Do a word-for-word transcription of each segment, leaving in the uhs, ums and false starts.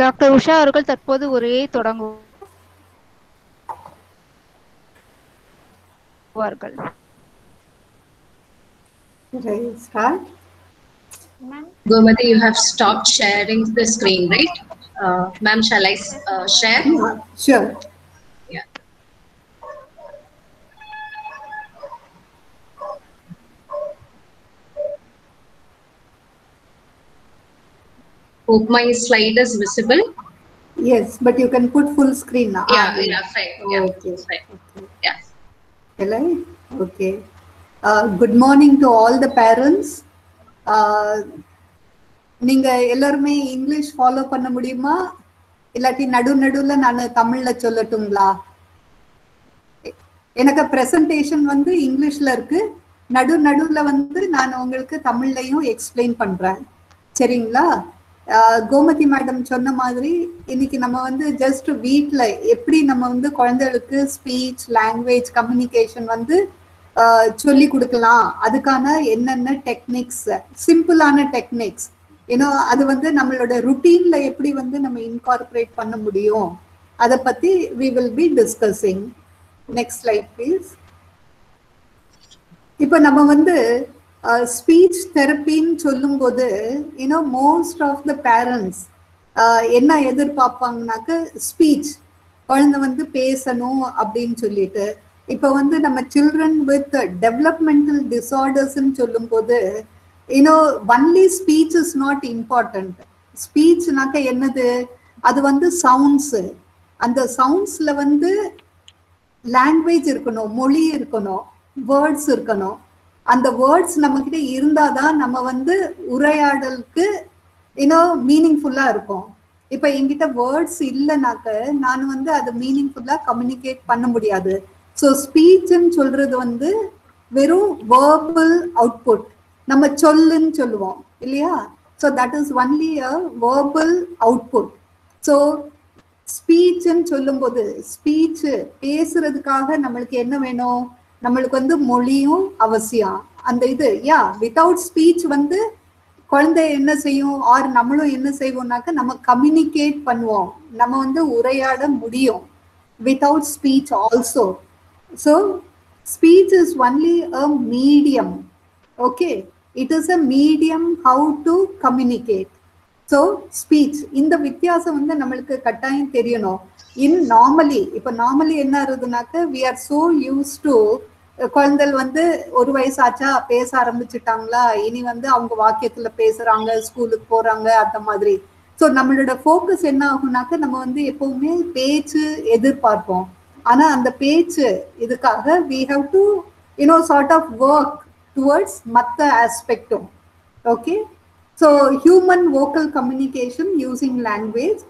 Doctor Usha அவர்கள் தற்போது உரையை தொடங்குவார்கள். Start. Gomathi, you have stopped sharing the screen, right? Uh, Ma'am, shall I uh, share? Yeah, sure. Yeah. Hope my slide is visible. Yes, but you can put full screen now. Yeah, we are fine. Yeah, okay. Fine. Okay. Yeah. Hello. Okay. Uh, good morning to all the parents. Uh, நீங்க எல்லாரும் English follow பண்ண முடியுமா இல்லட்டி நடு நடுல நான் தமிழ்ல சொல்லட்டும்ங்களா? எனக்கு presentation வந்து இங்கிலீஷ்ல இருக்கு, நடு நடுல வந்து நான் உங்களுக்கு தமிழ்லயும் எக்ஸ்பிளைன் பண்றேன், சரிங்களா? கோமதி மேடம் சொன்ன மாதிரி இன்னைக்கு நம்ம வந்து ஜஸ்ட் வீட்ல எப்படி நம்ம வந்து குழந்தைகளுக்கு ஸ்பீச், லாங்குவேஜ், கம்யூனிகேஷன் வந்து சொல்லி கொடுக்கலாம், அதுக்கான என்னென்ன டெக்னிக்ஸ், சிம்பிளான டெக்னிக்ஸ், ஏன்னா அது வந்து நம்மளோட ருட்டீன்ல எப்படி வந்து நம்ம இன்கார்பரேட் பண்ண முடியும் அதை பத்தி we will be discussing. Next slide please. இப்போ நம்ம வந்து ஸ்பீச் தெரபின்னு சொல்லும்போது you know most of the parents என்ன எதிர்பார்ப்பாங்கனாக்க ஸ்பீச், குழந்தை வந்து பேசணும் அப்படின்னு சொல்லிட்டு, இப்போ வந்து நம்ம children with developmental disorders ன்னு சொல்லும்போது you know only speech is not important. Speech naka enadhu adu vandu sounds, and the sounds la vandu language irukano, moli irukano, words irukano, and the words namakku irundha da nama vandu urayadalukku you know meaningful ah irukum. Ipo ingita words illa naka naan vandu adu meaningful ah communicate panna mudiyadu. So speech nu solradhu vandu veru verbal output, நம்ம சொல்லுன்னு சொல்லுவோம் இல்லையா? so that is only a verbal output. so speech ன்னு சொல்லும்போது speech பேசுறதுக்காக நமக்கு என்ன வேணும்? நமக்கு வந்து மொழியும் அவசியம், அந்த இது யா without speech வந்து குழந்தை என்ன செய்யும் ஆர் நம்மளும் என்ன செய்வோம்னாக்க நம்ம கம்யூனிகேட் பண்ணுவோம், நம்ம வந்து உரையாட முடியும் without speech also. so speech is only a medium. Okay, it is a medium how to communicate. so speech இந்த வித்தியாசம் வந்து நமக்கு கட்டாயம் தெரியணும். in normally இப்ப normally என்ன இருக்குதுனாக்க we are so used to குழந்தைகள் வந்து ஒரு வயசு ஆச்சா பேச ஆரம்பிச்சிட்டாங்களா, இனி வந்து அவங்க வாக்கியத்துல பேசுறாங்க, ஸ்கூலுக்கு போறாங்க, அந்த மாதிரி. so நம்மளோட ஃபோக்கஸ் என்ன ஆகும்னாக்க நம்ம வந்து எப்பவுமே பேச்சு எதிர்பார்ப்போம், ஆனா அந்த பேச்சு இதுக்காக we have to you know sort of work towards matha aspect. okay, so human vocal communication using language,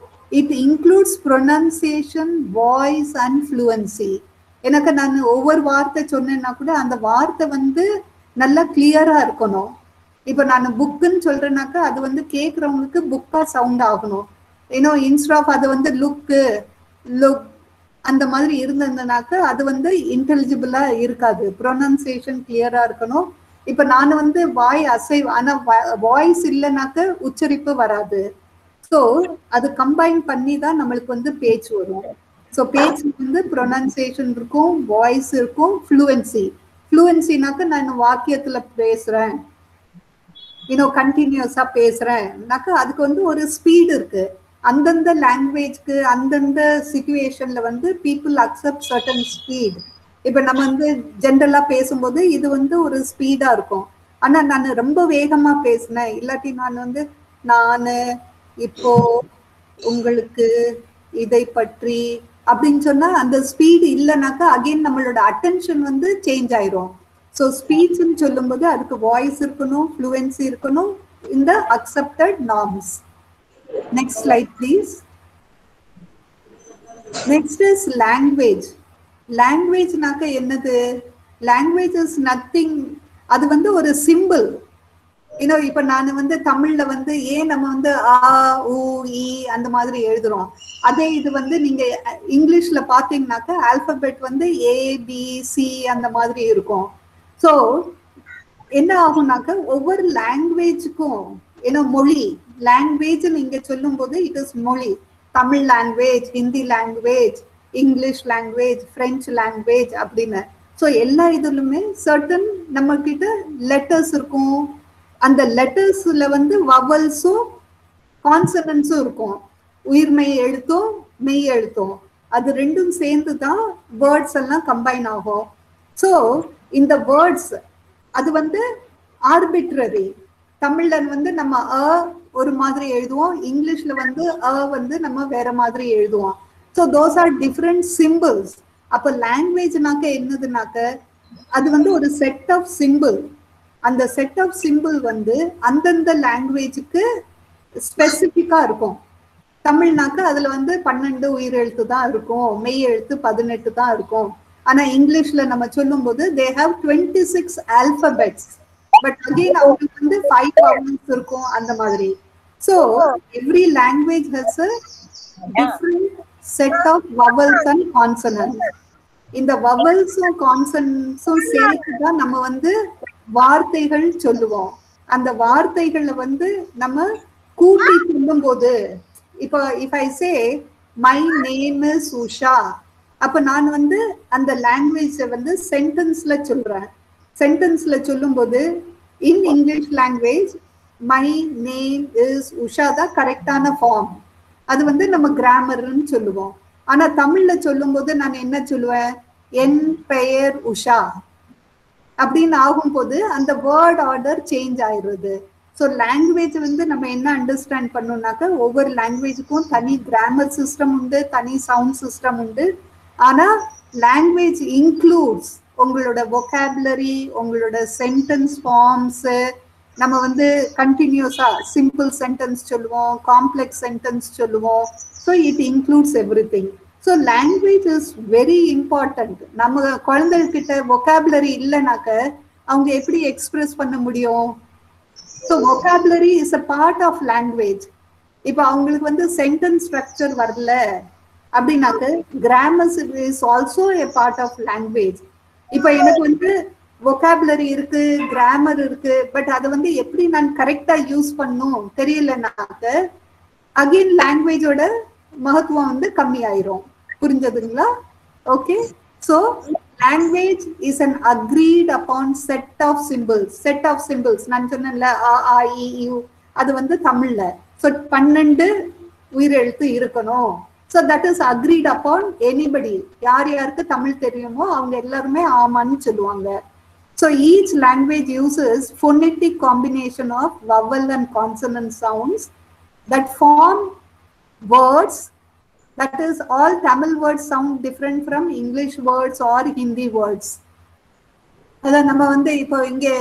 it includes pronunciation, voice and fluency. enakku nan over vaartha sonnena kuda and vaartha vandu nalla clear ah irukano. ipo nan book nu solranaaka adu vandu kekravungalukku book ah sound agano, you know instead of adu vandu look look அந்த மாதிரி இருந்ததுனாக்க அது வந்து இன்டெலிஜிபிளா இருக்காது, pronunciation கிளியரா இருக்கணும். இப்ப நான் வந்து வாய் அசை ஆனா வாய்ஸ் இல்லைனாக்க உச்சரிப்பு வராது. ஸோ அது கம்பைன் பண்ணி தான் நம்மளுக்கு வந்து பேச்சு வரும். ஸோ பேச்சு வந்து ப்ரொனன்சியேஷன் இருக்கும், வாய்ஸ் இருக்கும், ஃப்ளூவன்சி. ஃப்ளூவன்சினாக்க நான் வாக்கியத்துல பேசுறேன், இன்னும் கண்டினியூஸா பேசுறேன்னாக்க அதுக்கு வந்து ஒரு ஸ்பீடு இருக்கு. அந்தந்த லாங்குவேஜ்க்கு அந்தந்த சிச்சுவேஷன்ல வந்து பீப்புள் அக்செப்ட் சர்டன் ஸ்பீட். இப்போ நம்ம வந்து ஜென்ரலா பேசும்போது இது வந்து ஒரு ஸ்பீடா இருக்கும், ஆனா நான் ரொம்ப வேகமா பேசினேன் இல்லாட்டி நான் வந்து நான் இப்போ உங்களுக்கு இதை பற்றி அப்படின்னு சொன்னா அந்த ஸ்பீடு இல்லைனாக்கா அகெயின் நம்மளோட அட்டென்ஷன் வந்து சேஞ்ச் ஆயிரும். ஸோ ஸ்பீச்ன்னு சொல்லும்போது அதுக்கு வாய்ஸ் இருக்கணும், ஃப்ளூவன்சி இருக்கணும், இந்த accepted norms. Next slide please. Next is language. Language naka enadhu? Language is nothing, adu vandu or symbol, you know. ipo naan vandu tamil la vandu e nama vandu a u e and maadhiri eludrom, adhe idu vandu neenga english la paathinga naka alphabet vandu a b c and maadhiri irukum. so enna agunaka over language ku you know moli language ninge sollumbodhu it is moli tamil language hindi language english language french language appadina so ella idilume certain namakitta letters irukum and the letters la vandu vowels o consonants irukum uyirmai elutho mei elutho adu rendum sendu da words alla combine agum so in the words adu vandu arbitrary tamil la vandu nama a oru maadhiri eluduvom english la vandu a vandu nama vera maadhiri eluduvom so those are different symbols appo language nakke ennadunakke adu vandu oru set of symbol and the set of symbol vandu andanda language ku specific ah irukum tamil nakke adula vandu twelve uir eluthu da irukum mei eluthu eighteen da irukum ana english la nama sollumbodhu they have twenty-six alphabets but again avangalukku vandu five vowels irukum andha maadhiri so every language has a different set of vowels and consonants in the vowels and consonants so சேர்த்துதா நம்ம வந்து வார்த்தைகள் சொல்லுவோம் அந்த வார்த்தைகளை வந்து நம்ம கூட்டி சொல்லும்போது இப்போ if I say my name is Usha அப்ப நான் வந்து அந்த லாங்குவேஜை வந்து சென்டென்ஸ்ல சொல்றேன் சென்டென்ஸ்ல சொல்லும்போது in English language my name is Usha தா கரெக்டான ஃபார்ம் அது வந்து நம்ம கிராமர்னு சொல்லுவோம் ஆனா தமிழ்ல சொல்லும்போது நான் என்ன சொல்லுவேன் என் பெயர் உஷா அப்படின ஆகும்போது அந்த word order change ஆயிருது சோ language வந்து நம்ம என்ன understand பண்ணனும்னாக்க ஒவ்வொரு languageக்கும் தனி grammar system உண்டு தனி sound system உண்டு ஆனா language includes உங்களோட vocabulary உங்களோட sentence forms நம்ம வந்து கண்டினியூஸா சிம்பிள் சென்டென்ஸ் சொல்லுவோம் காம்ப்ளெக்ஸ் சென்டென்ஸ் சொல்லுவோம் so it includes everything so language is very important நம்ம குழந்தைகிட்ட vocabulary இல்லனாக்க அவங்க எப்படி எக்ஸ்பிரஸ் பண்ண முடியும் so vocabulary is a part of language இப்போ அவங்களுக்கு வந்து சென்டென்ஸ் ஸ்ட்ரக்சர் வரல அப்படினாக்க grammar is also a part of language இப்போ எனக்கு வந்து vocabulary இருக்கு grammar இருக்கு but அது வந்து எப்படி நான் கரெக்ட்டா யூஸ் பண்ணனும் தெரியலனாக்க again language ஓட மகத்துவம் வந்து கம்மி ஆயிரும் புரிஞ்சதுங்களா okay so language is an agreed upon set of symbols set of symbols நான் சொன்னேன்ல a a e i u அது வந்து தமிழ்ல so twelve உயிர் எழுத்து இருக்கணும் so that is agreed upon anybody யார் யாருக்கு தமிழ் தெரியுமோ அவங்க எல்லாரும் ஆமான்னு சொல்லுவாங்க so each language uses phonetic combination of vowel and consonant sounds that form words that is all Tamil words sound different from English words or Hindi words adha nama vande ipo inge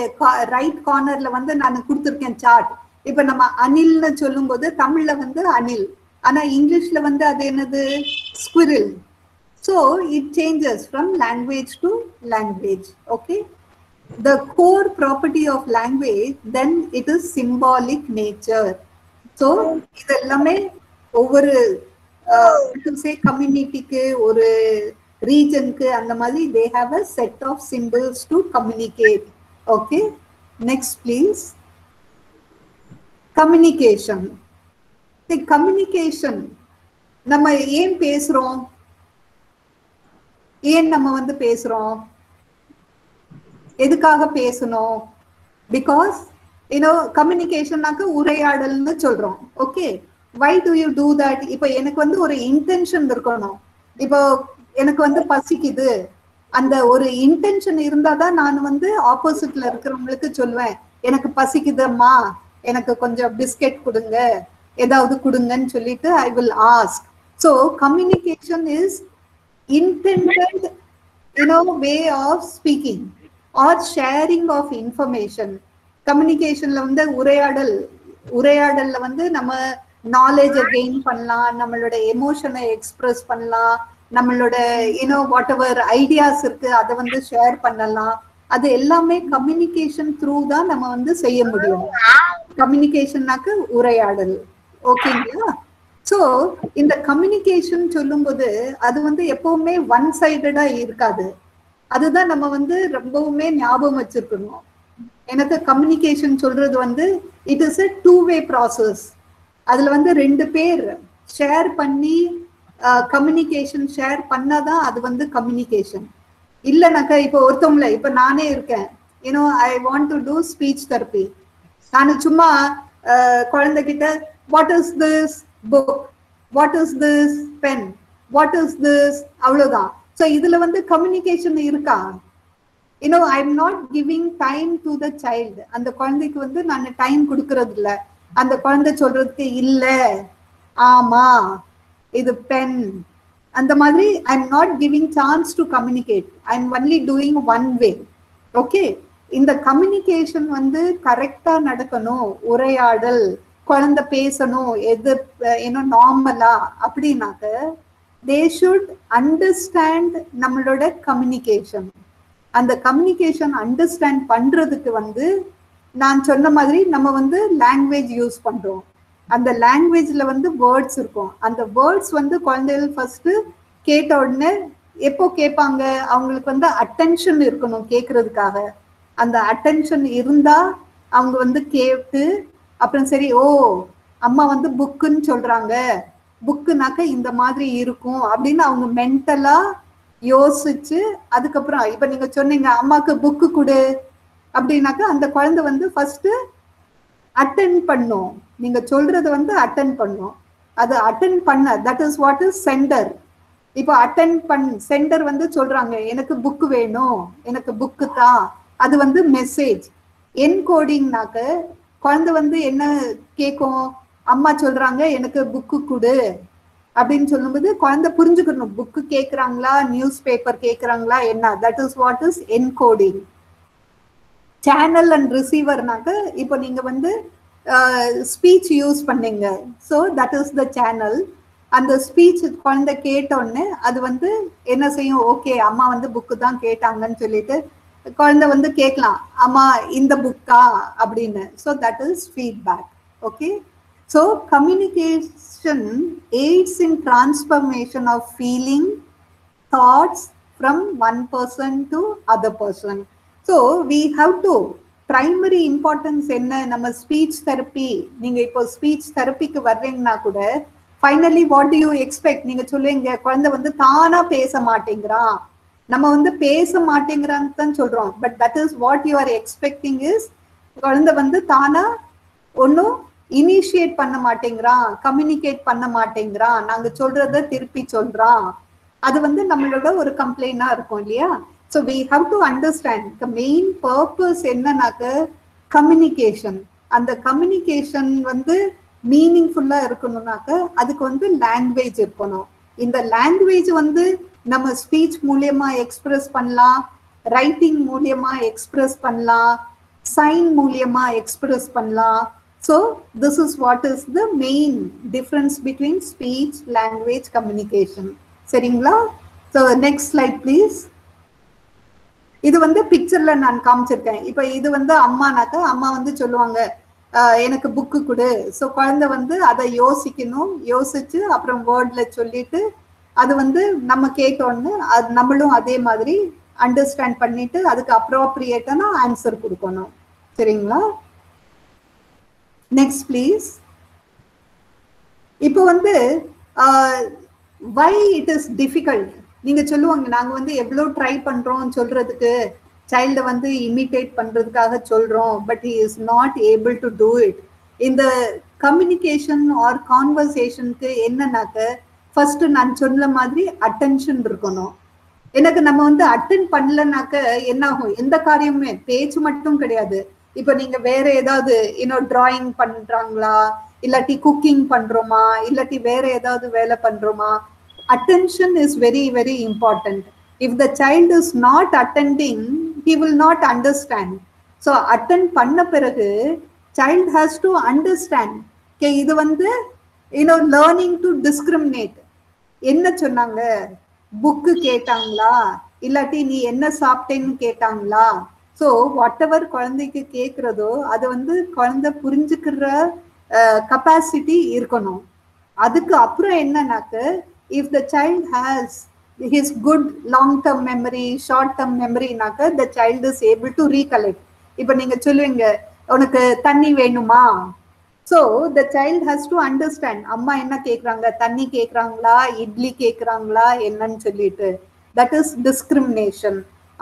right corner la vande naan kuduthirken chart ipo nama anil nu sollumbodhu Tamil la vande anil ana English la vande adhe enadhu squirrel so it changes from language to language okay the core property of language then it is symbolic nature so idellame over to say community ku or region ku and mali they have a set of symbols to communicate okay next please communication the communication nama yen pesrom yen nama vandu pesrom எதுக்காக பேசணும் because you know communication நாக்க உரையாடல்னு சொல்றோம் okay why do you do that இப்போ எனக்கு வந்து ஒரு intention இருக்கணும் இப்போ எனக்கு வந்து பசிக்குது அந்த ஒரு intention இருந்தா தான் நான் வந்து oppositeல இருக்குறவங்களுக்கு சொல்வேன் எனக்கு பசிக்குதுமா எனக்கு கொஞ்சம் biscuit கொடுங்க ஏதாவது கொடுங்கன்னு சொல்லிட்டு I will ask so communication is intended you know way of speaking or sharing of information communication la vanda urayadal urayadal la vanda nama knowledge gain pannalam nammaloda emotion express pannalam nammaloda you know whatever ideas irukku adha vanda share pannalam adu ellame communication through da nama vanda seiya mudiyum communication nakku urayadal okay la so in the communication sollumbodhu adu vanda eppovume one sided ah irukadu அதுதான் நம்ம வந்து ரொம்பவுமே ஞாபகம் வச்சிருக்கணும் எனது communication சொல்றது வந்து it is a two way process. அதுல வந்து ரெண்டு பேர் ஷேர் பண்ணி கம்யூனிகேஷன் ஷேர் பண்ணாதான் அது வந்து கம்யூனிகேஷன். இல்லனாக்க இப்போ ஒருத்தம்ல இப்போ நானே இருக்கேன், you know I want to do speech therapy. நான் சும்மா குழந்தைகிட்ட what is this book, what is this pen, what is this, அவ்வளவுதான். சோ இதுல வந்து கம்யூனிகேஷன் இருக்கா? you know I am not giving time to the child. அந்த குழந்தைக்கு வந்து நான் டைம் கொடுக்கிறது இல்ல. அந்த குழந்தை சொல்றதுக்கு இல்ல ஆமா இது பென் அந்த மாதிரி. I am not giving chance to communicate. I am only doing one way. Okay, இந்த கம்யூனிகேஷன் வந்து கரெக்டா நடக்கணும். உரையாடல் குழந்தை பேசணும் எது என்ன நார்மலா அப்படினாக்க they should understand நம்மளோட கம்யூனிகேஷன். அந்த கம்யூனிகேஷன் அண்டர்ஸ்டாண்ட் பண்றதுக்கு வந்து நான் சொன்ன மாதிரி நம்ம வந்து லாங்குவேஜ் யூஸ் பண்றோம். அந்த லாங்குவேஜ்ல வந்து வேர்ட்ஸ் இருக்கும். அந்த வேர்ட்ஸ் வந்து குழந்தைகள் ஃபர்ஸ்ட் கேட்ட உடனே எப்போ கேட்பாங்க, அவங்களுக்கு வந்து அட்டென்ஷன் இருக்கணும் கேட்கறதுக்காக. அந்த அட்டென்ஷன் இருந்தா அவங்க வந்து கேட்டு அப்புறம் சரி ஓ அம்மா வந்து புக்குன்னு சொல்றாங்க, புக்குனாக்க இந்த மாதிரி இருக்கும் அப்படின்னு அவங்க மென்டலா யோசிச்சு அதுக்கப்புறம் இப்ப நீங்க சொன்னீங்க அம்மாக்கு புக்கு கொடு அப்படின்னாக்கா அந்த குழந்தை வந்து ஃபர்ஸ்ட் அட்டெண்ட் பண்ணும். நீங்க சொல்றது வந்து அட்டெண்ட் பண்ணும். அது அட்டெண்ட் பண்ண that is what is centre. இப்போ அட்டெண்ட் பண் சென்டர் வந்து சொல்றாங்க எனக்கு புக்கு வேணும், எனக்கு புக்கு தான். அது வந்து மெசேஜ். என்கோடிங்னாக்க குழந்தை வந்து என்ன கேட்கும், அம்மா சொல்றாங்க எனக்கு புக்கு கொடு அப்படின்னு சொல்லும்போது குழந்தை புரிஞ்சுக்கணும் புக்கு கேட்கறாங்களா நியூஸ் பேப்பர் கேட்கறாங்களா என்ன. That is what is encoding. Channel and ரிசீவர்னாக்க இப்போ நீங்க வந்து ஸ்பீச் யூஸ் பண்ணீங்க, so that is the channel. அந்த ஸ்பீச் குழந்தை கேட்டோன்னு அது வந்து என்ன செய்யும், ஓகே அம்மா வந்து புக்கு தான் கேட்டாங்கன்னு சொல்லிட்டு குழந்தை வந்து கேட்கலாம் அம்மா இந்த புக்கா அப்படின்னு. So that is feedback. Okay, so communication aids in transformation of feeling thoughts from one person to other person. So we have to primary importance enna nama speech therapy. ninga ipo speech therapy ku varreenga kuda finally what do you expect? ninga sollunga konda vandu thana pesa maateengra nama vandu pesa maateengra anthan solrom, but that is what you are expecting is konda vandu thana onnu initiate பண்ண மாட்டேங்கிறான், communicate பண்ண மாட்டேங்கிறான், நாங்க சொல்றத திருப்பி சொல்றான். அது வந்து நம்மளோட ஒரு கம்ப்ளைண்டா இருக்கும் இல்லையா? So we have to understand main purpose என்னன்னாக்க கம்யூனிகேஷன். அந்த கம்யூனிகேஷன் வந்து மீனிங்ஃபுல்லா இருக்கணும்னாக்க அதுக்கு வந்து லாங்குவேஜ் இருக்கணும். இந்த லாங்குவேஜ் வந்து நம்ம ஸ்பீச் மூலியமா எக்ஸ்பிரஸ் பண்ணலாம், ரைட்டிங் மூலியமா எக்ஸ்பிரஸ் பண்ணலாம், சைன் மூலியமா எக்ஸ்பிரஸ் பண்ணலாம். So this is what is the main difference between speech, language, communication. Seringla, so next slide please. idu vandu picture la nan kaamichirken. ipo idu vandu amma naaka amma vandu solluvaanga enak book kudu. so kolanda vandu adha yosikkanum, yosichu apram word la sollitu adu vandu nama kekkonu adu nammalum adhe maadhiri understand pannittu adukku appropriate ana answer kudukonum. seringla, next please. இப்போ வந்து why it is difficult? நீங்க சொல்லுவாங்க நாங்க வந்து எவ்ளோ try பண்றோம் சொல்றதுக்கு, child வந்து இமிடேட் பண்றதுக்காக சொல்றோம், but he is not able to do it. இந்த கம்யூனிகேஷன் ஆர் கான்வர்சேஷனுக்கு என்னன்னாக்க ஃபர்ஸ்ட் நான் சொன்ன மாதிரி அட்டென்ஷன் இருக்கணும். எனக்கு நம்ம வந்து அட்டென்ட் பண்ணலனாக்க என்ன ஆகும், எந்த காரியமுமே பேச்சு மட்டும் கிடையாது. இப்போ நீங்க வேற ஏதாவது இன்னும் டிராயிங் பண்றாங்களா, இல்லாட்டி குக்கிங் பண்றோமா, இல்லாட்டி வேற ஏதாவது வேலை பண்றோமா, attention is very very important. If the child is not attending he will not understand. So attend பண்ண பிறகு சைல்டு ஹேஸ் டு அண்டர்ஸ்டாண்ட் கே இது வந்து இன்னும் லேர்னிங் டு டிஸ்கிரிமினேட். என்ன சொன்னாங்க, புக்கு கேட்டாங்களா, இல்லாட்டி நீ என்ன சாப்பிட்டேன்னு கேட்டாங்களா. ஸோ வாட் எவர் குழந்தைக்கு கேட்குறதோ அதை வந்து குழந்தை புரிஞ்சுக்கிற கெப்பாசிட்டி இருக்கணும். அதுக்கு அப்புறம் என்னன்னாக்க if the child has his good long term memory, short term மெமரினாக்க the child is able to recollect. இப்ப நீங்க சொல்லுவீங்க உனக்கு தண்ணி வேணுமா? So the child has to understand அம்மா என்ன கேக்குறாங்க, தண்ணி கேக்குறாங்களா இட்லி கேக்குறாங்களா என்னன்னு சொல்லிட்டு. That is discrimination.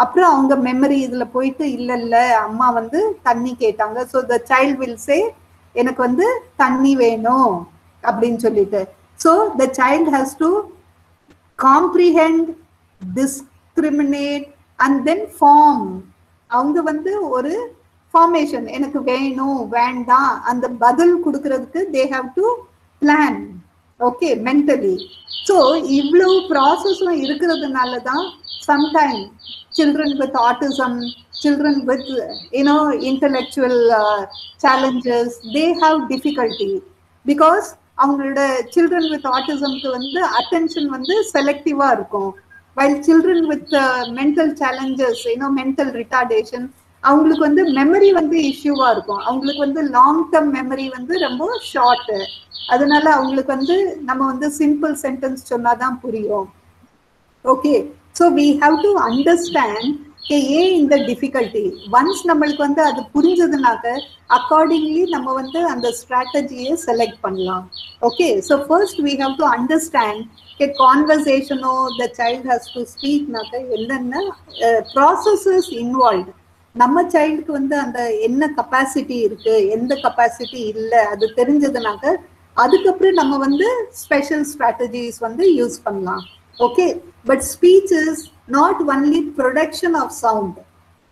அப்புறம் அவங்க மெமரி இதுல போயிட்டு இல்ல இல்ல அம்மா வந்து தண்ணி கேட்டாங்க. So the child will say எனக்கு வந்து தண்ணி வேணும் அப்படின்னு சொல்லிட்டு. So the child has to comprehend, discriminate and then form. அவங்க வந்து ஒரு formation எனக்கு வேணும் வேண்டாம் அந்த பதில் கொடுக்கிறதுக்கு they have to plan, okay, mentally. So இவ்ளோ processல இருக்குிறதுனால தான் sometimes children with autism, children with you know intellectual uh, challenges, they have difficulty because அவங்களோட children with autism க்கு வந்து attention வந்து selective ஆ இருக்கும். While children with uh, mental challenges, you know mental retardation, அவங்களுக்கு வந்து memory வந்து இஷ்யூவா இருக்கும். அவங்களுக்கு வந்து லாங் டர்ம் மெமரி வந்து ரொம்ப ஷார்ட். அதனால அவங்களுக்கு வந்து நம்ம வந்து சிம்பிள் சென்டென்ஸ் சொன்னா தான் புரியும். Okay, so we have to understand ஏ இந்த டிஃபிகல்ட்டி. ஒன்ஸ் நமக்கு வந்து அது புரிஞ்சதுனாக்க அகார்டிங்லி நம்ம வந்து அந்த ஸ்ட்ராட்டஜியை செலக்ட் பண்ணலாம். Okay, so first we have to understand a conversation or the child has to speak நாக்க என்னென்ன processes involved. நம்ம சைல்டுக்கு வந்து அந்த என்ன கெபாசிட்டி இருக்கு எந்த கெபாசிட்டி இல்ல அது தெரிஞ்சதுனாக்க அதுக்கப்புறம் நம்ம வந்து ஸ்பெஷல் ஸ்ட்ராட்டஜிஸ் வந்து யூஸ் பண்ணலாம். Okay, but speech is not only production of sound.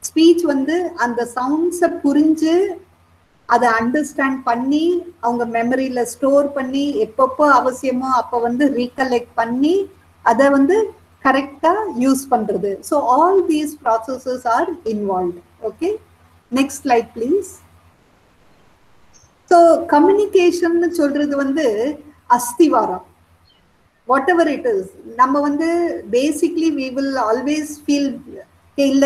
Speech வந்து அந்த சவுண்ட்ஸை புரிஞ்சு அதை அண்டர்ஸ்டாண்ட் பண்ணி அவங்க மெமரியில ஸ்டோர் பண்ணி எப்பப்போ அவசியமோ அப்போ வந்து ரீகலெக்ட் பண்ணி அதை வந்து கரெக்ட்டா யூஸ் பண்றது. So all these processes are involved. Okay, next slide please. So communication னு சொல்றது வந்து அஸ்திவாரம், whatever it is. நம்ம வந்து basically we will always feel இல்ல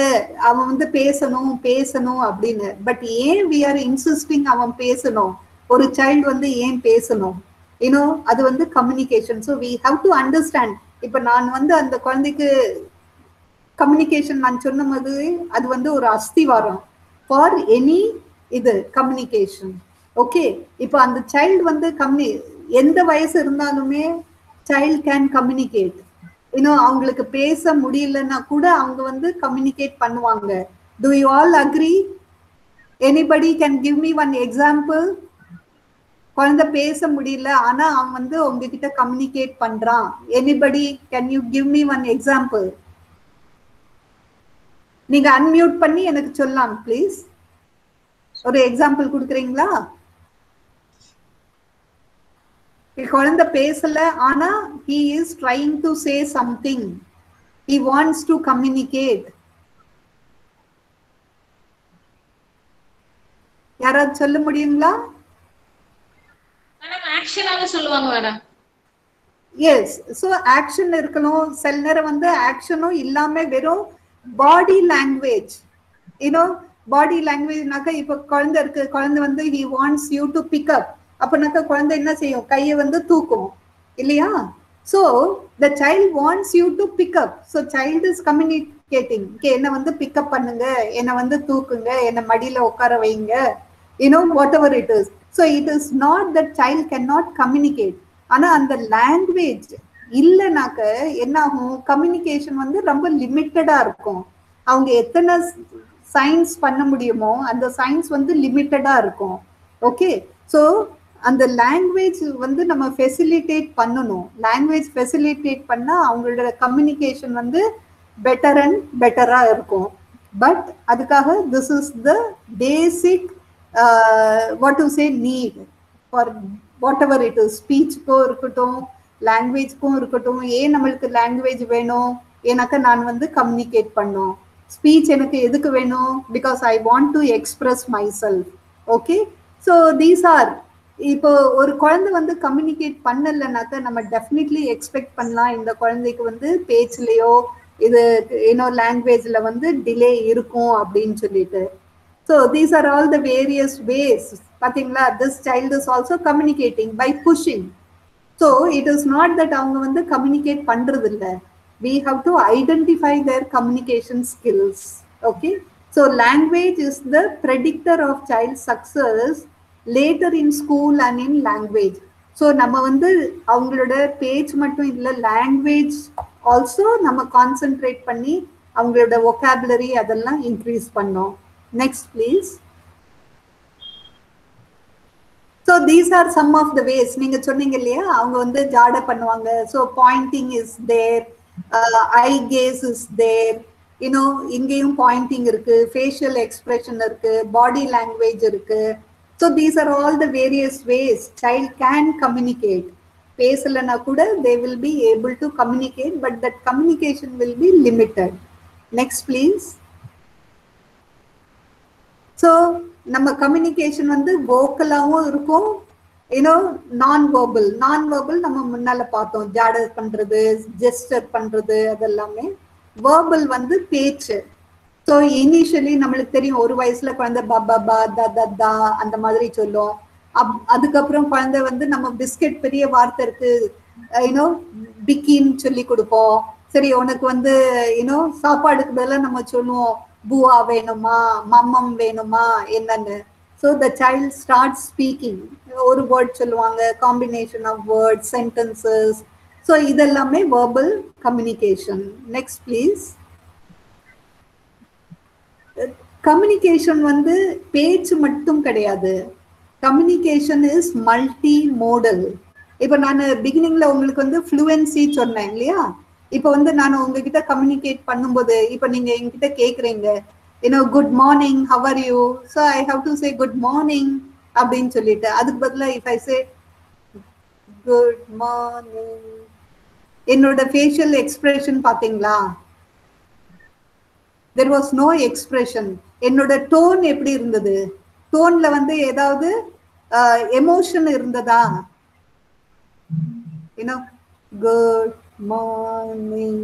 அவன் வந்து பேசணும் பேசணும் அப்படின்னு. பட் ஏன் we are insisting அவன் பேசணும், ஒரு child வந்து ஏன் பேசணும், you know அது வந்து communication. So we have to understand. இப்ப நான் வந்து அந்த குழந்தைக்கு கம்யூனிகேஷன் நான் சொன்ன மாதிரி அது வந்து ஒரு அஸ்திவாரம் ஃபார் எனி இது கம்யூனிகேஷன். ஓகே, இப்போ அந்த சைல்டு வந்து கம்யூனி எந்த வயசு இருந்தாலுமே சைல்டு கேன் கம்யூனிகேட். இன்னும் அவங்களுக்கு பேச முடியலன்னா கூட அவங்க வந்து கம்யூனிகேட் பண்ணுவாங்க. Do you all agree? Anybody can give me one example? குழந்தை பேச முடியல ஆனா அவன் வந்து உங்ககிட்ட கம்யூனிகேட் பண்றான். Anybody can you give me one example? நீங்க அன்மியூட் பண்ணி எனக்கு சொல்லலாம் ப்ளீஸ். ஒரு எக்ஸாம்பிள் கொடுக்குறீங்களா? குழந்தை பேசல ஆனா he is trying to say something, he wants to communicate. யாராவது சொல்ல முடியுங்களா? மேடம் ஆக்ஷனால சொல்லுவாங்க மேடம். எஸ், சோ ஆக்ஷன் இருக்கணும். சில நேரம் வந்து ஆக்ஷனும் இல்லாம வெறும் body language, you know body லாங்குவேஜ்னாக்க இப்ப குழந்தை இருக்கு, குழந்தை வந்து he wants you to pick up அப்பனாக்க குழந்தை என்ன செய்யும்? கையை வந்து தூக்கும் இல்லையா? So the child wants you to pick up. So child is communicating. okay, என்ன வந்து pick up பண்ணுங்க, என்ன வந்து தூக்குங்க, என்ன மடியில உட்கார வைங்க, you know whatever it is. So it is not that child cannot communicate. Ana and the language illa naka enna hum communication vandu romba limited ah irukum. Avanga ethana signs panna mudiyumo and the signs vandu limited ah irukum. Okay, so and the language vandu nama facilitate pannanum. Language facilitate panna avangala communication vandu better and better ah irukum. But adukaga this is the basic uh what to say need for whatever it is. Speech ko irukattum, language ko irukattum. ஏன் நமக்கு language வேணும்? எனக்கு நான் வந்து communicate பண்ணனும். Speech எனக்கு எதுக்கு வேணும்? Because I want to express myself. Okay, so these are இப்போ ஒரு குழந்தை வந்து communicate பண்ணலனாக்க நம்ம definitely expect பண்ணலாம் இந்த குழந்தைக்கு வந்து பேச்சலயோ இது ஏனோ languageல வந்து delay இருக்கும் அப்படினு சொல்லிட்டு. So these are all the various ways. Pathingla, this child is also communicating by pushing. So it is not that avanga vandu communicate pandradilla. We have to identify their communication skills. Okay, So language is the predictor of child success later in school and in language. So நம்ம வந்து அவங்களோட page மட்டும் இல்ல language also நம்ம concentrate பண்ணி அவங்களோட vocabulary அதெல்லாம் increase பண்ணோம். Next please. So these are some of the ways. நீங்க சொன்னீங்க இல்லையா அவங்க வந்து ஜாட பண்ணுவாங்க. So pointing is there, uh, eye gaze is there. You know இங்கேயும் pointing இருக்கு, facial expression இருக்கு, body language இருக்கு. So these are all the various ways child can communicate. Pesalana kuda they will be able to communicate, but that communication will be limited. Next please. So nama communication vandu vocal avum irukum, you know, non verbal non verbal nama munnala paathom, jada pandrathu, gesture pandrathu, adellame verbal vandu page. So initially நம்மளுக்கு தெரியும் ஒரு வயசுல குழந்தை பப்பா பா த த த அந்த மாதிரி சொல்லும். அதுக்கு அப்புறம் குழந்தை வந்து நம்ம பிஸ்கட் பெரிய வார்த்தை இருக்கு, you know, பிக்கின்னு சொல்லி கொடுப்போம். சரி உனக்கு வந்து you know சாப்பாடுக்கு பதிலா நம்ம சொல்லுவோம் பூவா வேணுமா மம்மம் வேணுமா என்னன்னு. So the child starts speaking, ஒரு வேர்ட் சொல்லுவாங்க, combination of words, sentences. So இதெல்லாம் verbal communication. Next please. Communication வந்து பேச்சு மட்டும் கிடையாது. Communication is multi modal. இப்போ நான் பிகினிங்ல உங்களுக்கு வந்து ஃப்ளூயன்சி சொன்னேன் இல்லையா, இப்போ வந்து நான் உங்ககிட்ட கம்யூனிகேட் பண்ணும்போது இப்போ நீங்கள் என்கிட்ட கேட்குறீங்க ஏன்னா good morning how are you, so I have to say good morning அப்படின்னு சொல்லிட்டு அதுக்கு பதிலாக if I say good morning என்னோட ஃபேஷியல் எக்ஸ்பிரஷன் பார்த்தீங்களா, there was no expression. என்னோட டோன் எப்படி இருந்தது, டோன்ல வந்து ஏதாவது எமோஷன் இருந்ததா, you know good morning,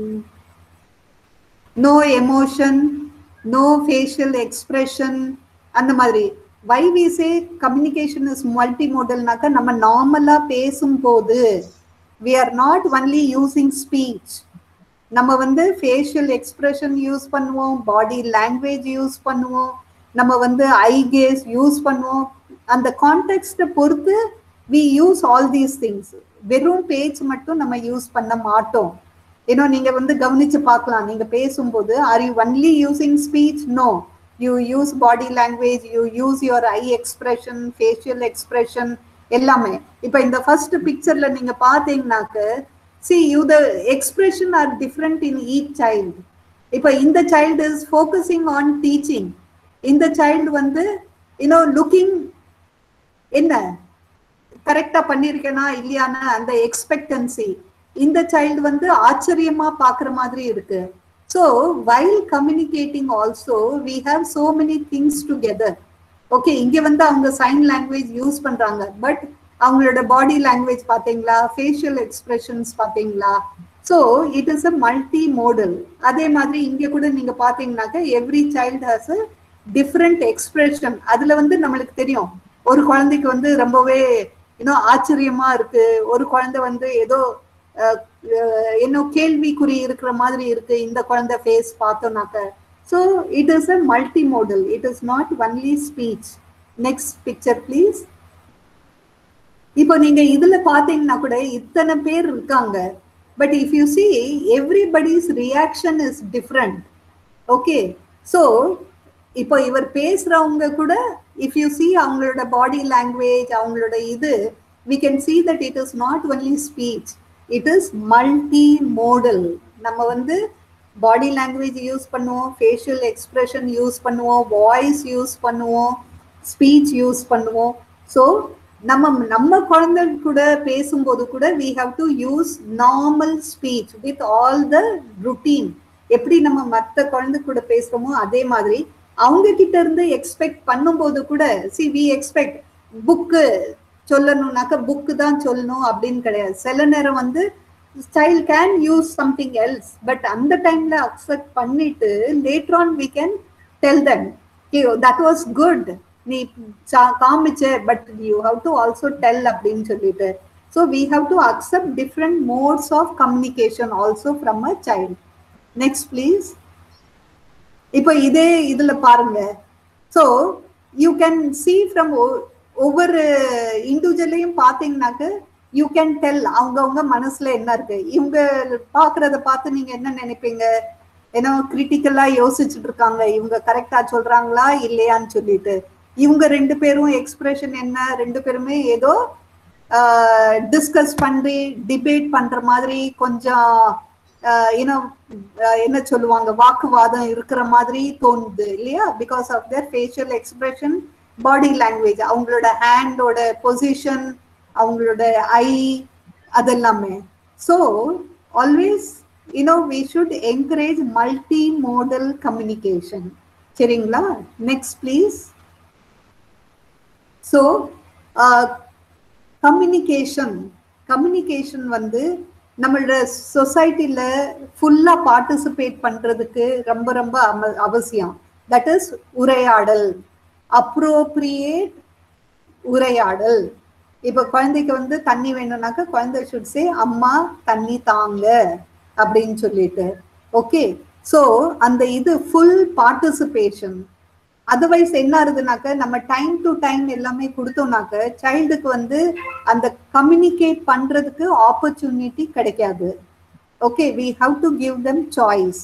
no emotion, no facial expression. அந்த மாதிரி why we say communication is multimodal நாக்க நம்ம நார்மலா பேசும்போது we are not only using speech, நம்ம வந்து ஃபேஷியல் எக்ஸ்பிரஷன் யூஸ் பண்ணுவோம், பாடி லாங்குவேஜ் யூஸ் பண்ணுவோம், நம்ம வந்து ஐ கேஸ் யூஸ் பண்ணுவோம். அந்த கான்டெக்ஸ்ட்டை பொறுத்து we use all these things. வெறும் பேஜ் மட்டும் நம்ம யூஸ் பண்ண மாட்டோம். ஏன்னா நீங்கள் வந்து கவனித்து பார்க்கலாம், நீங்கள் பேசும்போது are you only using speech? No, you use body language, you use your eye expression, facial expression எல்லாமே. இப்போ இந்த ஃபர்ஸ்ட் பிக்சரில் நீங்கள் பார்த்தீங்கன்னாக்க see you the expression are different in each child. If in the child is focusing on teaching, in the child vandu you know looking enna correct ah pannirukena illiyana and the expectancy, in the child vandu aachariyama paakra madri irukku. So while communicating also we have so many things together. Okay, inge vandu avanga sign language use pandranga, but அவங்களோட body language பார்த்தீங்களா, facial expressions பார்த்தீங்களா? So it is a multi modal. அதே மாதிரி இங்கே கூட நீங்கள் பார்த்தீங்கன்னாக்கா every child has a different expression. அதில் வந்து நம்மளுக்கு தெரியும் ஒரு குழந்தைக்கு வந்து ரொம்பவே இன்னும் ஆச்சரியமாக இருக்குது, ஒரு குழந்தை வந்து ஏதோ இன்னும் கேள்விக்குறி இருக்கிற மாதிரி இருக்குது இந்த குழந்தை ஃபேஸ் பார்த்தோம்னாக்க. So it is a multi modal, it is not only speech. Next picture please. இப்போ நீங்க இதுல பாத்தீங்கன்னா கூட இத்தனை பேர் இருக்காங்க, but if you see everybody's reaction is different. Okay, so இப்போ இவர் பேசுறவங்க கூட if you see அவங்களோட body language அவங்களோட இது we can see that it is not only speech, it is multimodal. நம்ம வந்து body language யூஸ் பண்ணுவோம், facial expression யூஸ் பண்ணுவோம், voice யூஸ் பண்ணுவோம், speech யூஸ் பண்ணுவோம். so நம்ம நம்ம குழந்தை கூட பேசும்போது கூட we have to use normal speech with all the routine. எப்படி நம்ம மற்ற குழந்தை கூட பேசுறோமோ அதே மாதிரி அவங்க கிட்ட இருந்து எக்ஸ்பெக்ட் பண்ணும்போது கூட see we expect புக்கு சொல்லணும்னாக்க புக்கு தான் சொல்லணும் அப்படின்னு கிடையாது. சில நேரம் வந்து child can use something else, but அந்த டைம்ல அக்செப்ட் பண்ணிட்டு later on we can tell them okay, that was good நீ காமிச்சே, but you have to also tell அப்படின்னு சொல்லிட்டு. So we have to accept different modes of communication also from a child. Next please. இப்போ இதே இதுல பாருங்க. So you can see from ஒவ்வொரு இண்டிவிஜுவலையும் பாத்தீங்கன்னாக்க யூ கேன் டெல் அவங்கவுங்க மனசுல என்ன இருக்கு. இவங்க பாக்குறத பார்த்து நீங்க என்ன நினைப்பீங்க, ஏன்னா கிரிட்டிக்கலா யோசிச்சுட்டு இருக்காங்க, இவங்க கரெக்டா சொல்றாங்களா இல்லையான்னு சொல்லிட்டு. இவங்க ரெண்டு பேரும் எக்ஸ்பிரஷன் என்ன, ரெண்டு பேருமே ஏதோ டிஸ்கஸ் பண்ணி டிபேட் பண்ற மாதிரி கொஞ்சம் என்ன சொல்லுவாங்க வாக்குவாதம் இருக்கிற மாதிரி தோணுது இல்லையா, because of their facial expression, body language, அவங்களோட ஹேண்டோட பொசிஷன், அவங்களோட ஐ, அதெல்லாமே. So always you know we should encourage multi modal communication. சரிங்களா, next please. So communication communication வந்து நம்மளோட சொசைட்டில ஃபுல்லா பார்ட்டிசிபேட் பண்றதுக்கு ரொம்ப ரொம்ப அவசியம். தட் இஸ் உரையாடல், அப்ரோப்ரியேட் உரையாடல். இப்போ குழந்தைக்கு வந்து தண்ணி வேணும்னாக்க குழந்தை ஷுட் சே அம்மா தண்ணி தாங்க அப்படின்னு சொல்லிட்டு. ஓகே, ஸோ அந்த இது ஃபுல் பார்ட்டிசிபேஷன். அதர்வைஸ் என்ன ஆகுதுனாக்க நம்ம டைம் டு டைம் எல்லாமே கொடுத்தோம்னாக்க சைல்டுக்கு வந்து அந்த கம்யூனிகேட் பண்றதுக்கு ஆப்பர்ச்சுனிட்டி கிடைக்காது. Okay, we have to give them choice.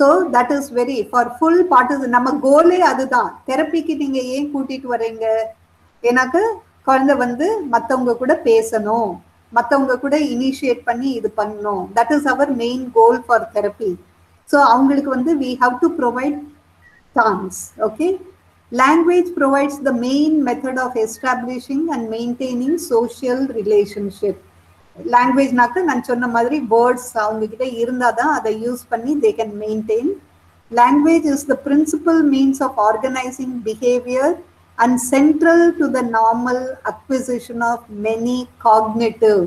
So that is very for full participation. நம்ம கோலே அதுதான். தெரப்பிக்கு நீங்க ஏன் கூட்டிட்டு வரீங்க, ஏன்னாக்க குழந்தை வந்து மற்றவங்க கூட பேசணும், மற்றவங்க கூட இனிஷியேட் பண்ணி இது பண்ணணும். That is our main goal for therapy. So அவங்களுக்கு வந்து we have to provide chance. Okay, language provides the main method of establishing and maintaining social relationship. Language naaka nan sonna madri words avangikita irundha da adha use panni they can maintain. Language is the principal means of organizing behavior and central to the normal acquisition of many cognitive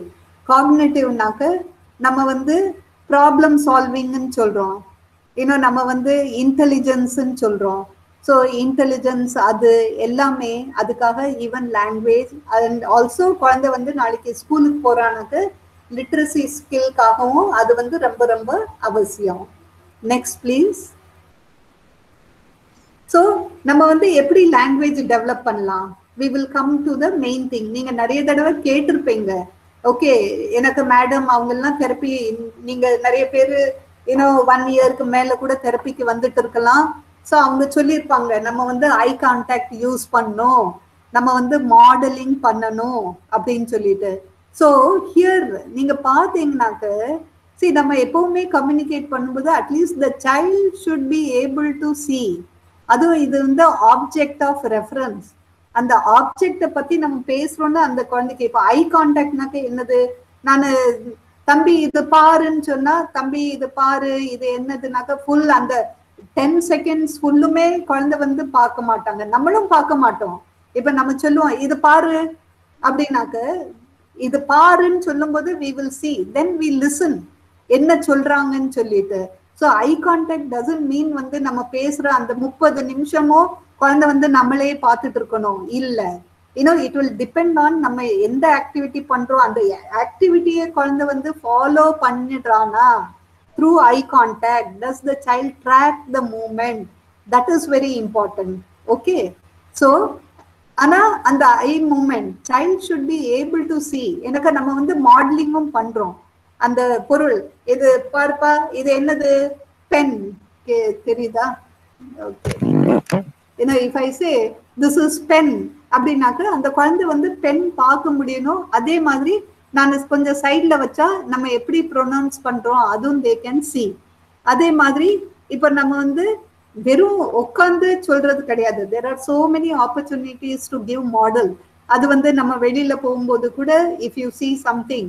cognitive naaka nama vandu problem solving nu solrom. இன்னும் நம்ம வந்து இன்டெலிஜென்ஸ்ன்னு சொல்றோம். So intelligence அது எல்லாமே அதுக்காக even language and also குழந்தை வந்து நாளைக்கு ஸ்கூலுக்கு போறானுக்கு லிட்ரஸி ஸ்கில்காகவும் அது வந்து ரொம்ப ரொம்ப அவசியம். Next please. ஸோ நம்ம வந்து எப்படி லாங்குவேஜ் டெவலப் பண்ணலாம், we will come to the main thing. நீங்க நிறைய தடவை கேட்டிருப்பீங்க. ஓகே, எனக்கு மேடம் அவங்கெல்லாம் தெரப்பி நீங்க நிறைய பேர் ஏன்னா ஒன் இயருக்கு மேல கூட தெரப்பிக்கு வந்துட்டு இருக்கலாம். ஸோ அவங்க சொல்லியிருப்பாங்க நம்ம வந்து ஐ கான்டாக்ட் யூஸ் பண்ணணும், நம்ம வந்து மாடலிங் பண்ணணும் அப்படின்னு சொல்லிட்டு. ஸோ ஹியர் நீங்க பார்த்தீங்கன்னாக்க சரி நம்ம எப்பவுமே கம்யூனிகேட் பண்ணும்போது at least the child should be able to see. அதுவும் இது வந்து ஆப்ஜெக்ட் ஆஃப் ரெஃபரன்ஸ். அந்த ஆப்ஜெக்டை பத்தி நம்ம பேசுறோம்னா அந்த குழந்தைக்கு இப்போ ஐ கான்டாக்ட்னாக்க என்னது, நான் தம்பி இது பாருன்னு சொன்னா தம்பி இது பாரு இது என்னதுனாக்க ஃபுல் அந்த டென் செகண்ட்ஸ் ஃபுல்லுமே குழந்தை வந்து பார்க்க மாட்டாங்க, நம்மளும் பார்க்க மாட்டோம். இப்ப நம்ம சொல்லுவோம் இது பாரு அப்படின்னாக்க இது பாருன்னு சொல்லும் போது we will see, then we listen என்ன சொல்றாங்கன்னு சொல்லிட்டு. So eye contact doesn't mean வந்து நம்ம பேசுற அந்த முப்பது நிமிஷமும் குழந்தை வந்து நம்மளே பார்த்துட்டு இருக்கணும் இல்லை. You know, it will depend on நம்ம எந்த ஆக்டிவிட்டி பண்றோம் அந்த ஆக்டிவிட்டியை குழந்தை வந்து ஃபாலோ பண்ணிடுறானா through eye contact. Does the child track the movement, that is very important. Okay, so ஆனால் அந்த eye movement child should be able to see. எனக்கு நம்ம வந்து மாடலிங்கும் பண்றோம் அந்த பொருள் இது பார்ப்பா இது என்னது பென் தெரியுதா. Okay, you know, if I say this is pen அப்படினாக்க அந்த குழந்தை வந்து பென் பார்க்க முடியணும். அதே மாதிரி நான் கொஞ்சம் சைட்ல வச்சா நம்ம எப்படி ப்ரொனவுன்ஸ் பண்றோம் அதுவும் தே கேன் சி. அதே மாதிரி இப்போ நம்ம வந்து வெறும் உட்காந்து சொல்றது கிடையாது. there are so many opportunities to give model. அது வந்து நம்ம வெளியில போகும்போது கூட if you see something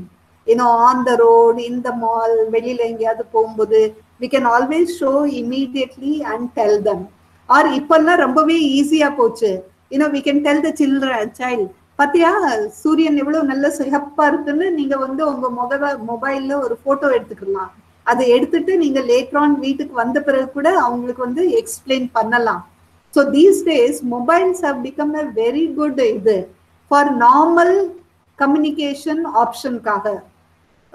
you know on the road, in the mall, வெளியில எங்கேயாவது போகும்போது we can always show immediately and tell them. Or இப்பெல்லாம் ரொம்பவே ஈஸியா போச்சு. You know, we can tell the children, child, "Patiya, Suryan evlo nalla sehappa irukku," neenga vande unga mobile mobile la or photo eduthukalam. Adha eduthittu neenga later on veetukku vanda peragu kuda avangalukku vande explain pannalam. So these days mobiles have become a very good idu for normal communication option kaga.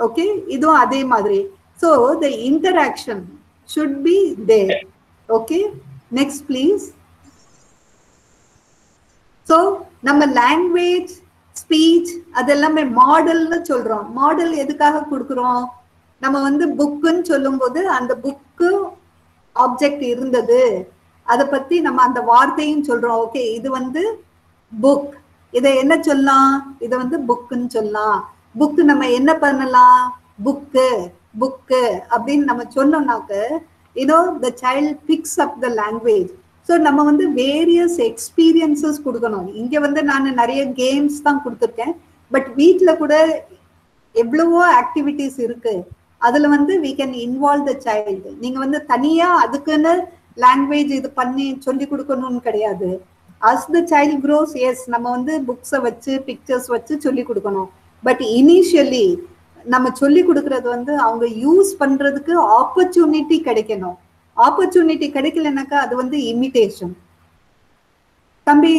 Okay, idhu adhe madri. So the interaction should be there. Okay, Next, please. So, நம்ம language, speech, அதெல்லாம் மாடல்னு சொல்றோம். Model எதுக்காக கொடுக்கிறோம்? நம்ம வந்து புக்னு சொல்லும்போது அந்த புக்கு ஆப்ஜெக்ட் இருந்தது. அத பத்தி நம்ம அந்த வார்த்தையும் சொல்றோம். ஓகே, இது வந்து புக். இத என்ன சொல்லலாம்? இத வந்து புக்னு சொல்லலாம். புக் நம்ம என்ன பண்ணலாம்? புக்கு புக்கு அப்படின்னு நம்ம சொன்னோம்னாக்கு you know the child picks up the language. So நம்ம வந்து various experiences கொடுக்கணும். இங்க வந்து நான் நிறைய games தான் கொடுத்திருக்கேன், பட் வீட்ல கூட எவ்வளவோ activities இருக்கு. அதுல வந்து we can involve the child. நீங்க வந்து தனியா அதுக்குன்னு language இது பண்ணி சொல்லி கொடுக்கணும்னு கிடையாது. As the child grows, yes, நம்ம வந்து books வச்சு pictures வச்சு சொல்லி கொடுக்கணும். But initially நம்ம சொல்லி கொடுக்கறது வந்து அவங்க யூஸ் பண்றதுக்கு ஆப்பர்ச்சுனிட்டி கிடைக்கணும். ஆப்பர்ச்சுனிட்டி கிடைக்கலனாக்கா அது வந்து இமிடேஷன். தம்பி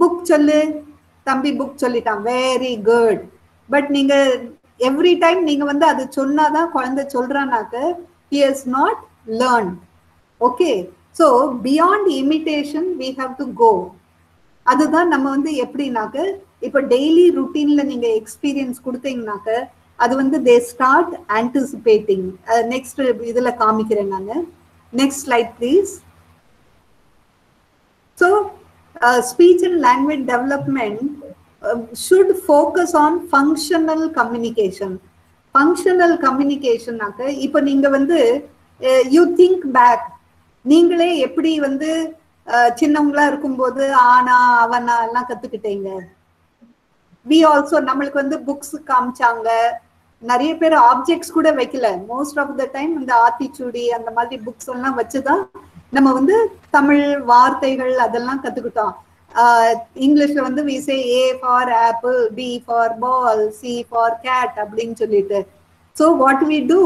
புக் சொல்லு, தம்பி புக் சொல்லிட்டான், வெரி குட். பட் நீங்க எவ்ரி டைம் நீங்க வந்து அது சொன்னாதான் குழந்தை சொல்றானாக்க he has not learned. Okay, so beyond imitation we have to go. அதுதான் நம்ம வந்து எப்படின்னாக்க இப்போ டெய்லி ருட்டீன்ல நீங்க எக்ஸ்பீரியன்ஸ் கொடுத்தீங்கன்னாக்க அது வந்து they start anticipating. நெக்ஸ்ட் இதுல காமிக்கிறேன் நாங்க. Next slide please. So speech and language development should focus on functional communication. Functional கம்யூனிகேஷன்னாக்க இப்போ நீங்க வந்து யூ திங்க் பேக். நீங்களே எப்படி வந்து சின்னவங்களா இருக்கும்போது ஆனா அவனா எல்லாம் கத்துக்கிட்டீங்க. we also நம்மளுக்கு வந்து books காமிச்சாங்க. நிறைய பேர் ஆப்ஜெக்ட்ஸ் கூட வைக்கல. most of the time இந்த ஆத்திச்சூடி அந்த மாதிரி books எல்லாம் வச்சு தான் நம்ம வந்து தமிழ் வார்த்தைகள் அதெல்லாம் கத்துக்கிட்டோம். இங்கிலீஷ்ல வந்து we say a for apple, b for ball, c for cat அப்படினு சொல்லிட்டு. so what we do,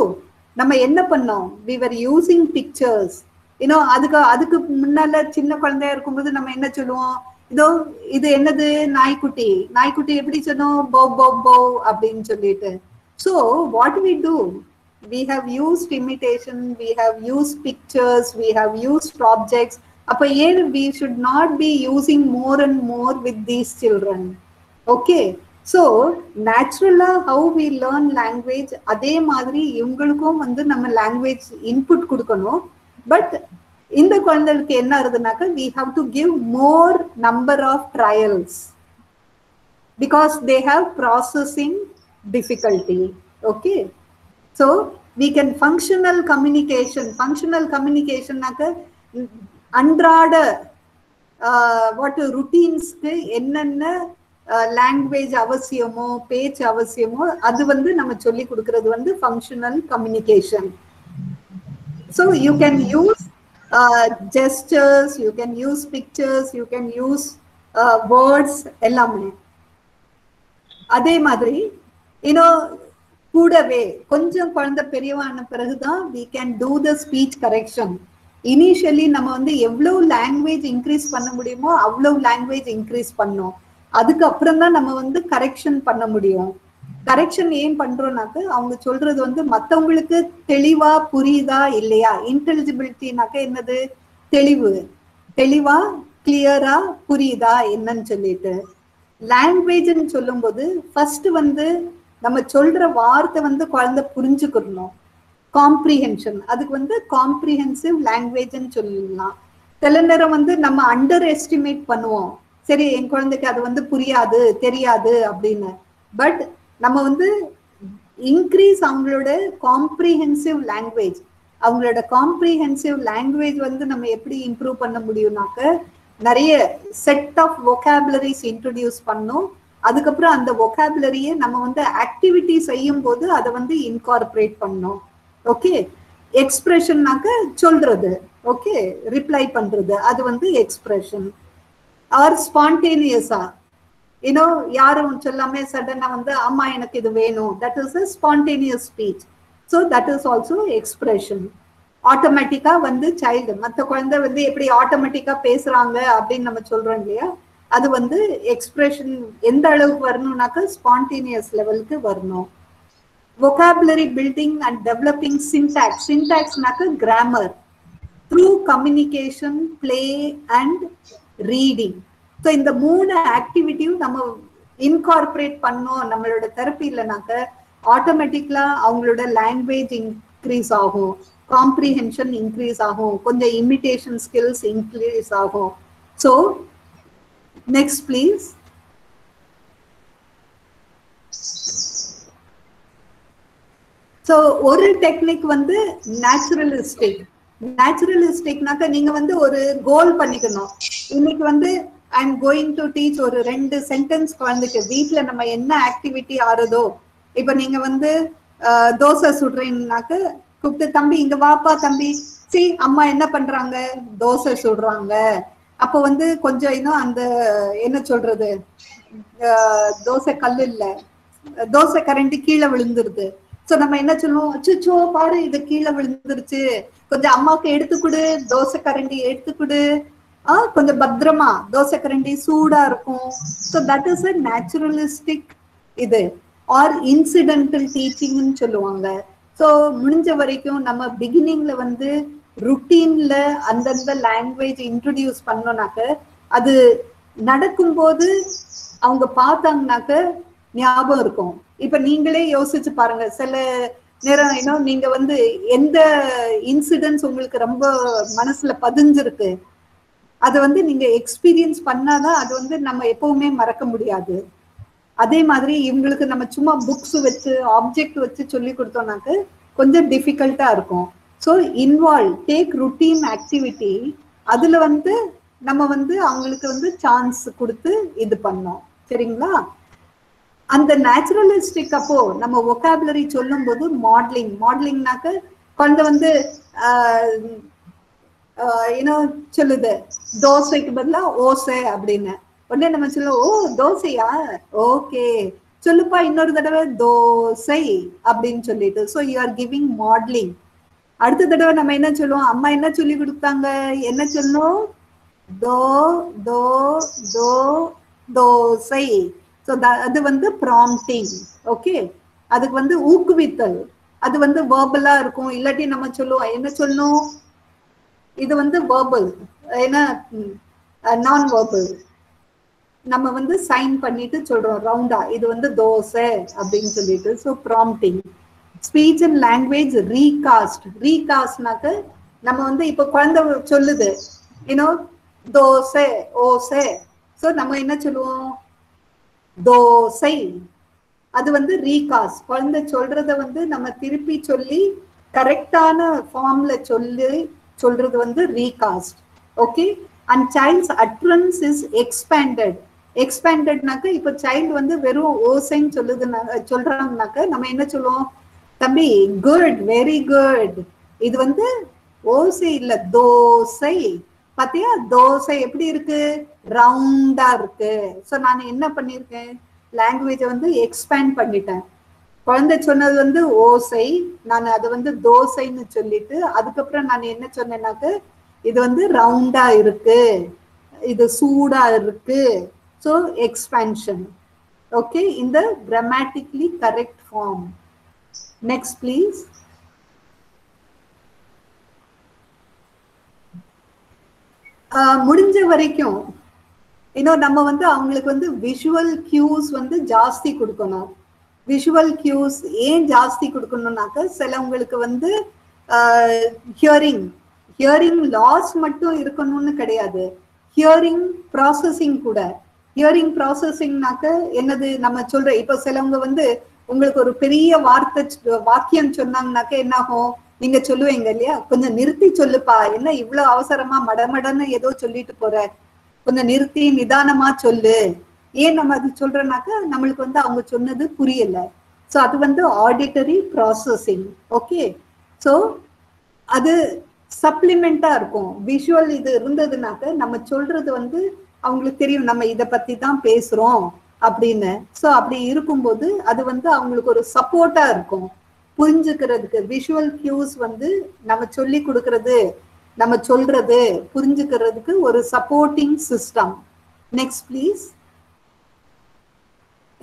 நம்ம என்ன பண்ணோம்? we were using pictures. you know அதுக்கு அதுக்கு முன்னால சின்ன குழந்தையா இருக்கும்போது நம்ம என்ன சொல்லுவோம்? இதோ இது என்னது? நாய்க்குட்டி. நாய்க்குட்டி எப்படி சொன்னோம்? போ போ போ அப்படின்னு சொல்லிட்டு. So what we do, we have used imitation, we have used pictures, we have used objects. அப்போ ஏன் we should not be using more and more with these children? Okay, so நேச்சுரலாக ஹவு வி லேர்ன் லாங்குவேஜ் அதே மாதிரி இவங்களுக்கும் வந்து நம்ம language input கொடுக்கணும். But இந்த குழந்தைகளுக்கு என்ன ஆகுதுனாக்க we have to give more number of trials because they have processing difficulty. okay, so we can functional communication. functional communication நாக்க அன்றாட வாட் ரூட்டீன்ஸ் க்கு என்னென்ன லாங்குவேஜ் அவசியமோ பேச்சு அவசியமோ அது வந்து நம்ம சொல்லி கொடுக்கிறது வந்து functional communication. so you can use uh gestures, you can use pictures, you can use uh words ellame. adhe madri you know kudave konjam kolanda periyavana peraguda we can do the speech correction. initially nama vandu evlo language increase panna mudiyumo avlo language increase pannom. adukku appuram da nama vandu correction panna mudiyum. correction ஏன் பண்றோம்னாக்க அவங்க சொல்றது வந்து மத்தவங்களுக்கு தெளிவா புரியுதா இல்லையா. இன்டெலிஜிபிலிட்டினாக்க என்னது? தெளிவு. தெளிவா கிளியரா புரியுதா என்னன்னு சொல்லிட்டு. லாங்குவேஜ்னு சொல்லும்போது ஃபர்ஸ்ட் வந்து நம்ம சொல்ற வார்த்தை வந்து குழந்தை புரிஞ்சுக்கணும். காம்ப்ரிஹென்ஷன், அதுக்கு வந்து காம்ப்ரிஹென்சிவ் லாங்குவேஜ்னு சொல்லலாம். சில நேரம் வந்து நம்ம அண்டர் எஸ்டிமேட் பண்ணுவோம். சரி, என் குழந்தைக்கு அது வந்து புரியாது தெரியாது அப்படின்னு. பட் நம்ம வந்து இன்க்ரீஸ் அவங்களோட காம்ப்ரிஹென்சிவ் லாங்குவேஜ். அவங்களோட காம்ப்ரிஹென்சிவ் லாங்குவேஜ் வந்து நம்ம எப்படி இம்ப்ரூவ் பண்ண முடியும்னாக்க நிறைய செட் ஆஃப் வொகாபுலரிஸ் இன்ட்ரடியூஸ் பண்ணும். அதுக்கப்புறம் அந்த வொகாபுலரியை நம்ம வந்து ஆக்டிவிட்டி செய்யும் போது அதை வந்து இன்கார்பரேட் பண்ணும். ஓகே, எக்ஸ்பிரஷன்னாக்க சொல்றது, ஓகே ரிப்ளை பண்றது, அது வந்து எக்ஸ்பிரஷன். ஆர் ஸ்பான்டேனியஸா you know யாரும் சொல்லாமே சடனா வந்து அம்மா எனக்கு இது வேணும், that is a spontaneous speech. so that is also expression. automatically வந்து child மத்த குழந்தை வந்து எப்படி automatically பேசுறாங்க அப்படி நம்ம சொல்றோம் இல்லையா, அது வந்து expression. எந்த அளவுக்கு வரணும்னாக்க spontaneous லெவலுக்கு வரணும். vocabulary building and developing syntax. syntax னாக்க grammar. through communication, play and reading. So in the mood activity, we incorporate panno, nammaloda therapy lanaka, automatically avangaloda language increase aagum, comprehension increase aagum, konja imitation skills increase aagum. So next please. So one technique is naturalistic. Naturalistic na ka ninga vandu oru goal pannikanum. Innikku vandu I am going to teach oru rendu sentence kondukku weekla nama enna activity aarudho. Ipo ninga vandu dosa sudreenna ka kupta thambi inga vaapa thambi see amma enna pandranga dosa sudranga. Appo vandu konja ino and enna solradhu dosa kallu illa dosa current keela vilundurudhu. So நம்ம என்ன சொல்லுவோம், அச்சோ பாரு இது கீழே விழுந்துருச்சு, கொஞ்சம் அம்மாவுக்கு எடுத்து கொடு, தோசை கரண்டி எடுத்து கொடு, கொஞ்சம் பத்திரமா தோசை கரண்டி சூடா இருக்கும். So that is a naturalistic இது ஆர் இன்சிடென்டல் டீச்சிங்னு சொல்லுவாங்க. ஸோ முடிஞ்ச வரைக்கும் நம்ம பிகினிங்ல வந்து ருட்டீன்ல அந்தந்த லாங்குவேஜ் இன்ட்ரடியூஸ் பண்ணோம்னாக்க அது நடக்கும்போது அவங்க பார்த்தாங்கனாக்க ஞாபகம் இருக்கும். இப்ப நீங்களே யோசிச்சு பாருங்க, சில நேரம் இன்னும் நீங்க வந்து எந்த இன்சிடென்ட்ஸ் உங்களுக்கு ரொம்ப மனசுல பதிஞ்சிருக்கு, அது வந்து நீங்க எக்ஸ்பீரியன்ஸ் பண்ணாதான் அது வந்து நம்ம எப்பவுமே மறக்க முடியாது. அதே மாதிரி இவங்களுக்கு நம்ம சும்மா புக்ஸ் வச்சு ஆப்ஜெக்ட் வச்சு சொல்லி கொடுத்தோம்னாக்கு கொஞ்சம் டிஃபிகல்ட்டா இருக்கும். So involve take routine activity, அதுல வந்து நம்ம வந்து அவங்களுக்கு வந்து சான்ஸ் கொடுத்து இது பண்ணோம். சரிங்களா? அந்த நேச்சுரலிஸ்டிக் அப்போ நம்ம வொகாபுலரி சொல்லும் போது மாடலிங் மாடலிங்னாக்க கொண்டு வந்து ஏனோ சொல்லுது தோசைக்கு பதிலா ஓசை அப்படின்னு உடனே நம்ம சொல்லுவோம், ஓ தோசையா, ஓகே சொல்லுப்பா இன்னொரு தடவை தோசை அப்படின்னு சொல்லிட்டு. So you are giving modelling. அடுத்த தடவை நம்ம என்ன சொல்லுவோம், அம்மா என்ன சொல்லி கொடுத்தாங்க, என்ன சொல்லணும், தோ தோ தோ தோசை. So அது வந்து ப்ராம்ப்டிங். ஓகே, அதுக்கு வந்து ஊக்குவித்தல், அது வந்து வேர்பலா இருக்கும். இல்லாட்டி நம்ம சொல்லுவோம், என்ன சொல்லணும், இது வந்து வேர்பல் ஏன்னா நான் வேர்பல் நம்ம வந்து சைன் பண்ணிட்டு சொல்றோம் ரவுண்டா, இது வந்து தோசை அப்படின்னு சொல்லிட்டு. So prompting. Speech and language recast. ரீகாஸ்ட்னாக்க நம்ம வந்து இப்போ குழந்தை சொல்லுது ஏன்னோ தோசை ஓசை, ஸோ நம்ம என்ன சொல்லுவோம், தோசை. அது வந்து ரீகாஸ்ட். குழந்தை சொல்றத வந்து நம்ம திருப்பி சொல்லி கரெக்டான ஃபார்ம்ல சொல்லி சொல்றது வந்து recast. Okay, and child's utterance is expanded. எக்ஸ்பேண்டட்னாக்க இப்போ சைல்டு வந்து வெறும் ஓசைன்னு சொல்லுதுன்னா சொல்றாங்கனாக்க நம்ம என்ன சொல்லுவோம், தம்பி குட் வெரி குட், இது வந்து ஓசை இல்ல தோசை, பாத்தியா தோசை எப்படி இருக்கு, ரவுண்டா இருக்கு. சோ நான் என்ன பண்ணிருக்கேன், லாங்குவேஜ வந்து எக்ஸ்பேண்ட் பண்ணிட்டேன். குழந்தை சொன்னது வந்து ஓசை, நான் அது வந்து தோசைன்னு சொல்லிட்டு அதுக்கப்புறம் நான் என்ன சொன்னேன்னாக்க இது வந்து ரவுண்டா இருக்கு, இது சூடா இருக்கு. So expansion. ஓகே, இந்த grammatically correct form. Next please. முடிஞ்ச வரைக்கும் இன்னும் நம்ம வந்து அவங்களுக்கு வந்து விஷுவல் கியூஸ் வந்து ஜாஸ்தி கொடுக்கணும். விஷுவல் கியூஸ் ஏன் ஜாஸ்தி கொடுக்கணும்னாக்க சிலவங்களுக்கு வந்து ஹியரிங் ஹியரிங் லாஸ் மட்டும் இருக்கணும்னு கிடையாது, ஹியரிங் ப்ராசஸிங் கூட. ஹியரிங் ப்ராசஸிங்னாக்க என்னது, நம்ம சொல்ற இப்போ சிலவங்க வந்து உங்களுக்கு ஒரு பெரிய வார்த்தை வாக்கியம் சொன்னாங்கனாக்க என்ன ஆகும், நீங்க சொல்லுவீங்க இல்லையா, கொஞ்சம் நிறுத்தி சொல்லுப்பா, என்ன இவ்வளவு அவசரமா மடமடன்னு ஏதோ சொல்லிட்டு போற, கொஞ்சம் நிறுத்தி நிதானமா சொல்லு. ஏன் நம்ம அது சொல்றோம்னாக்க நம்மளுக்கு வந்து அவங்க சொன்னது புரியல. ஸோ அது வந்து ஆடிட்டரி ப்ராசஸிங். ஓகே, ஸோ அது சப்ளிமெண்டா இருக்கும். விஷுவல் இது இருந்ததுனாக்க நம்ம சொல்றது வந்து அவங்களுக்கு தெரியும், நம்ம இதை பத்தி தான் பேசுறோம் அப்படின்னு. ஸோ அப்படி இருக்கும்போது அது வந்து அவங்களுக்கு ஒரு சப்போர்ட்டா இருக்கும் புரிஞ்சுக்கிறதுக்கு. விஷுவல் கியூஸ் வந்து நம்ம சொல்லி கொடுக்கறது, நம்ம சொல்றது புரிஞ்சுக்கிறதுக்கு ஒரு சப்போர்ட்டிங் சிஸ்டம். Next please.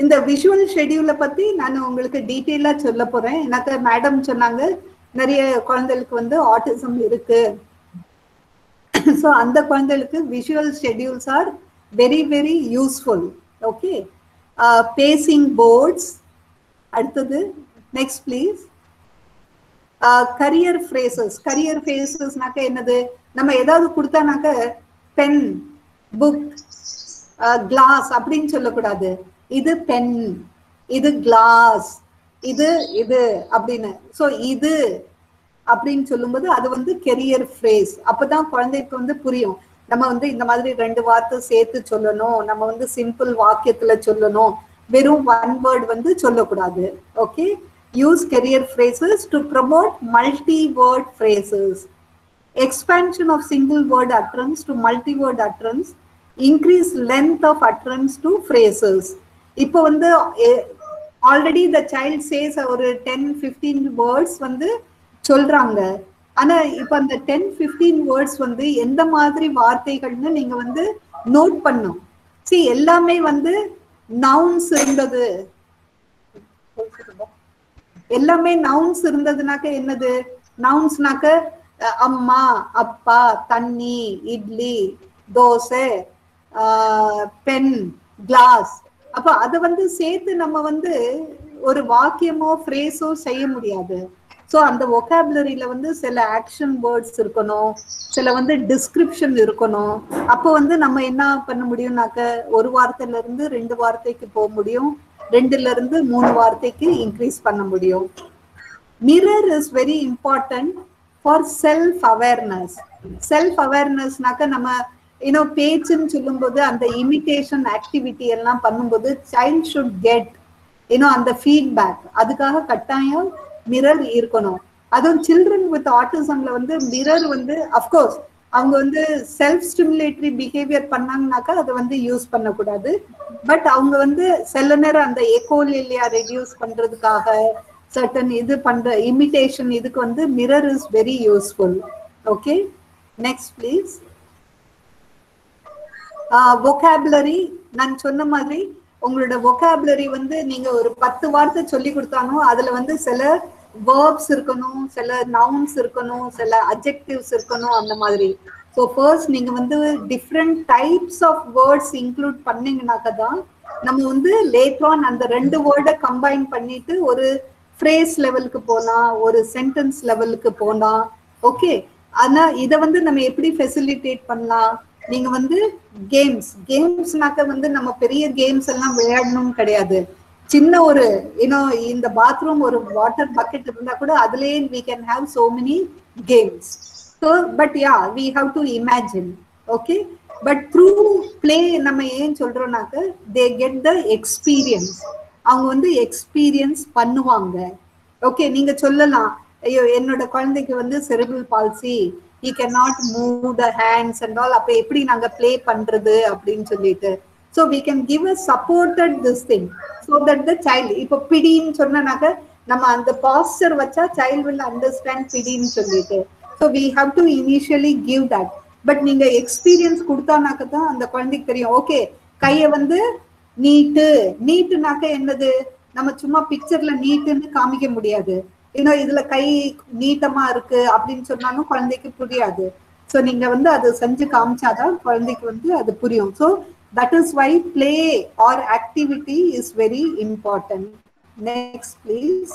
இந்த விஷுவல் ஷெடியூல பத்தி நான் உங்களுக்கு டீட்டெயிலா சொல்ல போறேன். எனக்கு மேடம் சொன்னாங்க நிறைய குழந்தைகளுக்கு வந்து ஆட்டிசம் இருக்கு, So அந்த குழந்தைகளுக்கு visual schedules are very very useful. Okay, uh, pacing boards. அடுத்து next please. Uh, career phrases. Career phrases நாக்க என்னது? நம்ம ஏதாவது கொடுத்தா நாக்க pen, book, uh, glass அப்படினு சொல்ல கூடாது. இது pen, இது glass, இது இது அப்படினு. So இது அப்படினு சொல்லும்போது அது வந்து career phrase. அப்பதான் குழந்தைக்கு வந்து புரியும். நம்ம வந்து இந்த மாதிரி ரெண்டு வார்த்தை சேர்த்து சொல்லணும். நம்ம வந்து சிம்பிள் வாக்கியத்துல சொல்லணும். வெறும் one word வந்து சொல்ல கூடாது. Okay, use career phrases to promote multi word phrases. Expansion of single word utterance to multi word utterance, increase length of utterance to phrases. இப்போ வந்து already the child says ஒரு ten fifteen words வந்து சொல்றாங்க. ஆனா இப்போ அந்த ten fifteen words வந்து எந்த மாதிரி வார்த்தைகள்னு நீங்க வந்து நோட் பண்ணணும். see எல்லாமே வந்து nouns இருந்தது. எல்லாமே nouns இருந்ததுனாக்க என்னது? nounsனாக்க அம்மா, அப்பா, தண்ணி, இட்லி, தோசை, பென், கிளாஸ். அப்ப அது வந்து சேர்த்து நம்ம வந்து ஒரு வாக்கியமோ ஃப்ரேஸோ செய்ய முடியாது. சோ அந்த வொகாபுலரியில வந்து சில ஆக்ஷன் வேர்ட்ஸ் இருக்கணும், சில வந்து டிஸ்கிரிப்ஷன் இருக்கணும். அப்போ வந்து நம்ம என்ன பண்ண முடியும்னாக்க ஒரு வார்த்தையில இருந்து ரெண்டு வார்த்தைக்கு போக முடியும், ரெண்டுல இருந்து மூணு வார்த்தைக்கு இன்க்ரீஸ் பண்ண முடியும். Mirror is very important for self awareness. Self அவேர்னஸ்னாக்க நம்ம யூனோ பேச்சுன்னு சொல்லும்போது அந்த இமிட்டேஷன் ஆக்டிவிட்டி எல்லாம் பண்ணும்போது சைல்ட் ஷுட் கெட் யூனோ அந்த ஃபீட்பேக். அதுக்காக கட்டாயம் மிரர் இருக்கணும். அதுவும் சில்ட்ரன் வித் ஆட்டிசம்ல வந்து மிரர் வந்து அஃப்கோர்ஸ் அவங்க வந்து செல்ஃப் ஸ்டிமுலேட்டரி பிஹேவியர் பண்ணாங்கனாக்கா அதை வந்து யூஸ் பண்ணக்கூடாது. பட் அவங்க வந்து சில நேரம் அந்த எக்கோலியா ரெடியூஸ் பண்றதுக்காக சர்டன் இது பண்ற இமிட்டேஷன் இதுக்கு வந்து mirror is very useful. Okay, next please. Vocabulary நான் சொன்ன மாதிரி உங்களோட வொகாபுலரி வந்து நீங்க ஒரு பத்து வார்த்தை சொல்லி கொடுத்தாலும் அதுல வந்து சில வேர்ப்ஸ் இருக்கணும், சில நவுன்ஸ் இருக்கணும், சில அட்ஜெக்டிவ்ஸ் இருக்கணும், அந்த மாதிரி. ஸோ ஃபர்ஸ்ட் நீங்க வந்து different types of words include பண்ணீங்கன்னாக்க தான் நம்ம வந்து லேட்ரான் அந்த ரெண்டு வேர்டை கம்பைன் பண்ணிட்டு ஒரு ஃப்ரேஸ் லெவலுக்கு போகலாம், ஒரு சென்டென்ஸ் லெவலுக்கு போகலாம். ஓகே, ஆனா இதை வந்து நம்ம எப்படி ஃபெசிலிட்டேட் பண்ணலாம்? நீங்க வந்து கேம்ஸ் கேம்ஸ்னாக்க வந்து நம்ம பெரிய கேம்ஸ் எல்லாம் விளையாடணும் கிடையாது. சின்ன ஒரு யூனோ இந்த பாத்ரூம் ஒரு வாட்டர் பக்கெட் இருந்தா கூட அதுலயே we can have so many games. So but yeah, we have to imagine. Okay, but through play நம்ம ஏன் சொல்றோம்னாக்க they get the experience. அவங்க வந்து எக்ஸ்பீரியன்ஸ் பண்ணுவாங்க. ஓகே, நீங்க சொல்லலாம் ஐயோ என்னோட குழந்தைக்கு வந்து cerebral palsy, he cannot move the hands and all, appo eppadi naanga play pandrathu appdin sollitu. So we can give a supported this thing so that the child ipo pidi nu sonnanaga nama and the posture vacha child will understand pidi nu sollitu. So we have to initially give that, but neenga experience kudutanaaka da and kulandikku theriyum. Okay, kaiya vandu neat neat naaka ennadhu nama summa picture la neat nu kaamikka mudiyadhu. இன்னும் இதுல கை நீட்டமா இருக்கு அப்படின்னு சொன்னாலும் குழந்தைக்கு புரியாது. So நீங்க வந்து அதை செஞ்சு காமிச்சாதான் குழந்தைக்கு வந்து அது புரியும். So that is why play or activity is very important. Next please,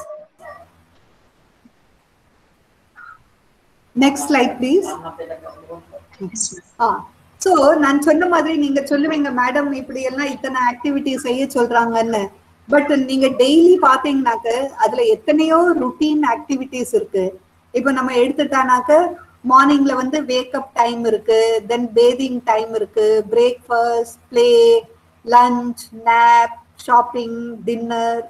next slide please. Ah, so நான் சொன்ன மாதிரி நீங்க சொல்லுவீங்க மேடம் இப்படி எல்லாம் இத்தனை ஆக்டிவிட்டி செய்ய சொல்றாங்கன்னு. பட் நீங்க டெய்லி பாத்தீங்கன்னாக்க அதுல எத்தனையோ ருட்டீன் ஆக்டிவிட்டிஸ் இருக்கு. இப்போ நம்ம எடுத்துட்டானாக்க மார்னிங்ல வந்து வேக்கப் டைம் இருக்கு, தென் பேதிங் டைம் இருக்கு, breakfast, play, lunch, nap, shopping, dinner,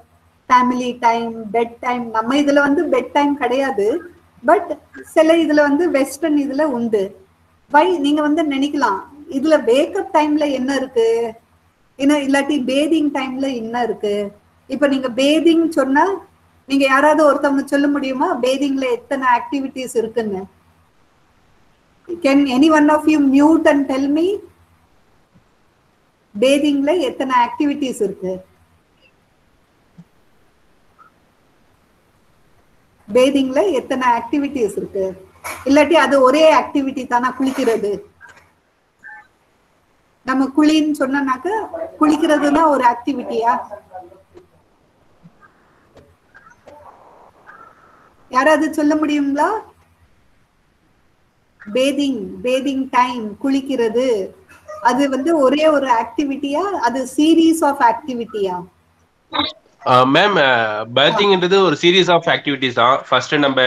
family time, bed time. நம்ம இதுல வந்து பெட் டைம் கிடையாது, பட் சில இதுல வந்து வெஸ்டர்ன் இதுல உண்டு. வை நீங்க வந்து நினைக்கலாம் இதுல வேக்கப் டைம்ல என்ன இருக்கு, இன்னும் இல்லாட்டி பேதிங் டைம்ல என்ன இருக்கு? இப்ப நீங்க பேதிங் சொன்னா நீங்க யாராவது ஒருத்தவங்க சொல்ல முடியுமா பேதிங்ல எத்தனை ஆக்டிவிட்டிஸ் இருக்குன்னு? Can any one of you mute and tell me பேதிங்ல எத்தனை ஆக்டிவிட்டிஸ் இருக்கு? பேதிங்ல எத்தனை ஆக்டிவிட்டிஸ் இருக்கு? இல்லாட்டி அது ஒரே ஆக்டிவிட்டி தானா? குளிக்கிறது நம்ம குளின்னு சொன்னாக்க குளிக்கிறதுல ஒரு ஆக்டிவிட்டியா? யாராவது சொல்ல முடியுங்களா? பேதிங் பேதிங் டைம் குளிக்கிறது அது வந்து ஒரே ஒரு ஆக்டிவிட்டியா? அது சீரிஸ் ஆஃப் ஆக்டிவிட்டியா? மேம் பேதிங்ன்றது ஒரு சீரிஸ் ஆஃப் ஆக்டிவிட்டிஸ் தான். ஃபர்ஸ்ட் நம்ம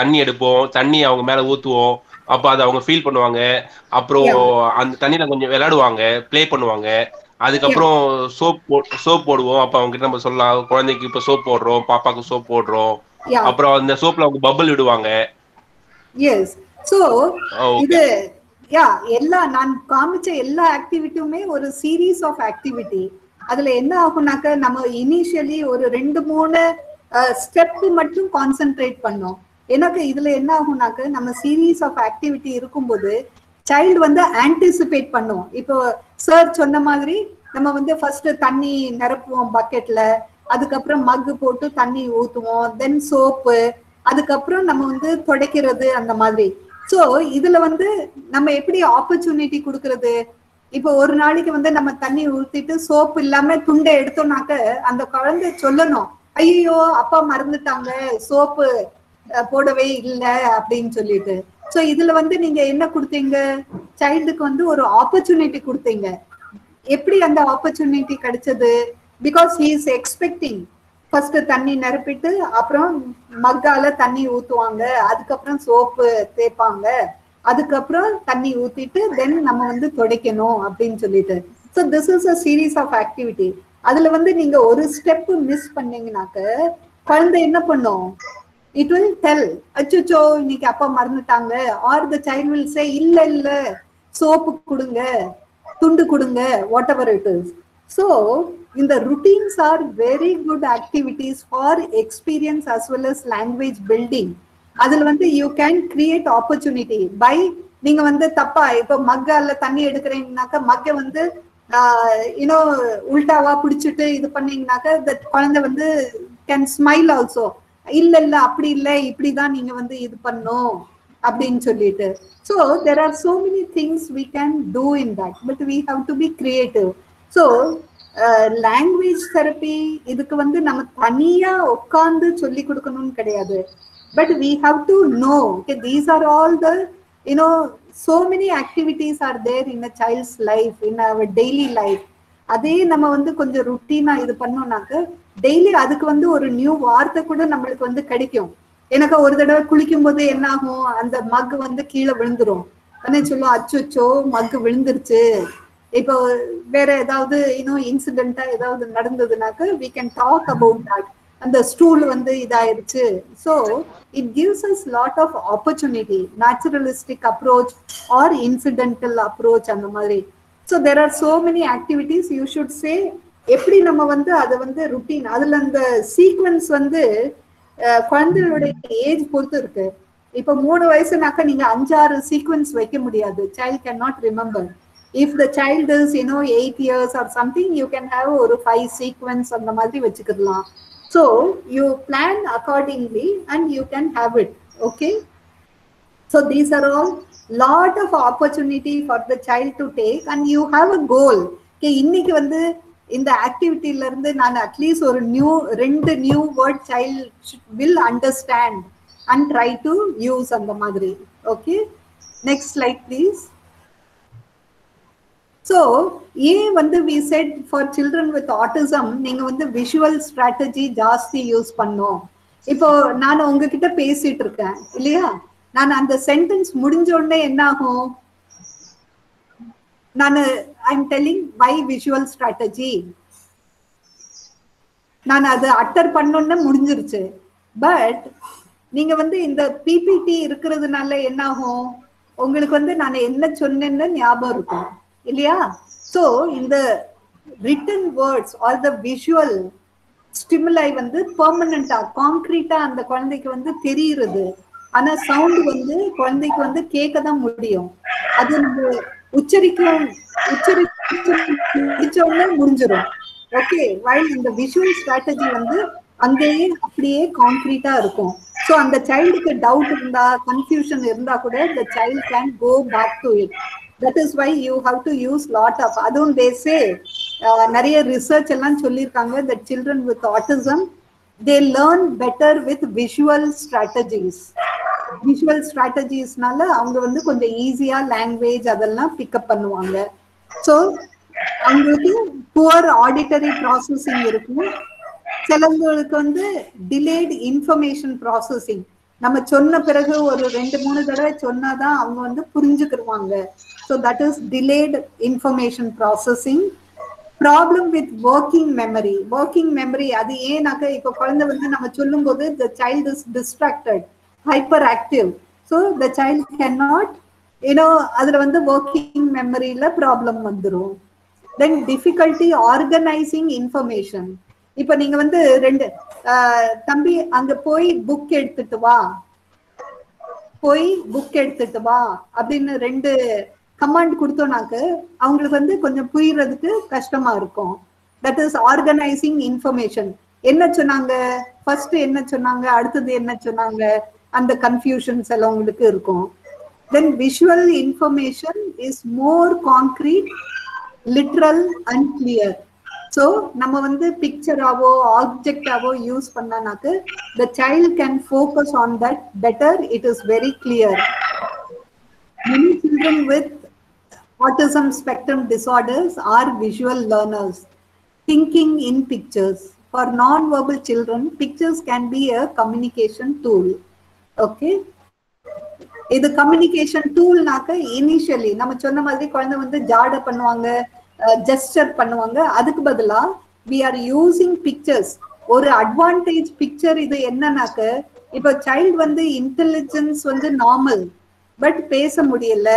தண்ணி எடுப்போம், தண்ணி அவங்க மேல ஊத்துவோம், அப்ப அதை அவங்க ஃபீல் பண்ணுவாங்க. அப்புறம் அந்த தண்ணியில கொஞ்சம் விளையாடுவாங்க, பிளே பண்ணுவாங்க. அதுக்கப்புறம் சோப் சோப் போடுவோம். அப்ப அவங்க கிட்ட நம்ம சொல்லலாம், குழந்தைக்கு இப்ப சோப் போடுறோம், பாப்பாக்கு சோப் போடுறோம். அப்புறம் அந்த சோப்ல அவங்க பபிள் விடுவாங்க. எஸ். சோ இது யா எல்லா நான் காமிச்ச எல்லா ஆக்டிவிட்டியுமே ஒரு சீரீஸ் ஆஃப் ஆக்டிவிட்டி. அதுல என்ன ஆகும்னாக்க நம்ம இனிஷியலி ஒரு ரெண்டு மூணு ஸ்டெப் மட்டும் கான்சென்ட்ரேட் பண்ணோம். எனக்கு இதுல என்ன ஆகும்னாக்க நம்ம சீரீஸ் ஆஃப் ஆக்டிவிட்டி இருக்கும்போது சைல்டு வந்து ஆன்டிசிபேட் பண்ணுவோம். இப்போ சார் சொன்ன மாதிரி நம்ம வந்து ஃபர்ஸ்ட் தண்ணி நிரப்புவோம் பக்கெட்ல, அதுக்கப்புறம் மக்கு போட்டு தண்ணி ஊற்றுவோம், தென் சோப்பு, அதுக்கப்புறம் நம்ம வந்து துடைக்கிறது அந்த மாதிரி. ஸோ இதுல வந்து நம்ம எப்படி ஆப்பர்ச்சுனிட்டி கொடுக்கறது? இப்போ ஒரு நாளைக்கு வந்து நம்ம தண்ணி ஊற்றிட்டு சோப்பு இல்லாம துண்டை எடுத்தோம்னாக்க அந்த குழந்தை சொல்லணும், ஐயோ அப்பா மறந்துட்டாங்க சோப்பு போடவே இல்லை அப்படின்னு சொல்லிட்டு. ஸோ இதுல வந்து நீங்க என்ன கொடுத்தீங்க? சைல்டுக்கு வந்து ஒரு ஆப்பர்ச்சுனிட்டி கொடுத்தீங்க. எப்படி அந்த ஆப்பர்ச்சுனிட்டி கிடைச்சது? Because he is expecting first தண்ணி நிரப்பிட்டு அப்புறம் மக்கால தண்ணி ஊற்றுவாங்க, அதுக்கப்புறம் சோப்பு தேய்ப்பாங்க, அதுக்கப்புறம் தண்ணி ஊத்திட்டு தென் நம்ம வந்து துடைக்கணும் அப்படின்னு சொல்லிட்டு. So this is a series of activity. அதுல வந்து நீங்க ஒரு ஸ்டெப் மிஸ் பண்ணீங்கன்னாக்க குழந்தை என்ன பண்ணும்? இட் வில் டெல், அச்சோ இன்னைக்கு அப்பா மறந்துட்டாங்க. Or the child will say, இல்ல இல்ல சோப்பு கொடுங்க, துண்டு கொடுங்க, whatever it is. So இந்த routines are very good activities for experience as well as language building. அதுல வந்து you can create opportunity by நீங்க வந்து தப்பா இப்போ மக்கால தண்ணி எடுக்கிறீங்கனாக்க மக்க வந்து இன்னும் உல்டாவா பிடிச்சிட்டு இது பண்ணீங்கனாக்க தட் குழந்தை வந்து can smile also. இல்ல இல்ல அப்படி இல்லை, இப்படிதான் நீங்க வந்து இது பண்ணும் அப்படின்னு சொல்லிட்டு. So there are so many things we can do in that, but we have to be creative. So language therapy இதுக்கு வந்து நம்ம தனியா உட்கார்ந்து சொல்லி கொடுக்கணும்னு கிடையாது. But we have to know these are all the you know so many activities are there in a child's life, in our daily life. அதே நம்ம வந்து கொஞ்சம் ருட்டீனா இது பண்ணோம்னாக்க டெய்லி அதுக்கு வந்து ஒரு நியூ வார்த்தை கூட நம்மளுக்கு வந்து கிடைக்கும். எனக்கு ஒரு தடவை குளிக்கும் போது என்ன ஆகும், அந்த மக் வந்து கீழே விழுந்துரும். உடனே சொல்லுவோம் அச்சோ மக் விழுந்துருச்சு. இப்போ வேற ஏதாவது இன்னும் இன்சிடென்ட்டா ஏதாவது நடந்ததுனாக்க we can talk about that. அந்த ஸ்டூல் வந்து இதாயிருச்சு. So it gives us lot of opportunity, naturalistic approach or incidental approach அந்த மாதிரி. So there are so many activities you should say எப்படி நம்ம வந்து அது வந்து routine. அதுல அந்த சீக்வன்ஸ் வந்து குழந்தையோட ஏஜ் பொறுத்து இருக்கு. இப்போ மூணு வயசுனாக்க நீங்க அஞ்சாறு சீக்வன்ஸ் வைக்க முடியாது. child cannot remember. If the child is you know eight years or something, you can have or five sequence on the madri vechikalam. So you plan accordingly and you can have it. Okay, so these are all lot of opportunity for the child to take, and you have a goal. Okay, inniki vandu inda activity la irund naan at least or new rendu new word child will understand and try to use on the madri. Okay, next slide please. So ye vandu we said for children with autism neenga vandu visual strategy jaasti use pannom. Ipo naan unga kitta pesiittu irukken illaya, naan and sentence mudinjone enna agum, naan I am telling by visual strategy, naan adu utter pannonna mudinjiruchu. But neenga vandu inda ppt irukkuradunalla enna agum, ungalku vandu naan enna sonnenna nyabam irukum இல்லையா? So இந்த written words are the visual stimuli வந்து பெர்மனண்டா கான்கிரீட்டா அந்த குழந்தைக்கு வந்து தெரியுது. ஆனா sound வந்து குழந்தைக்கு வந்து கேட்க தான் முடியும். அது நம்ம உச்சரிக்கும் உச்சரிச்சோடனே முடிஞ்சிடும். ஓகே, வைல் இந்த விஷுவல் ஸ்ட்ராட்டஜி வந்து அங்கேயே அப்படியே கான்கிரீட்டா இருக்கும். ஸோ அந்த சைல்டுக்கு டவுட் இருந்தா, கன்ஃபியூஷன் இருந்தா கூட the child can go back to it. That is why you have to use lot of. Adun they say, nariya research ellam sollirukanga that children with autism, they learn better with visual strategies. Visual strategies nalla avanga vandu konja easy ah language adella pick up பண்ணுவாங்க. So அவங்களுக்கு poor auditory processing இருக்கும். சிலங்களுக்கு வந்து delayed information processing. நம்ம சொன்ன பிறகு ஒரு ரெண்டு மூணு தடவை சொன்னாதான் அவங்க வந்து புரிஞ்சுக்குவாங்க. So that is delayed information processing. Problem with working memory. Working memory அது ஏனாக்க இப்ப குழந்தை வந்து நம்ம சொல்லும்போது the child is distracted, hyperactive. So the child cannot, you know, அதுல வந்து working memory ல problem வந்துரும். Then difficulty organizing information. இப்ப நீங்க வந்து ரெண்டு தம்பி அங்க போய் புக் எடுத்துட்டு வா, போய் புக் எடுத்துட்டு வா அப்படின்னு ரெண்டு கமாண்ட் கொடுத்தோம்னாக்க அவங்களுக்கு வந்து கொஞ்சம் புரியறதுக்கு கஷ்டமா இருக்கும். That is organising information. என்ன சொன்னாங்க, ஃபர்ஸ்ட் என்ன சொன்னாங்க, அடுத்தது என்ன சொன்னாங்க, அந்த கன்ஃபியூஷன்ஸ் எல்லாம் உங்களுக்கு இருக்கும். Then visual information is more concrete, literal and clear. So நம்ம வந்து பிக்சராவோ ஆப்ஜெக்டாவோ யூஸ் பண்ணனாக்க the child can focus on that better. It is very clear. Many children with autism spectrum disorders are visual learners, thinking in pictures. For non verbal children, pictures can be a communication tool. Okay, இது communication tool நாக்க initially நம்ம சொன்ன மாதிரி குழந்தை வந்து ஜாட பண்ணுவாங்க, gesture பண்ணுவாங்க. அதுக்கு பதிலா we are using pictures. ஒரு அட்வான்டேஜ் பிக்சர் இது என்னன்னாக்க இப்போ சைல்ட் வந்து இன்டெலிஜென்ஸ் வந்து நார்மல், பட் பேச முடியல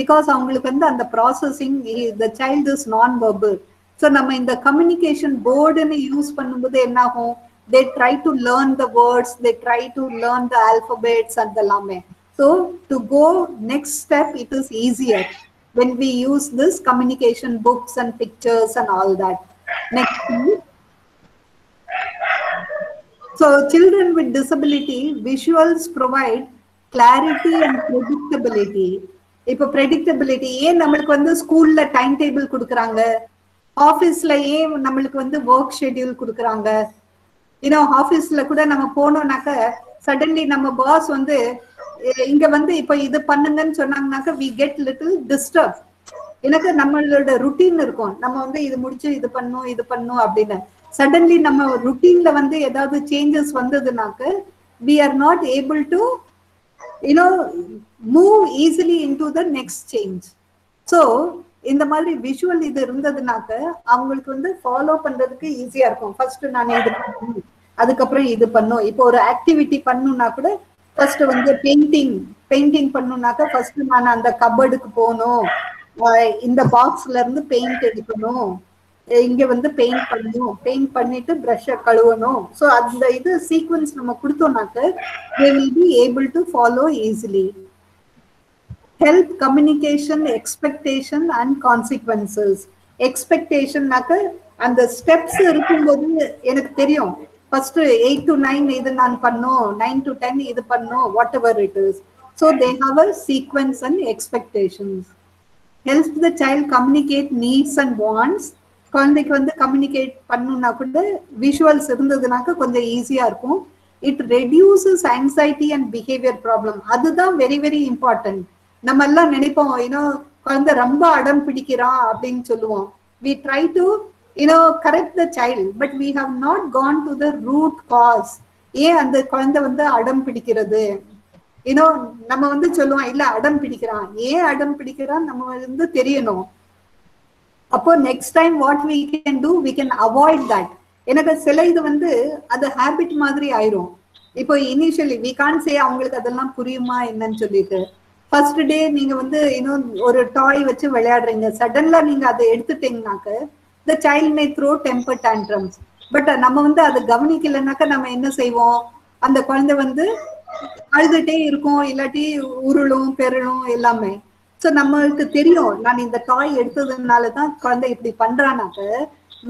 பிகாஸ் அவங்களுக்கு வந்து அந்த processing, the child is non verbal. So நம்ம இந்த கம்யூனிகேஷன் போர்டுன்னு யூஸ் பண்ணும்போது என்னாகும், they try to learn the words, they try to learn the alphabets and the எல்லாமே. So to go next step, it is easier when we use this communication books and pictures and all that. Next thing. So children with disability, visuals provide clarity and predictability. Ipo predictability ye namalku vandu school la time table kudukranga, office la ye namalku vandu work schedule kudukranga. You know, office la kuda nama pononaka suddenly nama boss vandu இங்க வந்து இப்ப இது பண்ணுங்கன்னு சொன்னாங்கனாக்க we get little disturbed. எனக்கு நம்மளோட routine இருக்கும், நம்ம வந்து இது முடிச்சு இது பண்ணனும் இது பண்ணனும் அப்படினா suddenly நம்ம routineல வந்து ஏதாவது changes வந்ததுனாக்க we are not able to, you know, move easily into the next change. So இந்த மாதிரி visual இது இருந்ததுனாக்க அவங்களுக்கு வந்து follow பண்றதுக்கு ஈஸியா இருக்கும். first நான் இது பண்ணனும், அதுக்கு அப்புறம் இது பண்ணனும். இப்போ ஒரு activity பண்ணனும்னா கூட first வந்து பெயிண்டிங் பெயிண்டிங் பண்ணனும்னாக்க first நான் அந்த கபர்டுக்கு போணும், இந்த பாக்ஸ்ல இருந்து பெயிண்ட் எடுக்கணும், இங்க வந்து பெயிண்ட் பண்ணனும், பெயிண்ட் பண்ணிட்டு பிரஷ் கழுவணும். சோ அந்த இது சீக்வென்ஸ் நம்ம கொடுத்தோம்னாக்க they will be able to follow easily. Help communication, expectation and consequences. Expectationனாக்க அந்த ஸ்டெப்ஸ் இருக்கும்போது எனக்கு தெரியும் first eight to nine idu nan pannu, nine to ten idu pannu, whatever it is. So they have a sequence and expectations. Helps the child communicate needs and wants. Kondik vandu communicate pannuna kuda visuals irundadunaka konja easy ah irukum. It reduces anxiety and behavior problem. Adu da very very important. Namalla nenipom, you know, konda romba adam pidikira appdin solluvom. We try to, you know, correct the child, but we have not gone to the root cause. ஏ அந்த குழந்தை வந்து அடம் பிடிக்கிறது, you know, நம்ம வந்து சொல்லுவோம் இல்ல அடம் பிடிக்கிறான், ஏ அடம் பிடிக்கிறான் நம்ம வந்து தெரியணும். அப்போ next time what we can do, we can avoid that. எனக்கு சில இது வந்து அது ஹாபிட் மாதிரி ஆயிரும். இப்போ இனிஷியலி we can't say அவங்களுக்கு அதெல்லாம் புரியுமா என்னன்னு சொல்லிட்டு first day நீங்க வந்து இன்னும் ஒரு டாய் வச்சு விளையாடுறீங்க, சடன்லா நீங்க அதை எடுத்துட்டீங்கனாக்க the child may throw temper tantrums. But நம்ம வந்து அது கவனிக்கலனாக்க நம்ம என்ன செய்வோம், அந்த குழந்தை வந்து அழுதுட்டே இருக்கும், இல்லாட்டி உருளும் பெருளும் எல்லாமே. சோ நமக்கு தெரியும் நான் இந்த டாய் எடுத்ததுனால தான் குழந்தை இப்படி பண்றானாக்க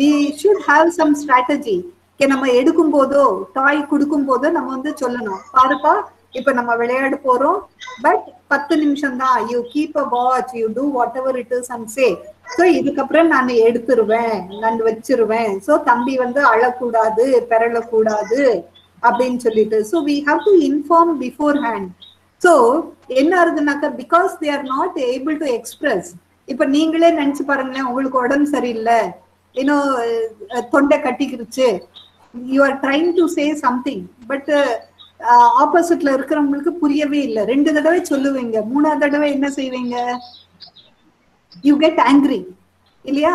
we should have some strategy. கே நம்ம எடுக்கும் போதோ டாய் கொடுக்கும் போதோ நம்ம வந்து சொல்லணும், பாருப்பா இப்ப நம்ம விளையாட போறோம் பட் பத்து நிமிஷம் தான் you keep a watch you do whatever it is and say so இதுக்கு அப்புறம் நான் எடுத்துருவேன் நான் வச்சிருவேன் so தம்பி வந்து அழ கூடாது பெறல கூடாது அப்படினு சொல்லிட்டு so we have to inform beforehand so என்ன ஆகுதுனாக்க because they are not able to express இப்ப நீங்களே நினைச்சு பாருங்களே உங்களுக்கு உடம்பு சரியில்லை you know தொண்டை கட்டிக்கிருச்சு you are trying to say something but uh, ஆப்போசிட்ல இருக்குறவங்களுக்கு புரியவே இல்ல ரெண்டு தடவை சொல்லுவீங்க மூணாவது தடவை என்ன செய்வீங்க you get angry இல்லையா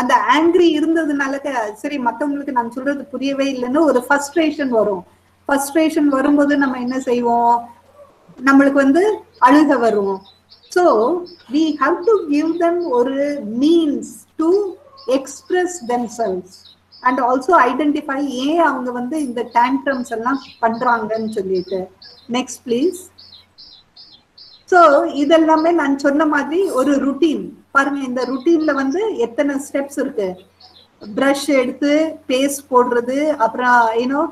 அந்த angry இருந்ததுனால சரி மத்தவங்களுக்கு நான் சொல்றது புரியவே இல்லன்னு ஒரு frustration வரும் frustration வரும்போது நம்ம என்ன செய்வோம் நமக்கு வந்து அழுக வரும் so we have to give them ஒரு means to express themselves and also identify ஏ அவங்க வந்து இந்த tantrums எல்லாம் பண்றாங்கன்னு சொல்லிட்டு next please so இதெல்லாம் நான் சொன்ன மாதிரி ஒரு routine பாருங்க இந்த routineல வந்து எத்தனை steps இருக்கு brush எடுத்து paste போடுறது அப்புறம் you know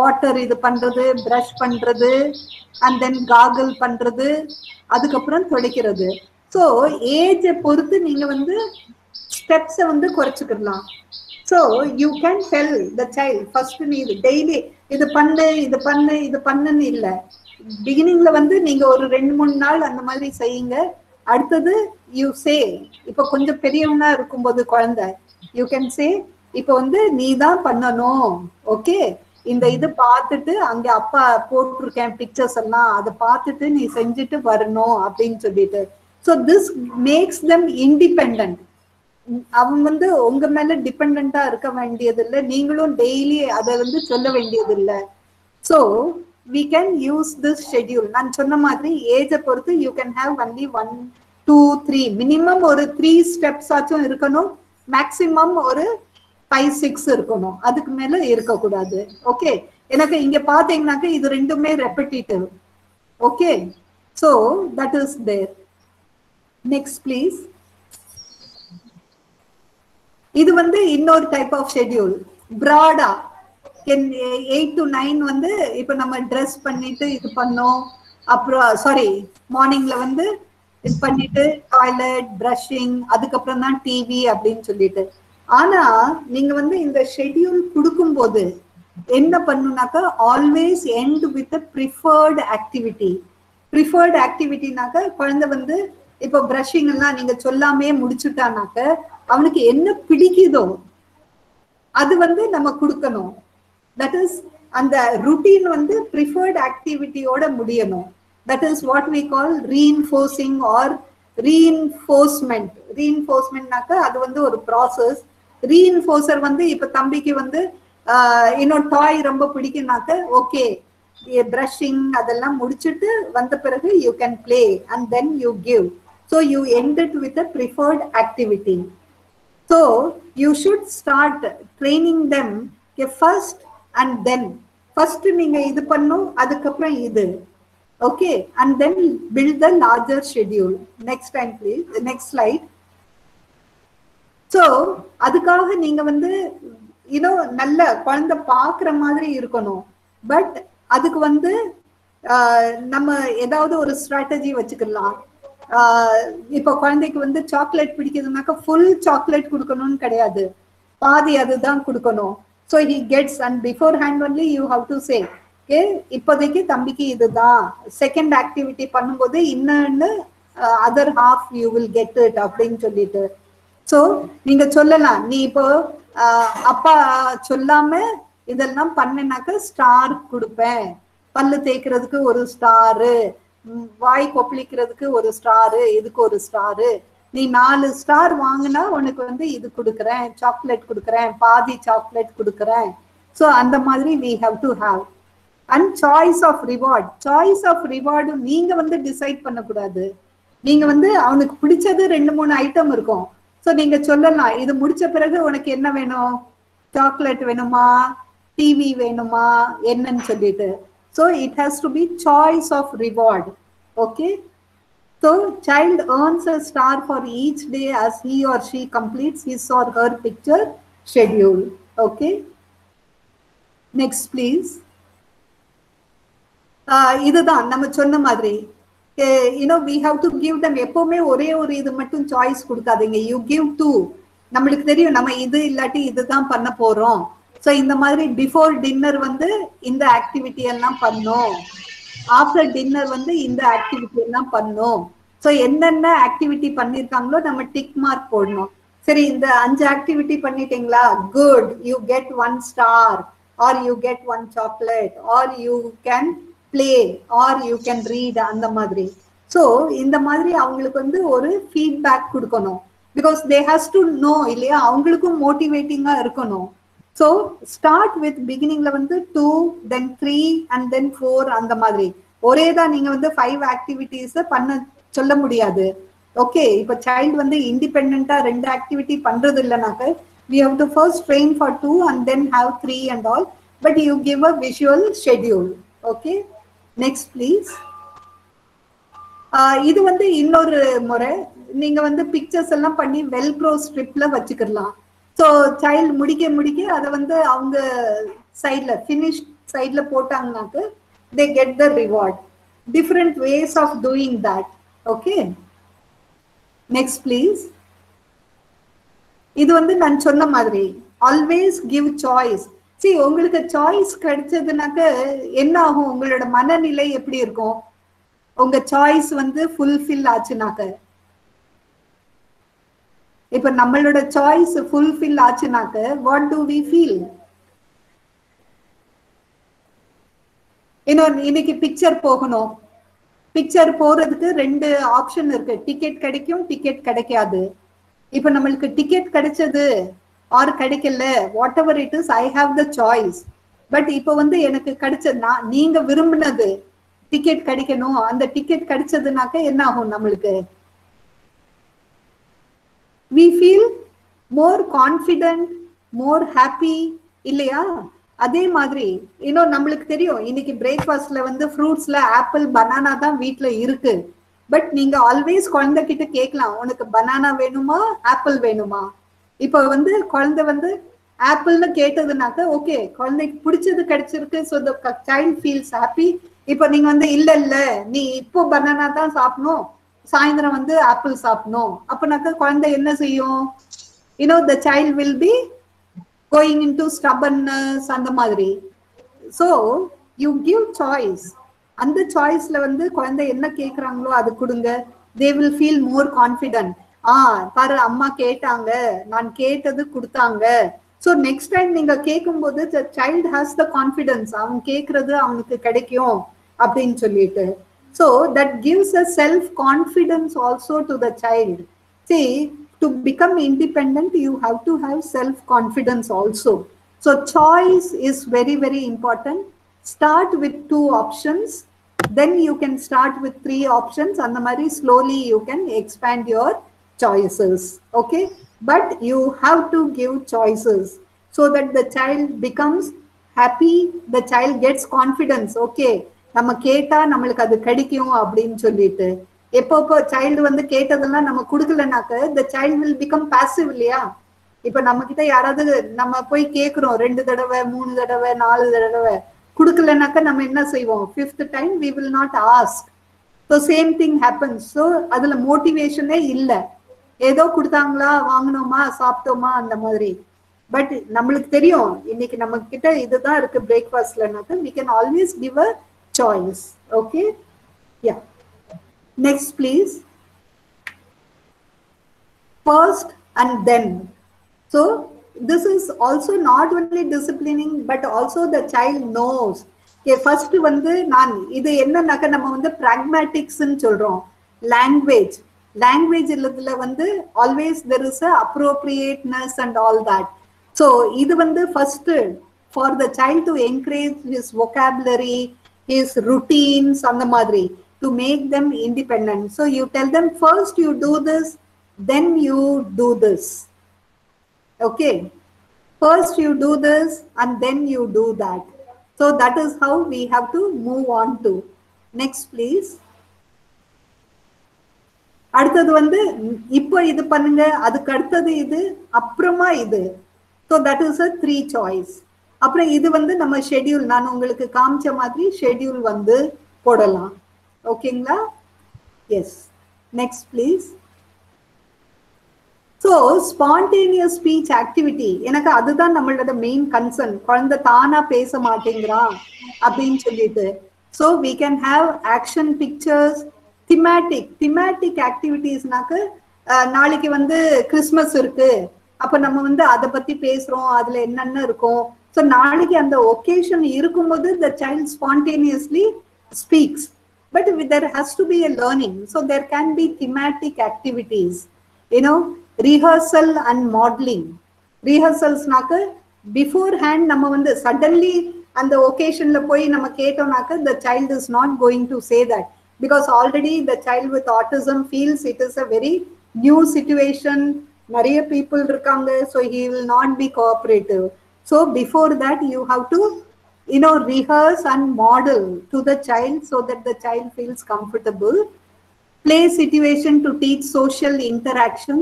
water இது பண்றது brush பண்றது and then gargle பண்றது அதுக்கு அப்புறம் தொடைக்கிறது so age பொறுத்து நீங்க வந்து steps வந்து குறைச்சுக்கலாம் so you can tell the child first me daily idu pannu idu pannu idu pannanu illa beginning la vandu neenga oru rendu moonu naal andha maari seyinga aduthathu you say ipo konja periyavana irukumbodhu kolandai you can say ipo vandu nee dhaan pannanom okay indha idu paathittu anga appa potiruken pictures alla adu paathittu nee senjittu varano appdin sollitu so this makes them independent அவன் வந்து உங்க மேல டிபெண்டண்டா இருக்க வேண்டியது இல்ல நீங்களும் daily அத வந்து சொல்ல வேண்டியது இல்ல so we can use this schedule நான் சொன்ன மாதிரி ஏஜ் பொறுத்து you can have only one two three minimum ஒரு three steps ஆச்சும் இருக்கணும் maximum ஒரு five six இருக்கணும் அதுக்கு மேல இருக்க கூடாது okay எனக்கு இங்க பாத்தீங்கன்னாக்க இது ரெண்டுமே repetitive okay so that is there next please இது வந்து இன்னொரு டைப் ஆஃப் ஷெட்யூல் பிராடா eight to nine வந்து இப்ப நம்ம Dress பண்ணிட்டு இது பண்ணோம் அப்புறம் சாரி மார்னிங்ல வந்து இது பண்ணிட்டு டாய்லெட் பிரஷிங் அதுக்கு அப்புறம் தான் டிவி அப்படினு சொல்லிட்டு ஆனா நீங்க வந்து இந்த ஷெட்யூல் கொடுக்கும்போது என்ன பண்ணுனாக்க always end with a preferred activity preferred activityனாக்க குழந்தை வந்து இப்ப பிரஷிங் எல்லாம் நீங்க சொல்லாமே முடிச்சிட்டானாக்க அவனுக்கு என்ன பிடிக்குதோ அது வந்து நம்ம கொடுக்கணும் that is அந்த routine வந்து preferred activity ஓட முடியணும் that is what we call reinforcing or reinforcement reinforcementனாக்க அது வந்து ஒரு process reinforcer வந்து இப்ப தம்பிக்கு வந்து இன்னொரு toy ரொம்ப பிடிக்கும்னாக்க okay brushing அதெல்லாம் முடிச்சிட்டு வந்த பிறகு you can play and then you give so you end it with a preferred activity so you should start training them okay, first and then first ninga idu pannu adukapra idu okay and then build the larger schedule next time please the next slide so adukaga ninga vandu you know nalla kolanda paakra maadhiri irukanum but adukku vandu nama edavadhu oru strategy vechikalam இப்ப குழந்தைக்கு வந்து chocolate பிடிக்குதுனாக்க full chocolate கொடுக்கணும் கிடையாது பாதி அதுதான் கொடுக்கணும் so he gets and beforehand only you have to say okay இப்போதைக்கு தம்பிக்கு இதுதான் செகண்ட் ஆக்டிவிட்டி பண்ணும்போது இன்னொன்னு other half you will get it அப்படினு சொல்லிட்டு so நீங்க சொல்லலாம் நீ இப்போ அப்பா சொல்லாம இதெல்லாம் பண்ணேனாக்க ஸ்டார் கொடுப்பேன் பல்லு தேய்க்கிறதுக்கு ஒரு ஸ்டார் வாய் கொப்பளிக்கிறதுக்கு ஒரு ஸ்டார் இதுக்கு ஒரு ஸ்டார் நீ நாலு ஸ்டார் வாங்குனா உங்களுக்கு வந்து இது குடுக்குறேன் சாக்லேட் குடுக்குறேன் பாதி சாக்லேட் குடுக்குறேன் சோ அந்த மாதிரி we have to have and choice of reward choice of reward நீங்க வந்து டிசைட் பண்ண கூடாது நீங்க வந்து அவனுக்கு பிடிச்சது ரெண்டு மூணு ஐட்டம் இருக்கும் சோ நீங்க சொல்லலாம் இது முடிச்ச பிறகு உனக்கு என்ன வேணும் சாக்லேட் வேணுமா டிவி வேணுமா என்னன்னு சொல்லிட்டு so it has to be choice of reward okay so child earns a star for each day as he or she completes his or her picture schedule okay next please இதுதான் நம்ம சொன்ன மாதிரி you know we have to give them எப்பவுமே ஒரே ஒரு இது மட்டும் choice கொடுக்காதீங்க you give two நமக்கு தெரியும் நம்ம இது இல்லட்டி இதுதான் பண்ண போறோம் சோ இந்த மாதிரி बिफोर டின்னர் வந்து இந்த ஆக்டிவிட்டி எல்லாம் பண்ணோம் ஆஃப்டர் டின்னர் வந்து இந்த ஆக்டிவிட்டி எல்லாம் பண்ணோம் சோ என்னென்ன ஆக்டிவிட்டி பண்ணிருக்காங்களோ நம்ம டிக் மார்க் போடணும் சரி இந்த அஞ்சு ஆக்டிவிட்டி பண்ணிட்டீங்களா good you get one star or you get one chocolate or you can play or you can read அந்த மாதிரி சோ இந்த மாதிரி அவங்களுக்கு வந்து ஒரு ஃபீட்பேக் கொடுக்கணும் because they has to know இல்லையா அவங்களுக்கும் மோட்டிவேட்டிங்கா இருக்கணும் so start with beginningல வந்து two then three and then four அந்த மாதிரி ஒரேதா நீங்க வந்து five activities பண்ண சொல்ல முடியாது okay இப்போ child வந்து independent-ஆ ரெண்டு activity பண்றது இல்லனாக்க we have to first train for two and then have three and all but you give a visual schedule okay next please ah இது வந்து இன்னொரு முறை நீங்க வந்து pictures எல்லாம் பண்ணி velcro strip-ல வச்சிரலாம் so child முடிக்க முடிக்க அத வந்து அவங்க side-ல finish side-ல போட்டாங்கனாக்க they get the reward different ways of doing that okay next please இது வந்து நான் சொன்ன மாதிரி always give choice see உங்களுக்கு choice கிடைச்சதுனாக்க என்ன ஆகும் உங்களோட மனநிலை எப்படி இருக்கும் உங்க choice வந்து fulfill ஆச்சுனாக்க இப்ப நம்மளோட choice fulfill ஆச்சுனாக்க what do we feel இன்னொரு இன்னைக்கு பிக்சர் போகணும் பிக்சர் போறதுக்கு ரெண்டு ஆப்ஷன் இருக்கு டிக்கெட் கிடைக்கும் டிக்கெட் கிடைக்காது இப்போ நமக்கு டிக்கெட் கிடைச்சது ஆர் கிடைக்கல whatever it is I have the choice but இப்போ வந்து எனக்கு கிடைச்சது நீங்க விரும்பினது டிக்கெட் கிடைக்கணும் அந்த டிக்கெட் கிடைச்சதுனாக்க என்ன ஆகும் நமக்கு we feel more confident more happy இல்லையா அதே மாதிரி இன்னும் நமக்கு தெரியும் இன்னைக்கு பிரேக்பாஸ்ட்ல வந்து ஃப்ரூட்ஸ்ல ஆப்பிள் banana தான் வீட்ல இருக்கு பட் நீங்க ஆல்வேஸ் குழந்தை கிட்ட கேக்கலாம் உங்களுக்கு banana வேணுமா ஆப்பிள் வேணுமா இப்போ வந்து குழந்தை வந்து ஆப்பிள்னு கேட்டதுனாக்க ஓகே குழந்தைக்கு பிடிச்சது கிடைச்சிருக்கு so the child feels happy இப்போ நீங்க வந்து இல்ல இல்ல நீ இப்போ banana தான் சாப்பிடணும் சாயந்தரம் வந்து ஆப்பிள் சாப்பிடணும் அப்பனாக்க குழந்தை என்ன செய்யும் you know the child will be going into stubbornness and madri so you give choice and the choice la vandu konda enna kekrangalo adu kudunga they will feel more confident ah par amma ketanga nan ketadu kudutanga so next time ninga kekumbodhu the child has the confidence avan kekrathu avanukku kadikum appdin sollitu so that gives a self confidence also to the child see to become independent you have to have self confidence also so choice is very very important start with two options then you can start with three options and then slowly you can expand your choices okay but you have to give choices so that the child becomes happy the child gets confidence okay nama keta namalku adu kadikum appdin sollitu எப்பப்போ child வந்து கேட்டதெல்லாம் நம்ம கொடுக்கலனாக்க the child will become passive இல்லையா இப்போ நம்மகிட்ட யாராவது நம்ம போய் கேக்குறோம் ரெண்டு தடவை மூணு தடவை நாலு தடவை கொடுக்கலனாக்க நம்ம என்ன செய்வோம் fifth time we will not ask so same thing happens so அதுல மோட்டிவேஷனே இல்ல ஏதோ கொடுத்தாங்களா வாங்குனோமா சாப்பிட்டோமா அந்த மாதிரி பட் நமக்கு தெரியும் இன்னைக்கு நம்மகிட்ட இதுதான் இருக்கு பிரேக்பாஸ்ட்லனாக்க we can always give a choice okay yeah next please first and then so this is also not only disciplining but also the child knows okay first வந்து நான் இது என்னன்னாக்க நம்ம வந்து pragmatics ன்னு சொல்றோம் language language இல்லதுல வந்து always there is a appropriateness and all that so இது வந்து first for the child to encourage his vocabulary his routines அந்த மாதிரி to make them independent so you tell them first you do this then you do this okay first you do this and then you do that so that is how we have to move on to next please அடுத்து வந்து இப்போ இது பண்ணுங்க அதுக்கு அடுத்து இது அப்புறமா இது so that is a three choice அப்புறம் இது வந்து நம்ம ஷெட்யூல் நான் உங்களுக்கு காமிச்ச மாதிரி ஷெட்யூல் வந்து போடலாம். ஓகேங்களா? Yes, next please. So spontaneous speech activity, எனக்கு அதுதான் நம்மளோட மெயின் கன்சர்ன். குழந்தை தானா பேச மாட்டேங்கிறா அப்படின்னு சொல்லிட்டு. So we can have action pictures, thematic thematic ஆக்டிவிட்டிஸ்னாக்கு நாளைக்கு வந்து கிறிஸ்மஸ் இருக்கு, அப்ப நம்ம வந்து அதை பத்தி பேசுறோம், அதுல என்னென்ன இருக்கும். சோ நாளைக்கு அந்த ஒகேஷன் இருக்கும்போது the child spontaneously speaks, but there has to be a learning. So there can be thematic activities, you know, rehearsal and modeling. Rehearsals naka beforehand நம்ம வந்து suddenly அந்த ஒகேஷன்ல போய் நம்ம கேட்டோம்னாக்க the child is not going to say that, because already the child with autism feels it is a very new situation, நிறைய people இருக்காங்க, so he will not be cooperative. So before that you have to, you know, rehearse and model to the child so that the child feels comfortable. Play situation to teach social interaction,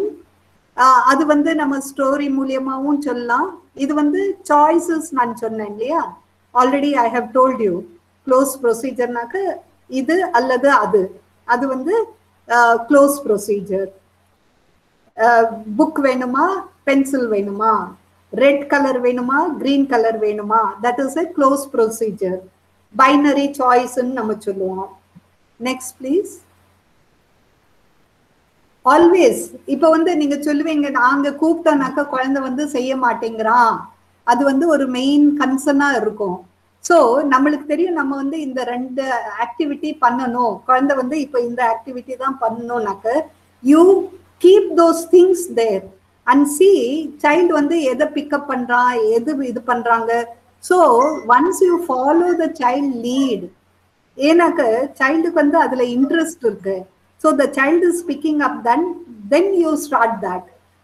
adu vandu nama story mooliyamavum sollaam. Idu vandu choices nan sonna illaya, already I have told you close procedure naka idu alladhu adu, adu vandu close procedure. Book venuma, pencil venuma, red color venuma, green color venuma, that is a closed procedure, binary choice nu nam solluvom. Next please. Always ipo vende neenga solluvinga naanga kooptanaka kolanda vende seiya maatengura, adu vende oru main concern ah irukum. So nammalukku theriyum nama vende indha rendu activity pannano, kolanda vende ipo indha activity dhaan pannano naka, you keep those things there and see child vandu edha pick up pandra edhu idu pandranga. So once you follow the child lead, enaka child ku vandu adula interest irukku, so the child is picking up, then then you start that.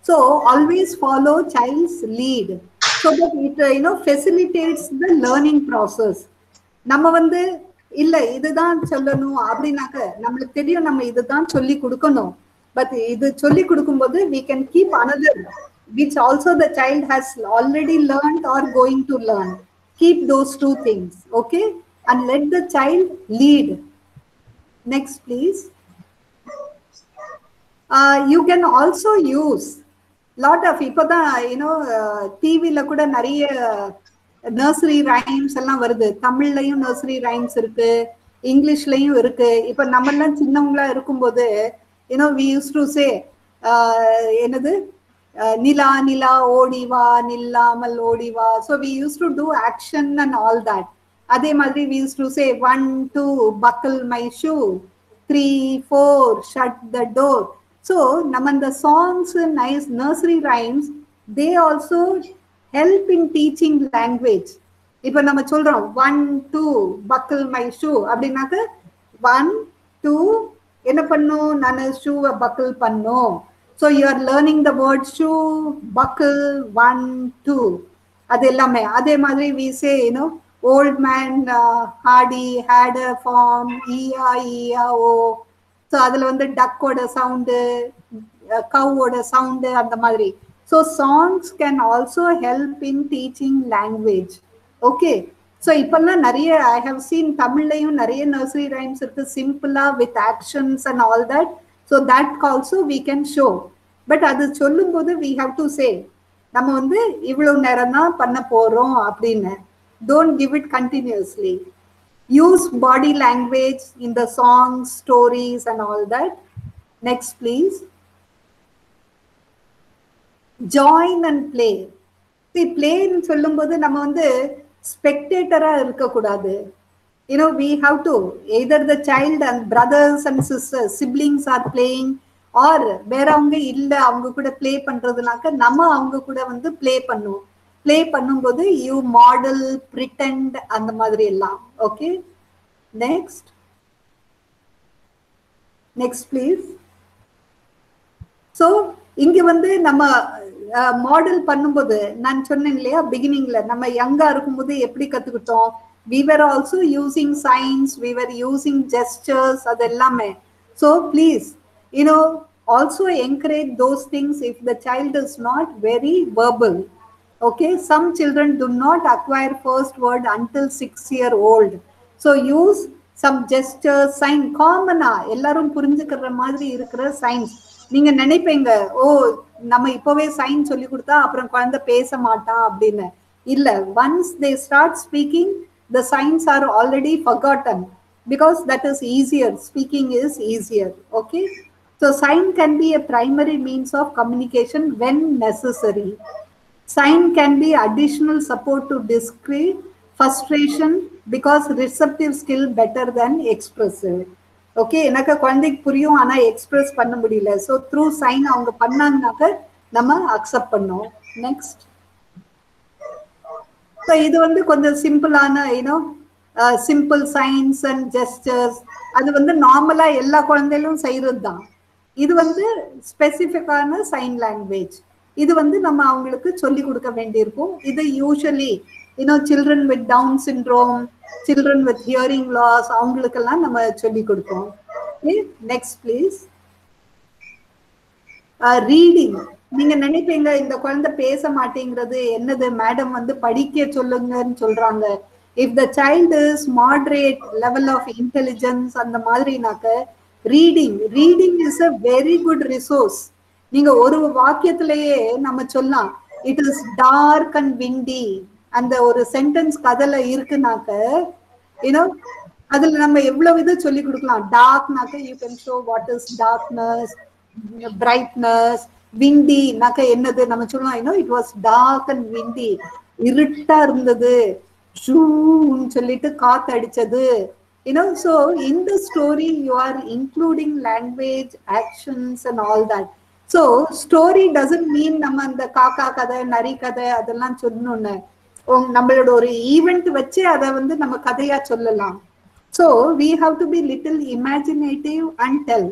So always follow child's lead so that it, you know, facilitates the learning process. Nama vandu illa idu dhaan sollanum appadinaka namukku theriyum nama idu dhaan solli kudukanum, but idu solli kudukumbodhu we can keep another which also the child has already learned or going to learn. Keep those two things, okay, and let the child lead. Next please. Uh you can also use lot of ipoda, you know, tv la kuda nariya nursery rhymes ella varudhu, tamil layum nursery rhymes irukku, english layum irukku. Ipo nammala chinnavangala irukumbodhu, you know, we used to say enadhu nila nila odiva nillamal odiva, so we used to do action and all that. Adhe madri we used to say one two buckle my shoe, three four shut the door. So namanda songs and nice nursery rhymes, they also help in teaching language. Ipo nama solrom one two buckle my shoe abinaka one two என்ன பண்ணனும், நானு ஷூவை buckle பண்ணனும். So you are learning the word shoe, buckle, one two, அது எல்லாமே. அதே மாதிரி we say, you know, old man uh, hardy had a farm, e i e i o, so அதுல வந்து duck ஓட சவுண்ட், cow ஓட sound, அந்த மாதிரி. So songs can also help in teaching language, okay. So இப்பெல்லாம் நிறைய I have seen தமிழ்லயும் நிறைய nursery rhymes இருக்கு, சிம்பிளா with actions and all that. So that also we can show, but அது சொல்லும்போது we have to say நம்ம வந்து இவ்வளவு நேரம் தான் பண்ண போறோம் அப்படினு. Don't give it continuously. Use body language in the songs, stories and all that. Next please. Join and play. See, play னு சொல்லும்போது நம்ம வந்து spectator ah irukka kudadu, you know, we have to either the child and brothers and sisters siblings are playing or veravanga illa avanga kuda play pandradunaka nama avanga kuda vandu play pannu play pannumbodhu you model, pretend and madri illa, okay. Next, next please. So inge vandu nama model பண்ணும்போது நான் சொன்னேன் இல்லையா பிகினிங்ல, நம்ம யங்கா இருக்கும்போது எப்படி கத்துக்கிட்டோம், we were also using signs, we were using gestures, அதெல்லாம். So please, you know, also encourage those things if the child is not very verbal, Okay, some children do not acquire first word until six year old. So use some gestures, sign, common ah, ellarum purinjukirra maadhiri irukra signs. Neenga nenaipenga, oh, nama ipove sign solli kudutha appuram kuzhandha pesa maata appdinu. Illa, once they start speaking, the signs are already forgotten because that is easier. Speaking is easier. Okay, so sign can be a primary means of communication when necessary. Sign can be additional support to display frustration because receptive skill better than expressive. Okay, enakku kondik puriyum ana express panna mudiyala, so through sign avanga pannanaka nama accept pannom. Next, so idu vandu konja simple ana, you know, uh, simple signs and gestures adu vandu normally ella kulandhailum seiyradha. Idu vandu specific ana sign language. Idu vandu nama avangalukku solli kuduka vendirkum. Idu usually, you know, children with Down syndrome, children with hearing loss, avangalukella nama solli kudukom. Okay, next please. Uh, reading. நீங்க நினைப்பீங்க இந்த குழந்தை பேச மாட்டேங்கிறது என்னது, madam வந்து படிக்க சொல்லுங்கன்னு சொல்றாங்க. If the child is moderate level of intelligence அந்த மாதிரினாக்க reading reading is a very good resource. நீங்க ஒரு வாக்கியத்திலேயே நம்ம சொல்லலாம், it is dark and windy. அந்த ஒரு சென்டென்ஸ் கதல இருக்குனாக்க, you know, அதுல நம்ம எவ்வளவு வித சொல்லி கொடுக்கலாம். டார்க்னாக்க you can show what is darkness, brightness. windy நாக்க என்னது நம்ம சொல்றோம், you know, it was dark and windy, இருட்டா இருந்தது, ஜூன்னு சொல்லிட்டு காத்து அடிச்சது, you know. So in the story you are including language, actions and all that. So story doesn't mean நம்ம அந்த காக்கா கதை நரி கதை அதெல்லாம் சொல்லணும்னு நம்மளோட ஒரு ஈவென்ட் வச்சு அதை வந்து நம்ம கதையா சொல்லலாம். So we have to be little imaginative and tell.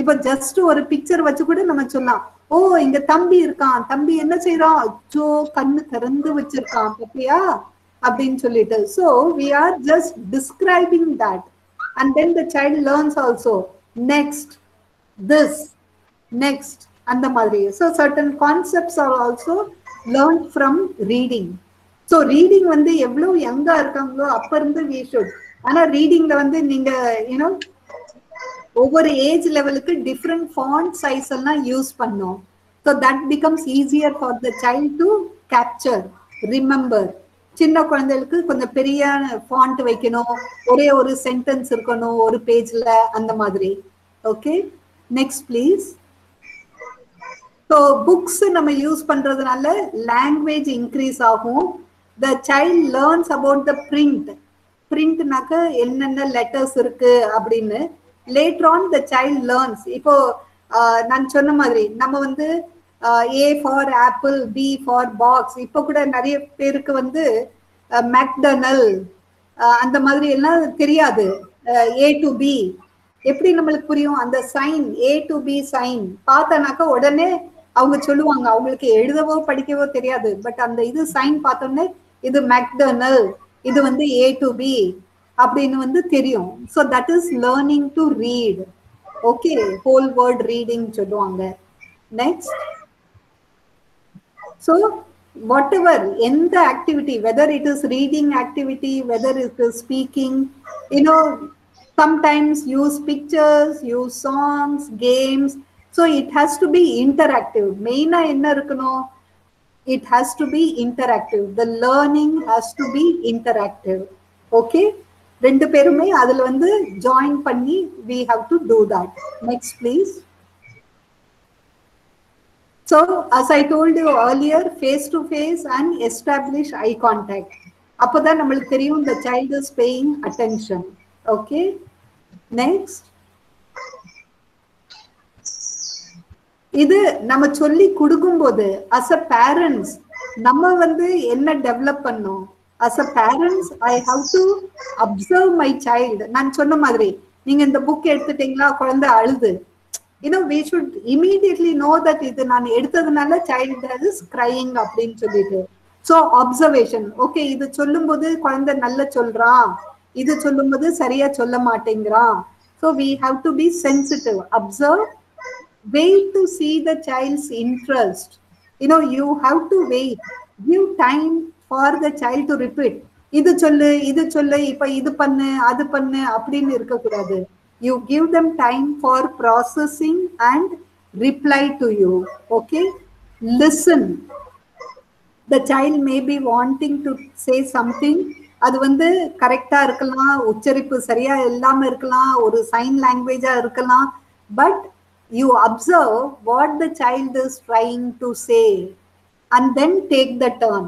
இப்போ ஜஸ்ட் ஒரு பிக்சர் வச்சு கூட நம்ம சொல்லலாம், ஓ இங்க தம்பி இருக்கான், தம்பி என்ன செய்யறான், அச்சோ கண்ணு திறந்து வச்சிருக்கான் பாத்தியா அப்படின்னு சொல்லிட்டு. So we are just describing that and then the child learns also. Next, this, next and the மாதிரி. So certain concepts are also learned from reading. So reading வந்து எவ்வளவு யங்கா இருக்காங்களோ அப்ப இருந்து we should. ஆனா ரீடிங்ல வந்து நீங்க, you know, over age level ku different font size la use pannom. So that becomes easier for the child to capture, remember. சின்ன குழந்தைகளுக்கு கொஞ்சம் பெரிய font வைக்கணும், ஒரே ஒரு sentence இருக்கணும் ஒரு பேஜ்ல அந்த மாதிரி. Okay, next please. So books நம்ம யூஸ் பண்றதுனால language increase ஆகும். The child learns about the print. Print நாக்க என்னென்ன letters இருக்கு அப்படினு later on the child learns. இப்போ நான் சொன்ன மாதிரி நம்ம வந்து A for apple, B for box. இப்போ கூட நிறைய பேருக்கு வந்து McDonald அந்த மாதிரி எல்லாம் தெரியாது. A to B எப்படி நமக்கு புரியும், அந்த sign A to B sign பார்த்தானாக்க உடனே அவங்க சொல்லுவாங்க. அவங்களுக்கு எழுதவோ படிக்கவோ தெரியாது, பட் அந்த இது சைன் பார்த்தோன்னே இது McDonald, இது வந்து A to B அப்படின்னு வந்து தெரியும். So that is learning to read. Okay, whole word reading சொல்லுவாங்க. Next, so whatever எந்த activity, whether it is reading activity, whether it is speaking, you know, sometimes use pictures, use songs, games. So it has to be interactive. மெயினா என்ன இருக்கணும், it has to be interactive. The learning has to be interactive. Okay, ரெண்டு பேருமே அதுல வந்து join பண்ணி we have to do that. Next please. So as I told you earlier, face to face and establish eye contact. அப்பதான் நமக்கு தெரியும் the child is paying attention. Okay, next. இது நம்ம சொல்லி கொடுக்கும்போது as a parents நம்ம வந்து என்ன டெவலப் பண்ணோம். As a parents I have to observe my child. நான் சொன்ன மாதிரி நீங்க இந்த book எடுத்துட்டீங்களா குழந்தை அழுது, you know, we should immediately know that இது நான் எடுத்ததனால child is crying அப்படினு சொல்லிட்டு. So observation. Okay, இது சொல்லும்போது குழந்தை நல்லா சொல்றா, இது சொல்லும்போது சரியா சொல்ல மாட்டேங்கறா. So we have to be sensitive, observe, wait to see the child's interest. You know, you have to wait. give time for the child to repeat. Idu sollu, idu sollu, ipa idu pannu, adu pannu, appadinu irukka kudadu. You give them time for processing and reply to you. Okay, listen. The child may be wanting to say something. அது வந்து கரெக்டா இருக்கலாம், உச்சரிப்பு சரியா இல்லாம இருக்கலாம், ஒரு sign லாங்குவேஜா இருக்கலாம். But you observe what the child is trying to say and then take the turn.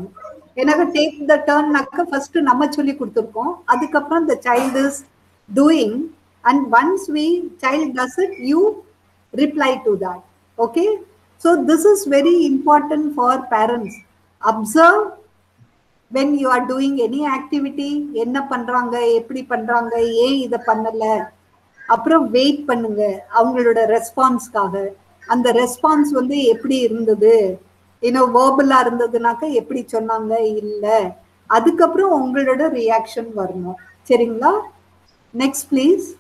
எனக்கு take the turn நாக்க first நம்ம சொல்லி கொடுத்திருக்கோம், அதுக்கு அப்புறம் the child is doing, and once we child does it, you reply to that. Okay, so this is very important for parents. Observe when you are doing any activity, enna pandranga, eppadi pandranga, ye idu pannala, apra wait pannunga avangaloda response kaga. And the response vandu eppadi irundhudu, you know, verbal la irundhadunaka eppadi sonnanga illa, adukapra ungaloda reaction varnum. Seringla, next please.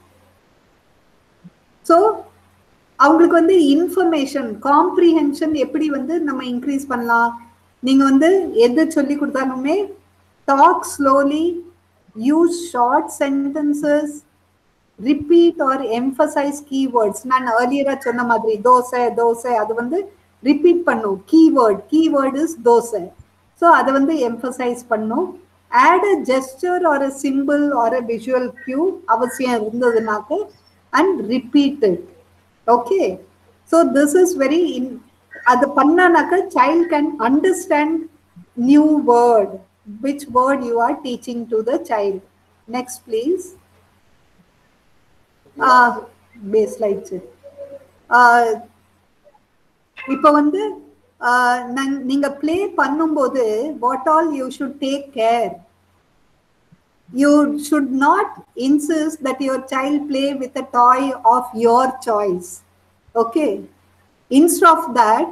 So avangalukku vandu information comprehension eppadi vandu nama increase pannalam. நீங்க வந்து எது சொல்லி கொடுத்தாலுமே talk slowly, use short sentences, repeat or emphasize keywords. நான் earlier சொன்ன மாதிரி தோசை தோசை அது வந்து repeat பண்ணு. keyword keyword is dosa. So அது வந்து emphasize பண்ணு. add a gesture or a symbol or a visual cue அவசியம் இருந்ததுனாக்க, and repeat it. Okay, so this is very in அது பண்ணானாக்க child can understand new word, which word you are teaching to the child. Next please. Ah, base slide. Ah, இப்போ வந்து நீங்க play பண்ணும்போது what all you should take care. You should not insist that your child play with a toy of your choice. Okay, instead of that,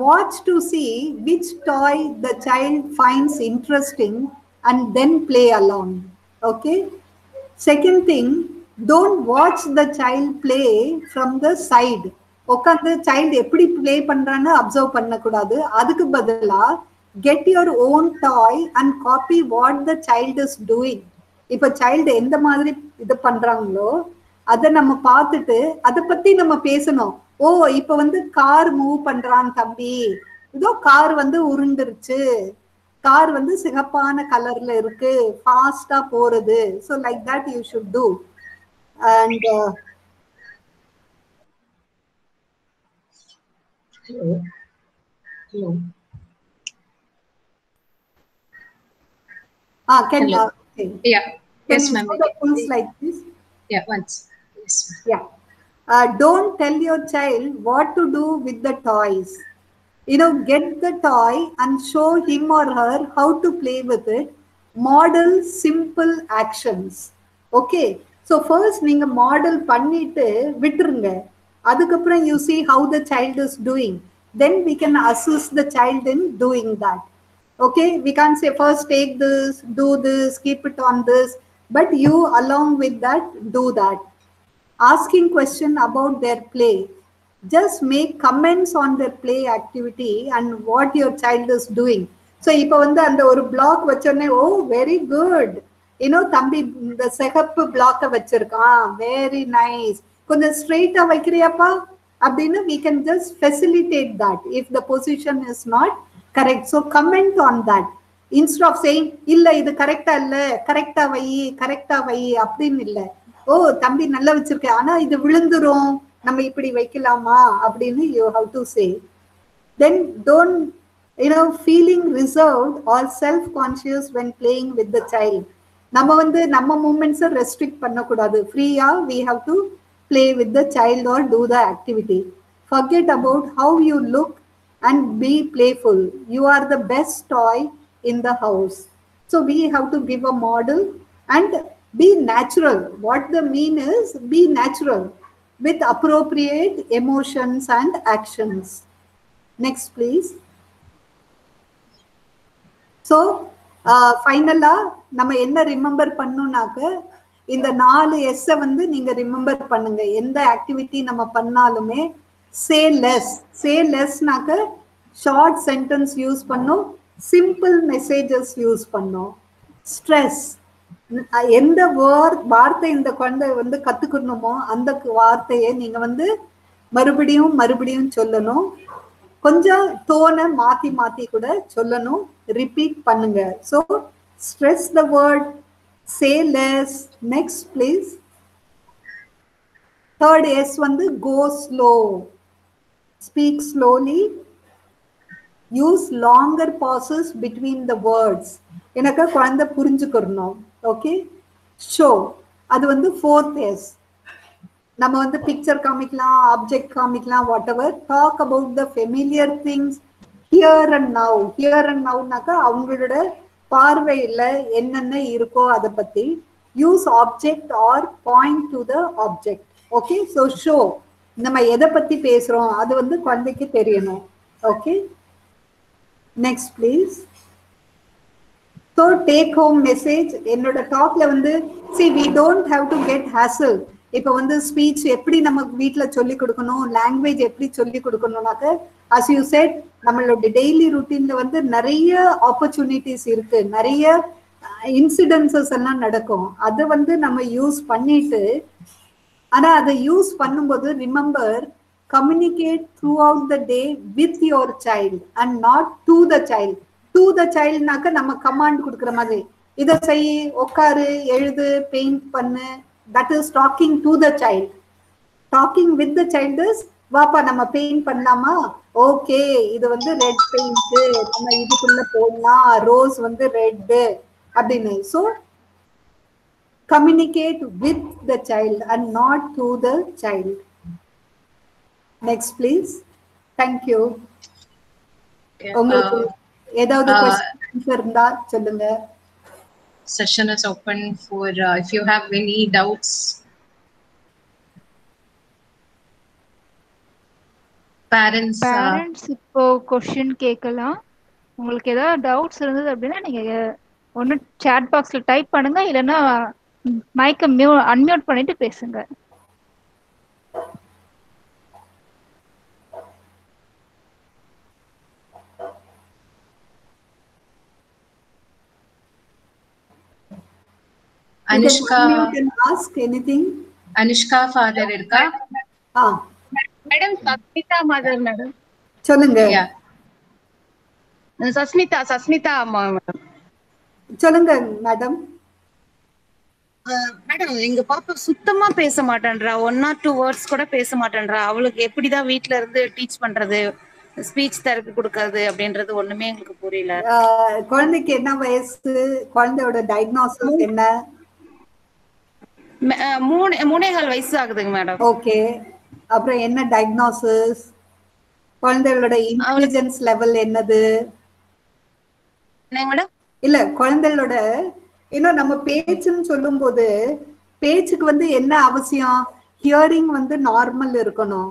watch to see which toy the child finds interesting and then play along. Okay, second thing, don't watch the child play from the side. Okay, the child eppadi play pandrana observe pannakudadu. Adukku badala get your own toy and copy what the child is doing. If a child endha maadhiri idu pandrangalo adha nama paathittu adha patti nama pesanum. ஓ இப்ப வந்து car move பண்றான் தம்பி, இதோ car வந்து உருண்டுருச்சு, car வந்து சிகப்பான கலர்ல இருக்கு, ஃபாஸ்டா போறது. So like that you should do. And hello hello ah can you okay yeah yes ma'am please like this yeah once yes yeah. Uh, don't tell your child what to do with the toys. You know, get the toy and show him or her how to play with it. Model simple actions. Okay, so first ninga model pannite vittrunga, adukapra you see how the child is doing, then we can assist the child in doing that. Okay, we can't say first take this, do this, keep it on this, but you along with that do that. Asking question about their play, just make comments on their play activity and what your child is doing. So ipo vanda and oru block vachone, oh very good, you know thambi the setup block vachirka, very nice, konja straight ah vaikriyappa abadina, we can just facilitate that if the position is not correct. So comment on that instead of saying illa idu correct ah illa, correct ah vai, correct ah vai abadin illa. ஓ தம்பி நல்லா வச்சிருக்க, ஆனா இது விழுந்துரும், நம்ம இப்படி வைக்கலாமா அப்படின்னு you have to say. Then don't, you know, feeling reserved or self conscious when playing with the child. நம்ம வந்து நம்ம மூமெண்ட்ஸை ரெஸ்ட்ரிக்ட் பண்ண கூடாது. ஃப்ரீயா we have to play with the child or do the activity. Forget about how you look and be playful. You are the best toy in the house. So we have to give a model and be natural. What the mean is be natural with appropriate emotions and actions. Next please. So uh, finally nama enna remember pannunaka inda four s vandu neenga remember pannunga. Endha activity nama pannalume say less, say less naka short sentence use pannu, simple messages use பண்ணோம். stress எந்த வார்த்தை வார்த்தை இந்த குழந்தை வந்து கத்துக்கணுமோ அந்த வார்த்தையை நீங்க வந்து மறுபடியும் மறுபடியும் சொல்லணும். கொஞ்சம் டோனை மாத்தி மாத்தி கூட சொல்லணும். ரிப்பீட் பண்ணுங்க. So stress the word, say less. next please. third S வந்து go slow, speak slowly, use longer pauses between the words. எனக்கு குழந்தை புரிஞ்சுக்கணும். ஓகே, ஷோ அது வந்து fourth S. நம்ம வந்து பிக்சர் காமிக்கலாம், ஆப்ஜெக்ட் காமிக்கலாம், whatever. Talk about the familiar things here and now. Here and நவ்னாக்கா அவங்களோட பார்வையில என்னென்ன இருக்கோ அதை பத்தி. Use object or point to the object. Okay, so show நம்ம எதை பத்தி பேசுறோம் அது வந்து குழந்தைக்கு தெரியணும். Okay, next please. So take home message என்னோட டாக்ல வந்து see we don't have to get hassle. இப்போ வந்து ஸ்பீச் எப்படி நம்ம வீட்டில் சொல்லிக் கொடுக்கணும், லாங்குவேஜ் எப்படி சொல்லிக் கொடுக்கணும்னாக்க as you said நம்மளோட டெய்லி ருட்டீன்ல வந்து நிறைய ஆப்பர்ச்சுனிட்டிஸ் இருக்கு, நிறைய இன்சிடென்சஸ் எல்லாம் நடக்கும். அதை வந்து நம்ம யூஸ் பண்ணிட்டு, ஆனால் அதை யூஸ் பண்ணும்போது remember communicate throughout the day with your child and not to the child. To the சைல்டுனாக்க நம்ம கமாண்ட் கொடுக்குற மாதிரி இதை செய், உட்காரு, எழுது, பெயிண்ட் பண்ணு. that is talking to the child. talking with the child is வாப்பா நம்ம பெயிண்ட் பண்ணலாமா, ஓகே இது வந்து ரெட் பெயிண்ட் நம்ம இதுக்குள்ள போடலாம், ரோஸ் வந்து ரெட் அப்படினே. so communicate with the child and not to the child. next please. thank you. உங்களுக்கு ஏதாவது क्वेश्चन இருந்தா சொல்லுங்க. session is open for uh, if you have any doubts. parents parents ipo question kekalam. ungalku edha doubts irundha appadina neenga one chat box la type panunga, illana mic unmute pannittu pesunga. Anushka, you can ask anything. Anushka father irka. ah madam, Sasmita mother madam solunga. yeah sasmita sasmita amma madam solunga madam. uh, madam inga papa suttama pesa maatandra, one or two words kuda pesa maatandra. avalukku eppadi da veetla irundhu teach pandrathu, speech therapy kudukkadhu abindrathu onnume engalukku puriyala. kulandhukku enna vayasu, kulandhoda diagnosis enna? மூணு மூணேகால் வயசு ஆகுதுங்க madam. Okay, அப்புறம் என்ன diagnosis? குழந்தைகளோட intelligence level என்னது? என்ன madam? இல்ல குழந்தைகளோட இன்னும் நம்ம பேச்சுன்னு சொல்லும்போது பேச்சுக்கு வந்து என்ன அவசியம்? ஹியரிங் வந்து நார்மல் இருக்கணும்.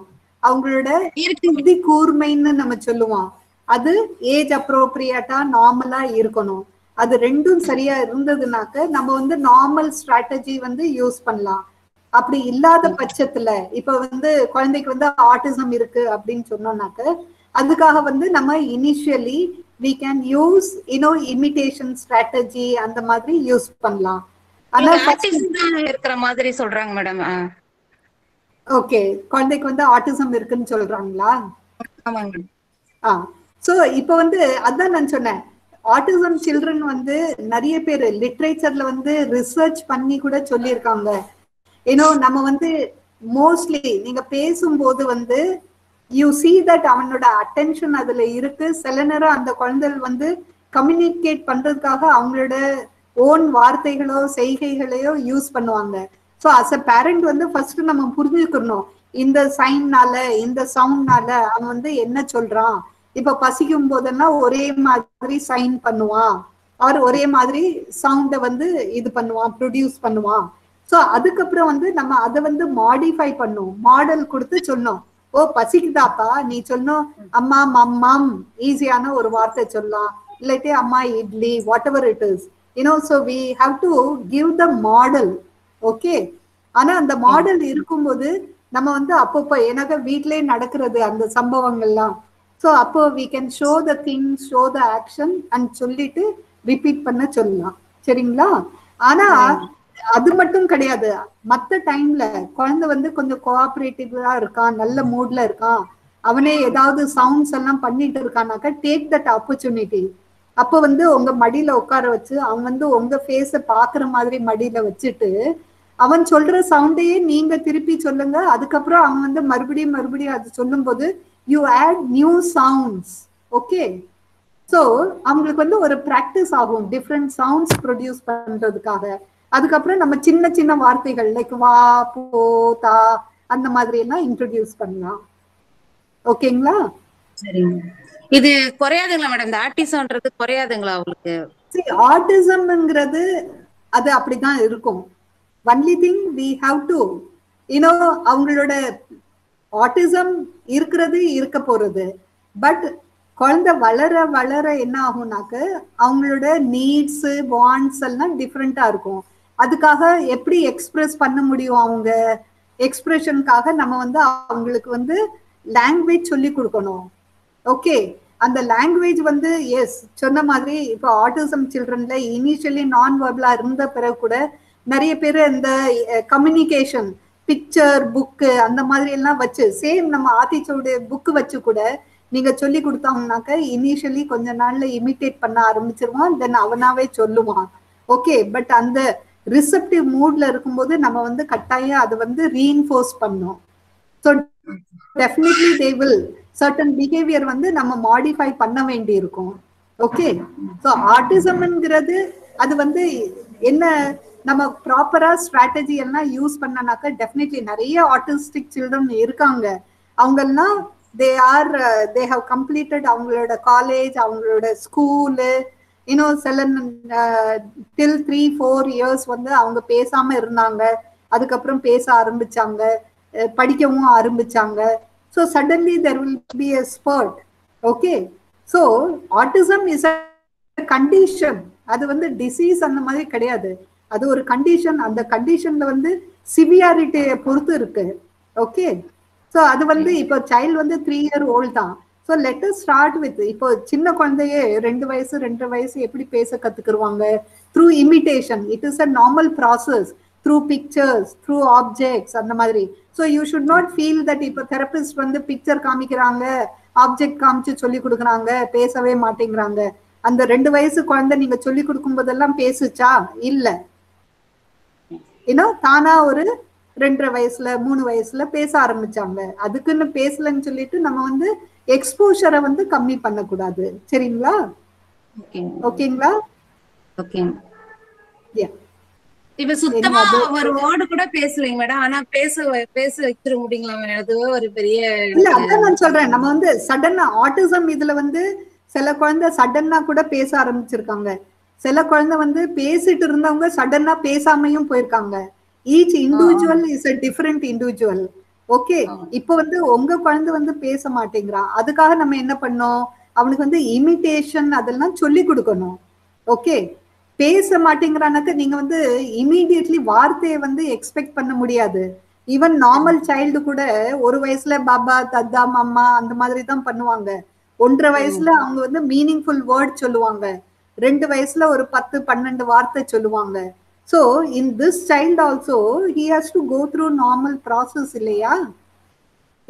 அவங்களோட புத்தி கூர்மைன்னு நம்ம சொல்லுவோம், அது ஏஜ் அப்ரோப்ரியேட்டா நார்மலா இருக்கணும். அது ரெண்டும் சரியா இருந்ததுனாக்க நம்ம வந்து நார்மல் ஸ்ட்ராட்டஜி வந்து யூஸ் பண்ணலாம். அப்படி இல்லாத பட்சத்துல இப்ப வந்து குழந்தைக்கு வந்து ஆட்டிசம் இருக்கு அப்படின்னு சொன்னோம்னாக்க அதுக்காக வந்து நம்ம initially we can use you know imitation strategy அந்த மாதிரி யூஸ் பண்ணலாம். ஆனா ஆட்டிசம் இருக்கிற மாதிரி சொல்றாங்க மேடம். ஓகே, குழந்தைக்கு வந்து ஆட்டிசம் இருக்குன்னு சொல்றாங்களா? ஆமாங்க. ஆ சோ இப்போ வந்து அதான் நான் சொன்னேன், ஆட்டிசம் சில்ட்ரன் வந்து நிறைய பேர் லிட்ரேச்சர்ல வந்து ரிசர்ச் பண்ணி கூட சொல்லியிருக்காங்க. ஏன்னா நம்ம வந்து மோஸ்ட்லி நீங்க பேசும்போது வந்து யூ சீ தட் அவனோட அட்டென்ஷன் அதுல இருக்கு. சில நேரம் அந்த குழந்தைகள் வந்து கம்யூனிகேட் பண்றதுக்காக அவங்களோட ஓன் வார்த்தைகளோ செய்கைகளையோ யூஸ் பண்ணுவாங்க. ஸோ அஸ் அ பேரண்ட் வந்து ஃபர்ஸ்ட் நம்ம புரிஞ்சுக்கணும், இந்த சைன்னால இந்த சவுண்ட்னால அவன் வந்து என்ன சொல்றான். இப்ப பசிக்கும் போதெல்லாம் ஒரே மாதிரி சைன் பண்ணுவான், அவர் ஒரே மாதிரி சவுண்ட வந்து இது பண்ணுவான், ப்ரொடியூஸ் பண்ணுவான். ஸோ அதுக்கப்புறம் வந்து நம்ம அதை வந்து மாடிஃபை பண்ணுவோம், மாடல் கொடுத்து சொன்னோம். ஓ பசிக்குதாப்பா நீ சொன்னோம் அம்மா மம்மம், ஈஸியான ஒரு வார்த்தை சொல்லலாம், இல்லாட்டி அம்மா idli, whatever it is you know. So we have to give the model. Okay, ஆனா அந்த மாடல் இருக்கும்போது நம்ம வந்து அப்பப்போ எனக்கு வீட்டிலே நடக்கிறது அந்த சம்பவங்கள்லாம். So appo we can show the thing, show the action and sollitu repeat panna sollalam seringla. Ana adu mattum kediyadu, matta time la kuzhanda vandu konjam cooperative ah irukan, nalla mood la irukan, avane edavadhu sounds ellam pannittu irukanaaka take that opportunity. அப்போ வந்து உங்க மடியில உட்கார வச்சு அவன் வந்து உங்க ஃபேஸை பாக்குற மாதிரி மடியில வச்சுட்டு அவன் சொல்ற சவுண்டையே நீங்க திருப்பி சொல்லுங்க. அதுக்கப்புறம் அவன் வந்து மறுபடியும் மறுபடியும் அது சொல்லும்போது you add new sounds. Okay, so அவங்களுக்கு வந்து ஒரு ப்ராக்டிஸ் ஆகும் டிஃப்ரெண்ட் சவுண்ட்ஸ் ப்ரொடியூஸ் பண்றதுக்காக. அதுக்கப்புறம் நம்ம சின்ன சின்ன வார்த்தைகள் லைக் வா போ தா அந்த மாதிரி எல்லாம் இன்ட்ரோடியூஸ் பண்ணலாம். ஓகேங்களா? சரிங்க. இது குறையாதுங்களா மேடம்? இந்த ஆர்டிசம்ன்றது குறையாதுங்களா உங்களுக்கு? see ஆர்டிசம்ங்கிறது அது அப்படி தான் இருக்கும். only thing we have to you know அவங்களோட ஆர்டிசம் இருக்குது இருக்க போறது. பட் குழந்தை வளர வளர என்ன ஆகும்னாக்க அவங்களோட நீட்ஸ் வாண்ட்ஸ் எல்லாம் டிஃபரெண்டா இருக்கும். அதுக்காக எப்படி எக்ஸ்பிரஸ் பண்ண முடியும் அவங்க எக்ஸ்பிரஷனுக்காக நம்ம வந்து அவங்களுக்கு வந்து லாங்குவேஜ் சொல்லி கொடுக்கணும். ஓகே, அந்த லாங்குவேஜ் வந்து எஸ் சொன்ன மாதிரி இப்போ ஆட்டிசம் சில்ட்ரன்ல இனிஷியலி நான் வெர்பலா இருந்த பிறகு கூட நிறைய பேர் இந்த கம்யூனிகேஷன் பிக்சர் புக்கு அந்த மாதிரி எல்லாம் வச்சு சேம் நம்ம ஆத்திச்சோட புக்கு வச்சு கூட நீங்க சொல்லி கொடுத்தாங்கனாக்க இனிஷியலி கொஞ்ச நாள்ல இமிட்டேட் பண்ண ஆரம்பிச்சிருவான், தென் அவனாவே சொல்லுவான். ஓகே, பட் அந்த ரிசெப்டிவ் மூட்ல இருக்கும்போது நம்ம வந்து கட்டாயம் அதை வந்து ரீஇன்ஃபோர்ஸ் பண்ணோம். So definitely they will certain behaviour வந்து நம்ம மாடிஃபை பண்ண வேண்டி இருக்கும். ஓகே, ஸோ ஆர்டிசம்ங்கிறது அது வந்து என்ன நம்ம ப்ராப்பரா ஸ்ட்ராட்டஜி எல்லாம் யூஸ் பண்ணனாக்க டெஃபினெட்லி நிறைய ஆர்டிஸ்டிக் சில்ட்ரன் இருக்காங்க. அவங்கெல்லாம் they are they have completed அவங்களோட காலேஜ் அவங்களோட ஸ்கூலு இன்னும் சில டில் த்ரீ ஃபோர் இயர்ஸ் வந்து அவங்க பேசாம இருந்தாங்க. அதுக்கப்புறம் பேச ஆரம்பிச்சாங்க, படிக்கவும் ஆரம்பிச்சாங்க. so suddenly there will be a spurt. okay, so autism is a condition, adu vandu disease and madri kediyadu, adu or condition. And the condition la vandu severity poruthu irukku. okay, so adu vandu ipo child vandu three year old da, so let us start with ipo chinna kondaye two vayasu two vayasu eppadi pesa kathukurvaanga through imitation. it is a normal process through pictures, through objects and madri. so you should not feel that if a therapist vand picture kaamikranga object kaamichu solli kudukranga pesave maatingranga and two vayasu konda neenga solli kudukumbodallam pesucha illa, you know thana oru two vayasula three vayasula pesa aarambichanga. adukku nu pesalanu sollitu nama vand exposure vand kammi panna kudadu. seringla? okay, okayla, okay, yeah. இவ சுத்தமா ஒரு word கூட பேசலங்க madam. ஆனா பேச பேச வச்சிர முடிங்களா madam? அது ஒரு பெரிய இல்ல. அத நான் சொல்றேன், நம்ம வந்து சடனா ஆட்டிசம் இதுல வந்து சில குழந்தை சடனா கூட பேச ஆரம்பிச்சிருக்காங்க. சில குழந்தை வந்து பேசிட்டு இருந்தவங்க சடனா பேசாமையும் போயிருக்காங்க. each individual is a different individual. Okay, இப்போ வந்து உங்க குழந்தை வந்து பேச மாட்டேங்கறா, அதுக்காக நம்ம என்ன பண்ணோம், அவனுக்கு வந்து இமிட்டேஷன் அதெல்லாம் சொல்லி கொடுக்கணும். ஓகே, பேச மாட்டேங்கிறானாக்க நீங்க வந்து இமீடியட்லி வார்த்தையை வந்து எக்ஸ்பெக்ட் பண்ண முடியாது. ஈவன் நார்மல் சைல்டு கூட ஒரு வயசுல பாபா தத்தா மாமா அந்த மாதிரி தான் பண்ணுவாங்க. ஒன்றரை வயசுல அவங்க வந்து மீனிங்ஃபுல் வேர்ட் சொல்லுவாங்க. ரெண்டு வயசுல ஒரு பத்து பன்னெண்டு வார்த்தை சொல்லுவாங்க. So in this child also he has to go through normal process இல்லையா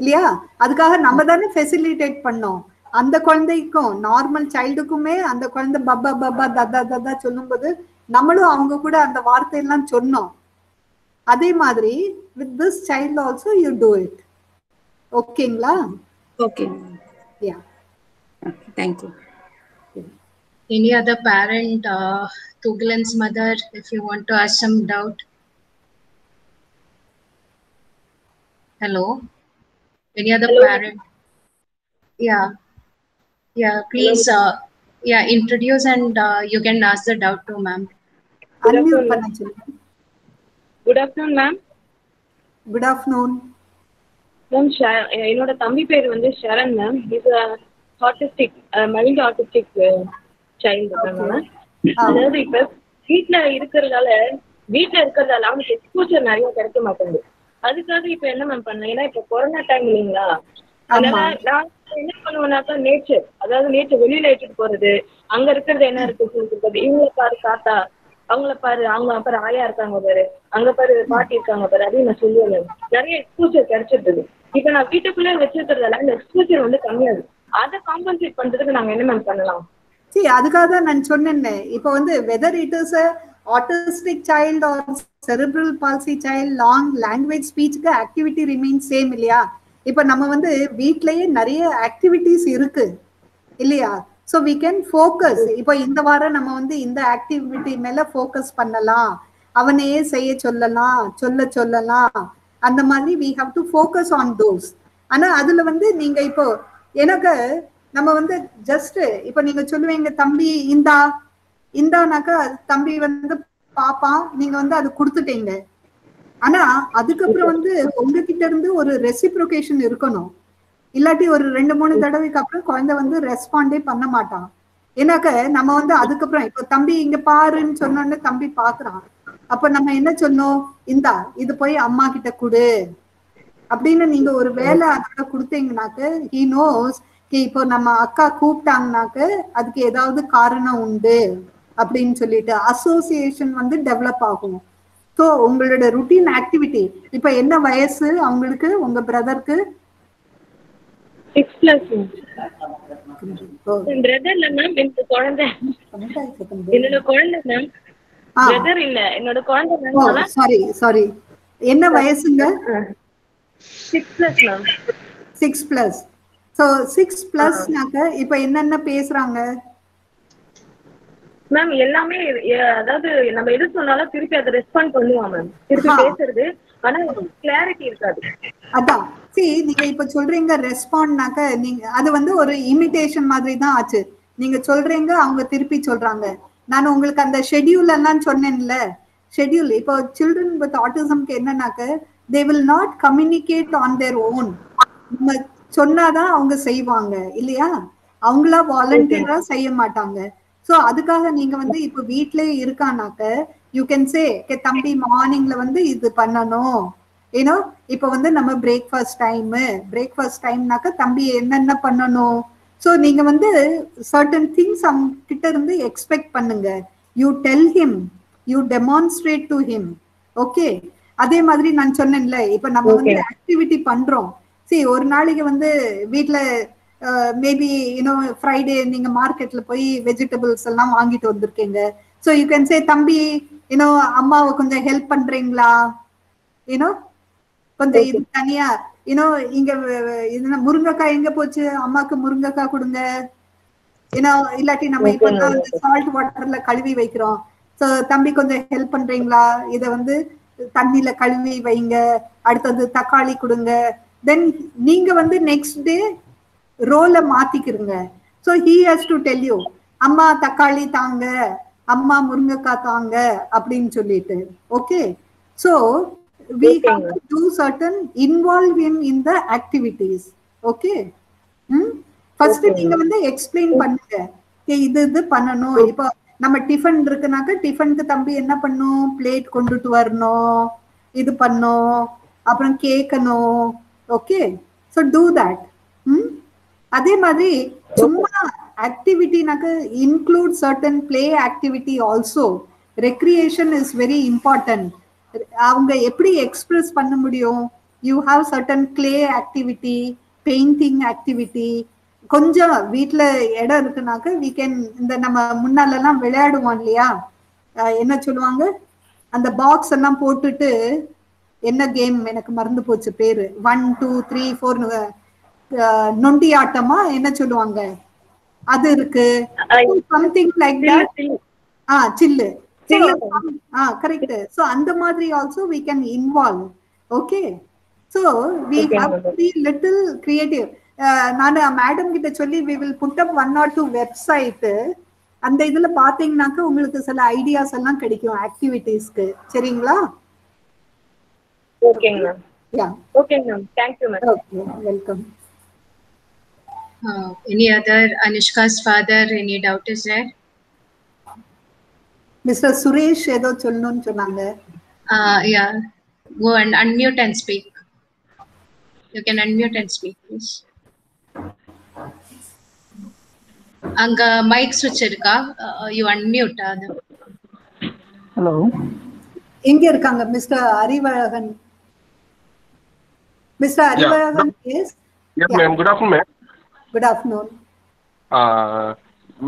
இல்லையா? அதுக்காக நம்ம தானே ஃபெசிலிட்டேட் பண்ணோம். அந்த குழந்தைக்கும் நார்மல் சைல்டுக்குமே அந்த குழந்தை பப்பா பப்பா தத்தா தத்தா சொல்லும்போது நம்மளும் அவங்க கூட அந்த வார்த்தையெல்லாம் சொன்னோம். அதே மாதிரி with this child also you do it. ஓகேங்களா? Okay, yeah, thank you. Any other parent? Tuglan's mother, if you want to ask some doubt. hello, any other hello. parent? yeah yeah please uh, yeah introduce and uh, you can ask the doubt to ma'am. Unmute panna solunga. good afternoon ma'am. good afternoon ma'am. enoda thambi peru vandu sharan ma'am. he is a autistic uh, mild autistic uh, child ma'am. adhaadu ipo வீட்ல இருக்குறதால வீட்ல இருக்குறதால அவனுக்கு exposure நிறைய கிடைக்க மாட்டேங்குது. அதுக்காக இப்போ என்ன ma'am பண்ணலாம்? ஏன்னா இப்போ கொரோனா டைம் இல்லீங்களா? नेचर अलिये அங்க இருக்குறது என்ன இருக்கு இவங்க பாரு தாத்தா அவங்கள பாரு அவங்க பாரு ஆயா இருக்காங்க பாரு அங்க பாரு பாட்டி இருக்காங்க பாரு அப்படின்னு நான் சொல்லுவேன். நிறைய எக்ஸ்போசர் கிடைச்சிருது. இப்ப நான் வீட்டுக்குள்ளே வச்சிருக்கிறதால அந்த எக்ஸ்போசர் வந்து கம்மியாது. அதை காம்பன்சேட் பண்றதுக்கு நாங்க என்ன மேம் பண்ணலாம்? சரி, அதுக்காக தான் நான் சொன்னேன்னே. இப்போ வந்து whether it is a autistic child or cerebral palsy child, long language speech-க்கு activity remains same இல்லையா? இப்போ நம்ம வந்து வீட்லயே நிறைய activities இருக்கு இல்லையா? so we can focus. இப்போ இந்த வாரம் நம்ம வந்து இந்த ஆக்டிவிட்டி மேல ஃபோக்கஸ் பண்ணலாம், அவனையே செய்ய சொல்லலாம், சொல்ல சொல்லலாம், அந்த மாதிரி we have to focus on those. ஆனா அதுல வந்து நீங்க இப்போ எனக்கு நம்ம வந்து just இப்போ நீங்க சொல்லுவீங்க தம்பி இந்தா இந்தானாக்க தம்பி வந்து பாப்பா நீங்க வந்து அது கொடுத்துட்டீங்க. ஆனா அதுக்கப்புறம் வந்து உங்ககிட்ட இருந்து ஒரு ரெசிப்ரோகேஷன் இருக்கணும். இல்லாட்டி ஒரு ரெண்டு மூணு தடவைக்கு அப்புறம் குழந்தை வந்து ரெஸ்பாண்டே பண்ண மாட்டான். ஏன்னாக்க நம்ம வந்து அதுக்கப்புறம் இப்போ தம்பி இங்க பாருன்னு சொன்னோடனே தம்பி பாக்குறான். அப்ப நம்ம என்ன சொன்னோம், இந்தா இது போய் அம்மா கிட்ட கொடு அப்படின்னு நீங்க ஒரு வேலை அதோட கொடுத்தீங்கன்னாக்க he knows இப்போ நம்ம அக்கா கூப்பிட்டாங்கனாக்க அதுக்கு ஏதாவது காரணம் உண்டு அப்படின்னு சொல்லிட்டு அசோசியேஷன் வந்து டெவலப் ஆகும். ஸோ உங்களோட ருட்டீன் ஆக்டிவிட்டி இப்ப என்ன வயசு அவங்களுக்கு உங்க பிரதருக்கு? என்ன வயசுங்க? இப்ப என்னென்ன பேசுறாங்க மேம்? எல்லாமே, அதாவது நம்ம எது சொன்னாலும் திருப்பி அதை ரெஸ்பாண்ட் பண்ணுவாங்க மேம். திருப்பி பேசுறது, ஆனா கிளாரிட்டி இருக்காது. அதான் சி நீங்க இப்ப சொல்றீங்க ரெஸ்பாண்ட்னாக்க நீங்க அது வந்து ஒரு இமிட்டேஷன் மாதிரி தான் ஆச்சு. நீங்க சொல்றீங்க, அவங்க திருப்பி சொல்றாங்க. நான் உங்களுக்கு அந்த ஷெட்யூல் எல்லாம் சொன்னேன்ல, ஷெட்யூல். இப்போ சில்ட்ரன் வித் ஆட்டிசம்க்கு என்னன்னாக்க they will not communicate on their own. நம்ம சொன்னாதான் அவங்க செய்வாங்க இல்லையா? அவங்களா வாலண்டியரா செய்ய மாட்டாங்க. ஸோ அதுக்காக நீங்க வந்து இப்போ வீட்லயே இருக்கானாக்க யூ கேன் சே தம்பி மார்னிங்ல வந்து இது பண்ணணும். ஏன்னா இப்ப வந்து நம்ம பிரேக்ஃபாஸ்ட் டைம், பிரேக்ஃபாஸ்ட் டைம்னாக்க தம்பி என்னென்ன பண்ணணும். ஸோ நீங்க வந்து சர்டன் திங்ஸ் அவங்க கிட்ட இருந்து எக்ஸ்பெக்ட் பண்ணுங்க. You tell him, you demonstrate to him. Okay, அதே மாதிரி நான் சொன்னேன்ல இப்ப நம்ம வந்து ஆக்டிவிட்டி பண்றோம். சரி, ஒரு நாளைக்கு வந்து வீட்டுல மேபி யூனோ ஃப்ரைடே நீங்க மார்க்கெட்ல போய் வெஜிடபிள்ஸ் எல்லாம் வாங்கிட்டு வந்திருக்கீங்க. ஸோ யூ கேன் சே தம்பி யூனோ அம்மாவை கொஞ்சம் ஹெல்ப் பண்றீங்களா, யூனோ கொஞ்சம் இது தனியா யூனோ இங்க இதுனா முருங்கைக்காய் எங்க போச்சு, அம்மாக்கு முருங்கைக்காய் கொடுங்க. ஏன்னா இல்லாட்டி நம்ம இப்ப சால்ட் வாட்டர்ல கழுவி வைக்கிறோம். ஸோ தம்பி கொஞ்சம் ஹெல்ப் பண்றீங்களா, இதை வந்து தண்ணியில கழுவி வைங்க, அடுத்தது தக்காளி கொடுங்க. தென் நீங்க வந்து நெக்ஸ்ட் டே ரோலை மாத்திக்கிறீங்க. So he has to tell you அம்மா தக்காளி தாங்க, அம்மா முருங்கைக்காய் தாங்க அப்படின்னு சொல்லிட்டு. Okay, so we okay. have to do certain involve him in the activities. Okay, hmm? first okay. thing வந்து explain பண்ணுங்க. கே இது இது பண்ணனும். இப்போ நம்ம டிபன் இருக்குனாக்க டிபனுக்கு தம்பி என்ன பண்ணனும், plate கொண்டுட்டு வரணும், இது பண்ணனும், அப்புறம் கேக்கணும். Okay, so do that. hmm? அதே மாதிரி சும்மா ஆக்டிவிட்டினாக்க include certain play activity also. Recreation is very important. அவங்க எப்படி எக்ஸ்பிரஸ் பண்ண முடியும்? You have certain clay activity, painting activity. கொஞ்சம் வீட்டில் இடம் இருக்குனாக்க வி கேன் இந்த நம்ம முன்னாலெல்லாம் விளையாடுவோம் இல்லையா, என்ன சொல்லுவாங்க அந்த பாக்ஸ் எல்லாம் போட்டுட்டு என்ன கேம் எனக்கு மறந்து போச்சு பேரு, ஒன் டூ த்ரீ ஃபோர் நொண்டி ஆட்டமா என்ன சொல்லுவாங்க அது இருக்கு, சம்திங் லைக் தட். ஆ சில்லு ah correct. so and madri also we can involve. okay, so we okay, have to be little creative. nana uh, madam kitta solli we will put up one or two website and idhula paathinganaka ungalku sila ideas ella kedikum activities ku seringla. okay ma'am. yeah, okay ma'am, thank you ma'am. okay, welcome. uh, any other Anushka's father, any doubt is there? Mister Suresh edo sollonu sonanga. ah yeah, go and unmute and speak. You can unmute and speak please. அங்க mic ஸ்விட்ச் இருக்கா? You unmute. Hello, எங்க இருக்காங்க mister Arivazhagan? Mister Arivazhagan is yes ma'am. Good afternoon ma'am. Good afternoon. Uh,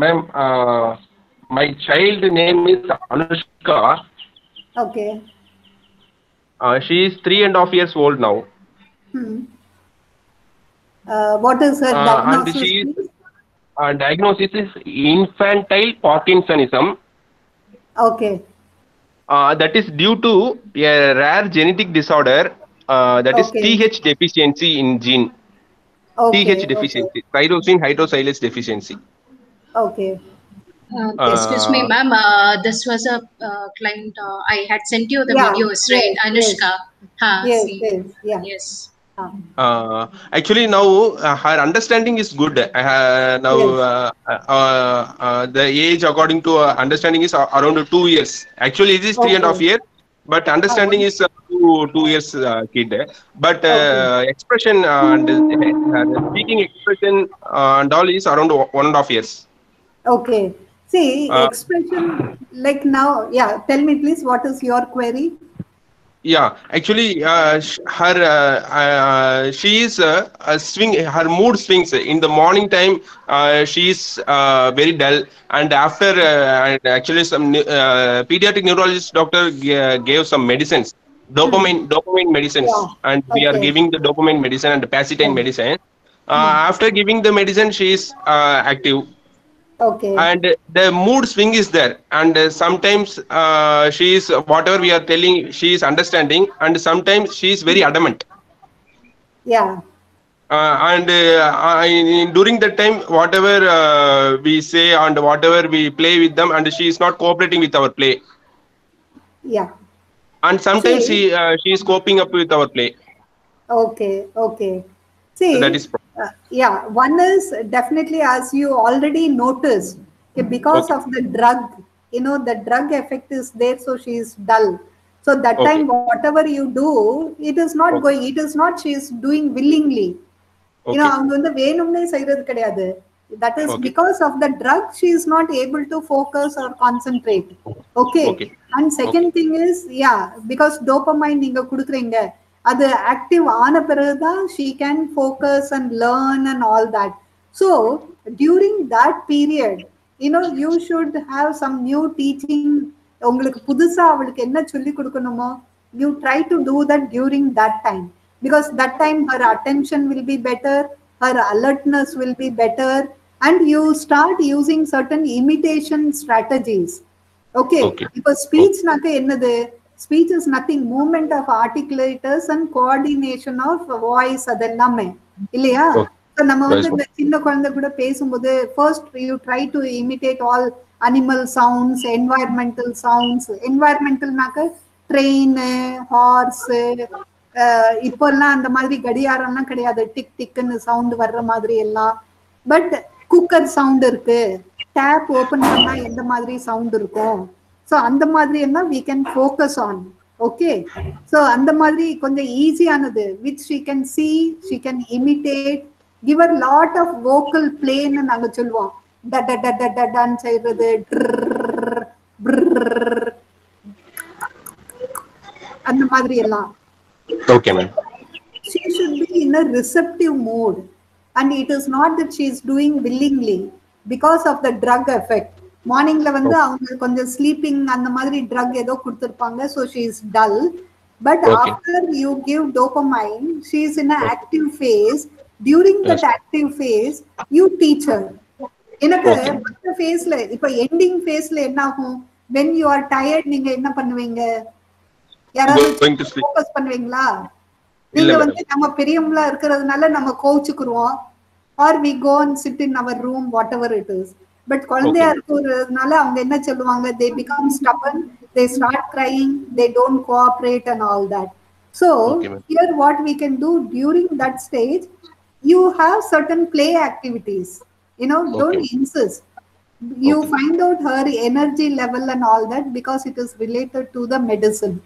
ma'am, uh, my child name is Anushka. Okay. Uh, she is three and a half years old now. Hmm. Uh, what is her uh, diagnosis? And she is, uh, diagnosis is infantile Parkinsonism. Okay. Uh, that is due to a rare genetic disorder. Uh, that okay. is T H deficiency in gene. Okay, T H deficiency, okay. Tyrosine hydroxylase deficiency. Okay. Uh, excuse uh, me, ma'am. Uh, this was a uh, client. Uh, I had sent you the yeah, videos, right, yes, Anushka? Yes. Ha, yes, yes. Yeah. Yes. Uh, actually, now uh, her understanding is good. Uh, now, yes. uh, uh, uh, uh, the age according to uh, understanding is uh, around two years. Actually, it is three okay. and a half years. But understanding oh, okay. is uh, two two years uh, kid, but uh, okay. expression uh, and uh, speaking expression uh, and all is around one and a half years. Okay, see uh, expression like now. Yeah, tell me please, what is your query? Yeah, actually, uh, her uh, uh, she is uh, a swing. Her mood swings. In the morning time, uh, she is uh, very dull, and after uh, and actually some uh, pediatric neurologist doctor gave some medicines, dopamine mm-hmm. dopamine medicines, yeah. and okay. we are giving the dopamine medicine and the pacitine okay. medicine. Uh, mm-hmm. After giving the medicine, she is uh, active. Okay. And the mood swing is there, and uh, sometimes uh, she is whatever we are telling, she is understanding, and sometimes she is very adamant. Yeah. Uh, and uh, I, in, during that time, whatever uh, we say and whatever we play with them, and she is not cooperating with our play. Yeah. And sometimes see, she uh, she is coping up with our play. Okay. Okay. See. So that is. Uh, yeah, one is definitely, as you already noticed, because okay. of the drug, you know, the drug effect is there, so she is dull. So that okay. time, whatever you do, it is not okay. going. It is not she is doing willingly. Okay. You know, I'm going the venumne sairad kadiyadu. That is okay. because of the drug, she is not able to focus or concentrate. Okay. okay. And second okay. thing is, yeah, because dopamine ninga kudukringa. அது active ஆன பிறகு தான் she can focus and learn and all that. So during that period, you know, you should have some new teaching. உங்களுக்கு புதுசா அவளுக்கு என்ன சொல்லி கொடுக்கணுமோ, you try to do that during that time, because that time her attention will be better, her alertness will be better, and you start using certain imitation strategies. Okay, okay. Because speech நாக்க என்னது? Speech is nothing, movement of articulators and coordination of voice. Adellame illaya, so nama vandha chinna kolanda kuda pesumbodhu first you try to imitate all animal sounds, environmental sounds. Environmental naka train, horse, ippella andha madri gadiyaram la kediyadhu, tick tick nu sound varra madri ella. But cooker sound irukku, tap open panna endha madri sound irukum. So அந்த மாதிரி எல்லாம் we can focus on. Okay, so அந்த மாதிரி கொஞ்சம் easy ஆனது which she can see, she can imitate. Give her lot of vocal play ன்னு நாங்க சொல்வோம். Da da da da da டான் செய்றது, அந்த மாதிரி எல்லாம். Okay ma'am, she should be in a receptive mode, and it is not that she is doing willingly because of the drug effect. மார்னிங்ல வந்து அவங்க கொஞ்சம் ஸ்லீப்பிங் அந்த மாதிரி ட்ரக் ஏதோ கொடுத்திருப்பாங்க, so she is dull. But after you give dopamine, she is in an active phase. During that active phase, you teach her. எனக்கு மற்ற ஃபேஸ்ல இப்ப எண்டிங் ஃபேஸ்ல என்ன ஆகும்? when you are tired, நீங்க என்ன பண்ணுவீங்க? யாராவது ஃபோகஸ் பண்ணுவீங்களா? நீங்க வந்து நம்ம பெரியவங்களா இருக்கிறதுனால நம்ம கோவிச்சுக்குறோம், or we go and sit in our room, whatever it is. But குழந்தையா இருக்கிறதுனால அவங்க என்ன சொல்லுவாங்க? they become stubborn, they start crying, they don't cooperate and all that. So okay, here what we can do during that stage, you have certain play activities, you know. Okay. Don't insist. You okay. find out her energy level and all that, because it is related to the medicine,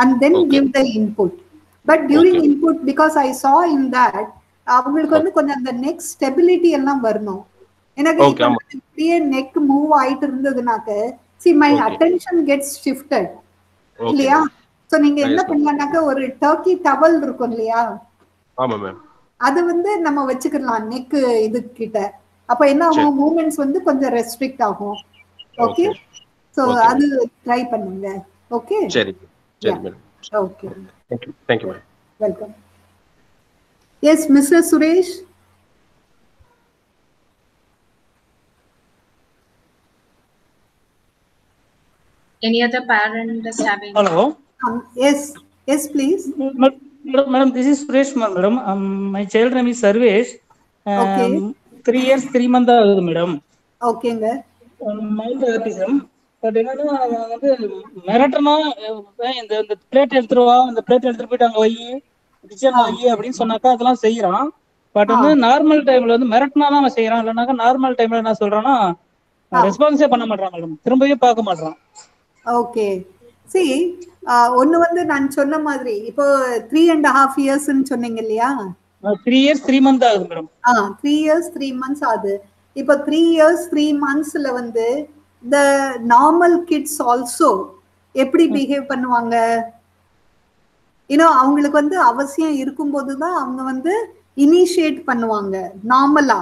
and then okay. give the input. But during okay. input, because I saw in that அவங்களுக்கு வந்து கொஞ்சம் அந்த next stability எல்லாம் வரணும். enakku ippadiye neck move ஆயிட்டு இருந்ததுனாக்க see my okay. attention gets shifted இல்லையா so நீங்க என்ன பண்ணலாம்னாக்க ஒரு டர்க்கி டவல் இருக்கும் இல்லையா ஆமா மேம் அது வந்து நம்ம வச்சுக்கலாம் neck இது கிட்ட அப்ப என்ன ஆகும் மூவ்மெண்ட்ஸ் வந்து கொஞ்சம் ரெஸ்ட்ரிக்ட் ஆகும் ஓகே சோ அது ட்ரை பண்ணுங்க ஓகே சரி சரி madam okay thank you thank you ma'am welcome yes Mister Suresh any other parent is having hello um, yes yes please madam madam this is Suresh madam um, my child name is Sarvesh um, okay three years three months old madam okay sir mild autism but என்னன்னா வந்து மிரட்டனா இந்த இந்த plate எடுத்துறவா அந்த plate எடுத்துட்டு போய் அங்க வை kitchen வை அப்படி சொன்னாக்க அதெல்லாம் செய்றான் பட் வந்து நார்மல் டைம்ல வந்து மிரட்டனா தான் செய்றான் இல்லனாக்க நார்மல் டைம்ல நான் சொல்றானா ரெஸ்பான்ஸே பண்ண மாட்டறான் மேடம் திரும்பவே பார்க்க மாட்டறான் ஓகே see ஒன்னு வந்து நான் சொன்ன மாதிரி இப்போ three and a half years னு சொன்னீங்க இல்லையா three years three months ஆகுது madam ah three years three months ஆகுது இப்போ three years three months ல வந்து the normal kids also எப்படி behave பண்ணுவாங்க you know அவங்களுக்கு வந்து அவசியம் இருக்கும்போது தான் அவங்க வந்து initiate பண்ணுவாங்க நார்மலா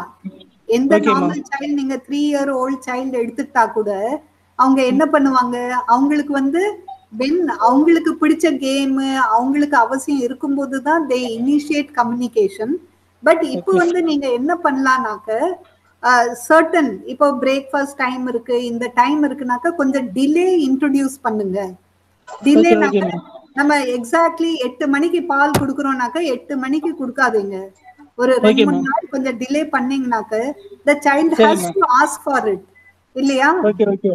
எந்த நார்மல் child நீங்க three year old child எடுத்துட்டா கூட அவங்க என்ன பண்ணுவாங்க அவங்களுக்கு வந்து when அவங்களுக்கு பிடிச்ச கேம் அவங்களுக்கு அவசியம் இருக்கும்போது தான் they initiate communication but இப்போ வந்து நீங்க என்ன பண்ணலாம்னாக்க சர்டன் இப்போ பிரேக்ஃபாஸ்ட் டைம் இருக்கு இந்த டைம் இருக்குனாக்க கொஞ்சம் டிலே இன்ட்ரோடியூஸ் பண்ணுங்க டிலே நம்ம எக்ஸாக்ட்லி எட்டு மணிக்கு பால் குடுக்குறோம்னாக்க எட்டு மணிக்கு குடுக்காதீங்க ஒரு ரெண்டு மூணு நாள் கொஞ்சம் டிலே பண்ணீங்கனாக்க the child has to ask for it இல்லையா okay okay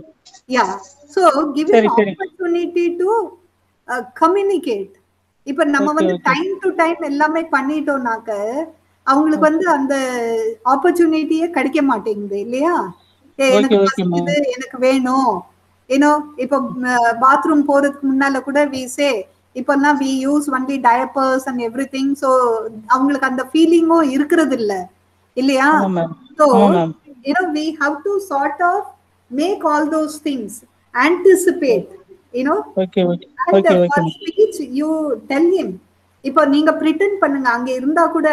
yeah so give an opportunity to uh, communicate இப்போ நம்ம வந்து டைம் டு டைம் எல்லாமே பண்ணிட்டோம்னாக்க அவங்களுக்கு வந்து அந்த opportunity-யே கிடைக்க மாட்டேங்குது இல்லையா எனக்கு இது எனக்கு வேணும் you know இப்போ பாத்ரூம் போறதுக்கு முன்னால கூட we say இப்போலாம் we use only diapers and everything so அவங்களுக்கு அந்த feeling-ஓ இருக்குது இல்ல இல்லையா so you know we have to sort of make all those things anticipate you know okay okay and okay okay for speech you tell him இப்போ நீங்க pretend பண்ணுங்க அங்க இருந்தா கூட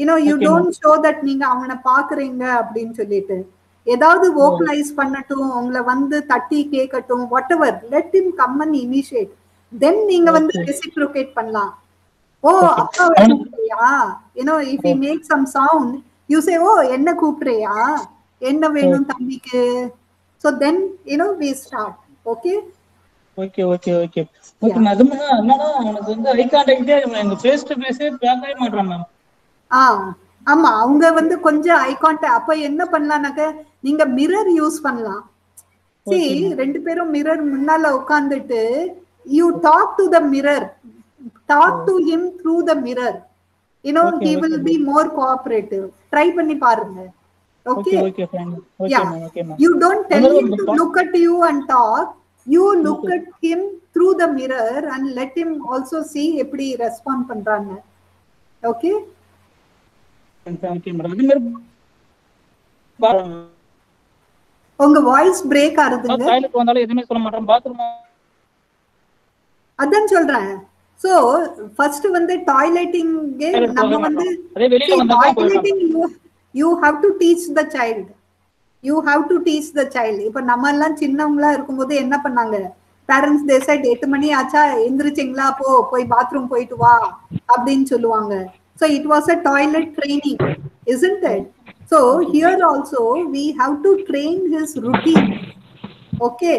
you know you okay, don't show that நீங்க அவனை பாக்குறீங்க அப்படினு சொல்லிட்டு ஏதாவது vocalize பண்ணட்டும் அவங்கள வந்து தட்டி கேக்கட்டும் whatever let him come and initiate then நீங்க வந்து reciprocate பண்ணலாம் ஓ அப்பா வேணும்யா you know if he make some sound you say oh என்ன கூப்பிடுறியா என்ன வேணும் தம்பிக்கு so then you know we start okay okay okay okay okay madam என்னன்னா எனக்கு வந்து ஐ கான்டாக்ட் எங்க ஃபேஸ் டு ஃபேஸ் பேக்கவே மாட்டறான் மேம் ஆ ஆமா அவங்க வந்து கொஞ்சம் ஐ கான்டாக்ட் அப்ப என்ன பண்ணலாம்னாக்க நீங்க மிரர் யூஸ் பண்ணலாம் see ரெண்டு பேரும் மிரர் முன்னால உட்கார்ந்துட்டு you talk to the mirror talk to him through the mirror you know okay, he will okay, be more cooperative try பண்ணி பாருங்க okay okay fine okay yeah. ma'am okay ma'am you don't tell him to look at you and talk you look okay. at him through the mirror and let him also see எப்படி respond பண்றாங்க okay உங்க voice break ஆகுதுங்க toilet வந்தால எதுமே சொல்ல மாட்டேன் bathroom அதான் சொல்றேன் சோ ஃபர்ஸ்ட் வந்து டாய்லெட்டிங் நம்ம வந்து அதே வெளியில வந்தா toileting you have to teach the child you have to teach the child இப்ப நம்ம எல்லாம் சின்னவங்களா இருக்கும்போது என்ன பண்ணாங்க parents they said eight மணி ஆச்சா எந்திரச்சிங்களா போ போய் பாத்ரூம் போயிட்டு வா அப்படினு சொல்லுவாங்க so it was a toilet training isn't it so here also we have to train his routine okay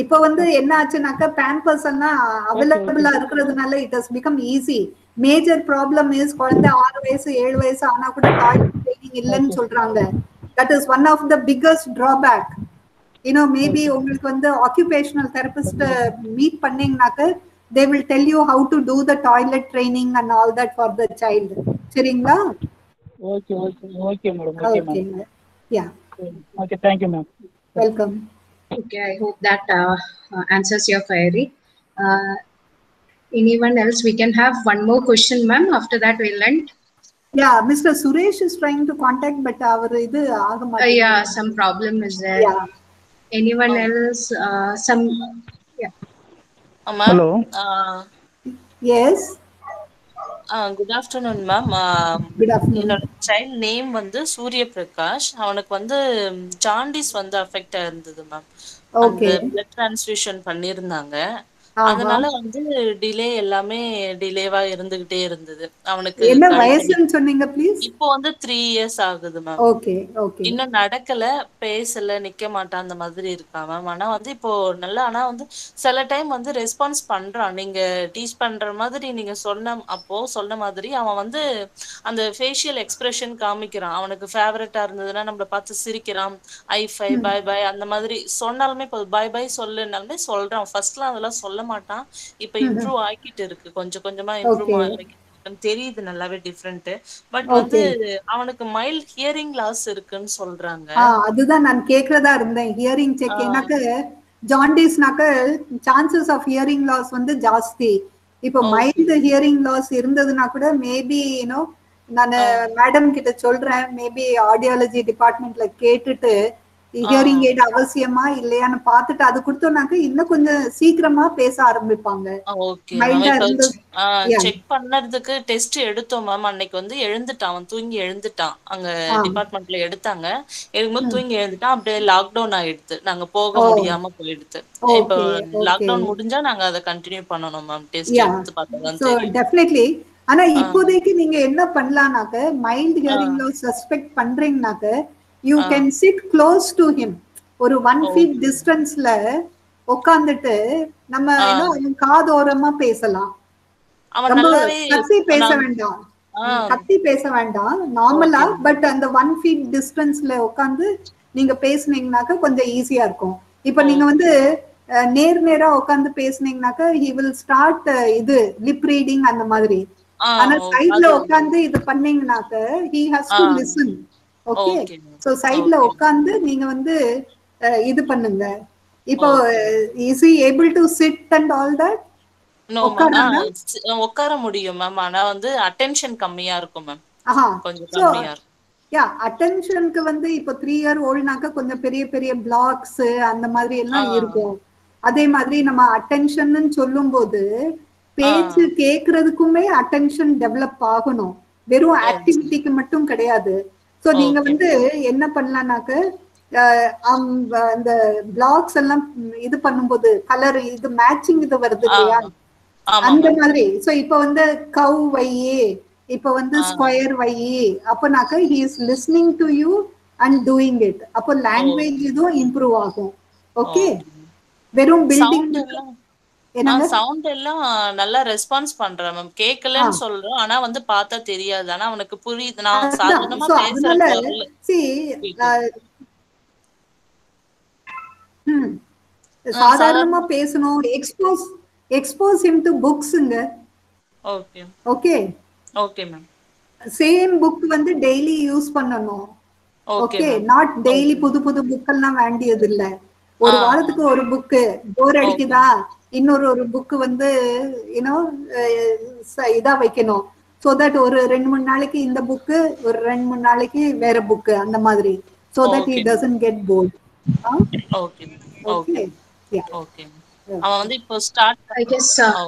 இப்போ வந்து என்ன ஆச்சுனாக்க pampers எல்லாம் available-ஆ இருக்குறதுனால it has become easy major problem is குழந்தை six வயசு seven வயசு ஆனா கூட toilet training இல்லன்னு சொல்றாங்க that is one of the biggest drawback you know maybe உங்களுக்கு வந்து occupational therapist meet பண்ணீங்கனாக்க they will tell you how to do the toilet training and all that for the child seringla okay okay okay madam okay, okay ma'am yeah okay thank you ma'am welcome okay I hope that uh, answers your query uh, anyone else we can have one more question ma'am after that we'll end Yeah, Mister Suresh is trying to contact, but our idu agamadu. Uh, yeah, some problem is there. Yeah. Anyone oh. else? Uh, some. Yeah. Amma. Hello. Uh, yes. Uh, good afternoon, ma'am. Uh, good afternoon. Your child name vandu Surya Prakash. Avanukku vandu jaundice vandu affect irundhudu, ma'am. Okay. And blood transfusion pannirundanga. அதனால வந்து delay எல்லாமே டிலேவா இருந்துட்டே இருந்தது. அவனுக்கு என்ன வயசுன்னு சொன்னீங்க please? இப்போ வந்து three இயர்ஸ் ஆகுது மேம். Okay okay. இன்ன நடக்கல, பேசல, நிக்க மாட்டான் அந்த மாதிரி இருக்கா மேம். ஆனா வந்து இப்போ நல்லா ஆனா வந்து சில டைம் வந்து ரெஸ்பான்ஸ் பண்றான். நீங்க டீச் பண்ற மாதிரி நீங்க சொன்ன அப்போ சொன்ன மாதிரி அவன் வந்து அந்த ஃபேஷியல் எக்ஸ்பிரஷன் காமிக்கிறான். அவனுக்கு ஃபேவரட்டா இருந்ததுன்னா நம்மள பார்த்து சிரிக்கிறான். ஐ ஃபை பை பை அந்த மாதிரி சொன்னாலுமே பை பை சொல்லுனாலுமே சொல்றான். ஃபர்ஸ்ட்லாம் அதெல்லாம் சொல்ல மாட்டான். இப்போ இம்ப்ரூவ் ஆகிட்டு இருக்கு. கொஞ்சம் கொஞ்சமா இம்ப்ரூவ் ஆகிட்டு தெரியுது. நல்லாவே டிஃபரண்ட். பட் வந்து அவனுக்கு மைல்ட் ஹியரிங் லாஸ் இருக்குன்னு சொல்றாங்க. அதுதான் நான் கேக்குறதா இருந்தேன். ஹியரிங் செக் எனக்கு ஜாண்டிஸ்னாக்க சான்சஸ் ஆஃப் ஹியரிங் லாஸ் வந்து ஜாஸ்தி. இப்போ மைல்ட் ஹியரிங் லாஸ் இருந்ததுனா கூட மேபி யூ நோ நான் மேடம் கிட்ட சொல்றேன். மேபி ஆடியாலஜி டிபார்ட்மெண்ட்ல கேட்டுட்டு ஹியரிங் எய்ட் அவசியமா இல்லையான்னு பாத்துட்டு அது கொடுத்தோம்னாக்க இன்னும் கொஞ்சம் சீக்கிரமா பேச ஆரம்பிப்பாங்க. செக் பண்ணறதுக்கு டெஸ்ட் எடுத்தோம் மேம். அன்னைக்கு வந்து எழுந்துட்டான். அவன் தூங்கி எழுந்துட்டான். அங்க டிபார்ட்மெண்ட்ல எடுத்தாங்க. எழும்போது தூங்கி எழுந்துட்டான். அப்படியே லாக்டவுன் ஆயிடுது. நாங்க போக முடியாம போயிடுது. இப்போ லாக்டவுன் முடிஞ்சா நாங்க அதை கண்டினியூ பண்ணணும் மேம். டெஸ்ட் எடுத்து பார்த்தா. ஆனா இப்போதைக்கு நீங்க என்ன பண்ணலாம்னாக்க மைல்ட் ஹியரிங் லாஸ் சஸ்பெக்ட் பண்றீங்கனாக்க you uh, can sit close to him or one feet distance la okandittu nama eno kaadorama pesalam avan nallave katti pesavenda katti pesavenda normala but and one feet distance la okandu neenga pesningnaka konja easy ah irukum ipo neenga vandu neer neera okandu pesningnaka he will start idu lip reading and madri ana side la okandu idu panningnaka he has to listen. Okay, so side la ukkande neenga vandu idu pannunga. Ipo is he able to sit and all that? No, ukkara mudiyum ma'am. Ana vandu attention kammiya irukum ma'am. Aha, konjam kammiya irukum. Yeah, attention ku vandu ipo three year old naaka konjam periya periya blocks and madri ella irukum. Adhe madri nama attention nu sollumbodhu page kekradhukume attention develop aganum. Verum activity ku mattum kedaiyadu. So நீங்க வந்து என்ன பண்ணலாம்னாக்க அந்த blocks எல்லாம் இது பண்ணும்போது colour இது matching இது வருது இல்லையா அந்த மாதிரி. சோ இப்போ வந்து கவ் வையே இப்போ வந்து ஸ்கொயர் வையே அப்பனாக்க he is listening to you and doing it. அப்போ லாங்குவேஜ் இது இம்ப்ரூவ் ஆகும். ஓகே. வெறும் பில்டிங் நான் சவுண்ட் எல்லாம் நல்லா ரெஸ்பான்ஸ் பண்றேன் மேம். கேக்கலன்னு சொல்றேன். ஆனா வந்து பார்த்தா தெரியாது. ஆனா அவனுக்கு புரியுது. நான் சாதாரணமா பேசுறேன். see ம் சாதாரணமா பேசணும். expose expose him to books ங்க. Okay okay okay ma'am. Same book வந்து டெய்லி யூஸ் பண்ணனும். ஓகே, not daily புது புது book எல்லாம் வேண்டியது இல்ல. ஒரு வாரத்துக்கு ஒரு book. போர் அடிக்குதா இன்னொரு ஒரு புக் வந்து you know இதா வைக்கணும். so that ஒரு ரெண்டு மூணு நாளைக்கு இந்த புக் ஒரு ரெண்டு மூணு நாளைக்கு வேற புக் அந்த மாதிரி so that he doesn't get bored. okay okay okay அவன் வந்து இப்போ start I guess uh,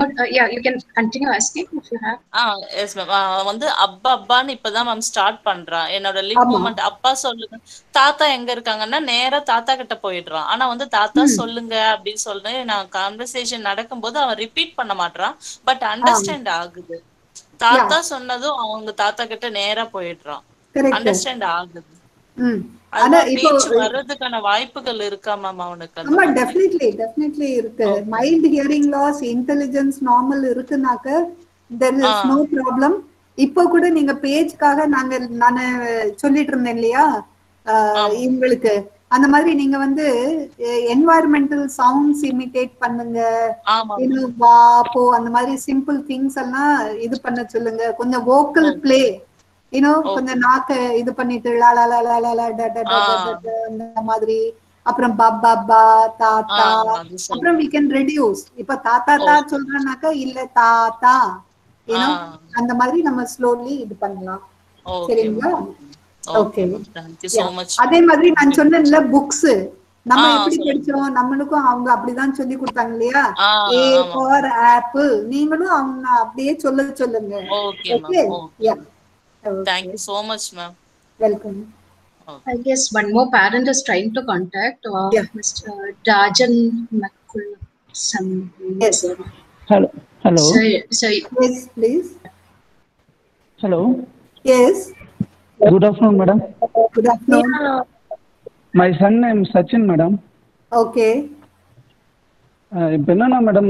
but uh, yeah you can continue asking if you have. ah yes ma'am. வந்து அப்பா அப்பான்னு இப்பதான் ma'am start பண்றான். என்னோட லிப் மூமெண்ட் அப்பா சொல்லுங்க தாத்தா எங்க இருக்காங்கன்னா நேரா தாத்தா கிட்ட போயிடுறான். ஆனா வந்து தாத்தா சொல்லுங்க அப்படி சொல்றேன். நான் கான்வர்சேஷன் நடக்கும்போது அவன் ரிப்பீட் பண்ண மாட்டான். பட் அண்டர்ஸ்டாண்ட் ஆகுது. தாத்தா சொன்னதும் அவங்க தாத்தா கிட்ட நேரா போயிடுறான். அண்டர்ஸ்டாண்ட் ஆகுது. ஆனா இப்போ வரதுக்கான வாய்ப்புகள் இருக்கா மாம் அவனுக்கு? ஆமா, டெஃபினெட்லி டெஃபினெட்லி இருக்கு. Mild hearing loss intelligence normal இருக்குனாக்க there is no problem. இப்போ கூட நீங்க பேஜ்காக நாங்க நான் சொல்லிட்டு இருந்தேன் இல்லையா உங்களுக்கு அந்த மாதிரி நீங்க வந்து என்வாயரன்மெண்டல் சவுண்ட்ஸ் இமிடேட் பண்ணுங்க. இது வா போ அந்த மாதிரி சிம்பிள் திங்ஸ் எல்லாம் இது பண்ண சொல்லுங்க. கொஞ்சம் vocal play you know konja naak idu pannittu la la la la la da da da da madri apram baba ba tata apram we can reduce ipa tata ta solranaaka illa tata you know and the mari namm slowly id pannalam seringa okay thank you so much adhe mari nan sonna illa books நம்ம எப்படி படிச்சோம் நம்மளுக்கும் அவங்க அப்படிதான் சொல்லி கொடுத்தாங்க இல்லையா A for apple நீங்களும் அவங்க அப்படியே சொல்ல சொல்லுங்க okay ma'am okay thank you so much ma'am welcome okay. I guess one more parent is trying to contact uh, yeah. Mister Rajan Makul some yes sir. hello hello so, so yes please hello yes good afternoon madam good afternoon yeah. My son name Sachin madam okay இப்ப என்ன madam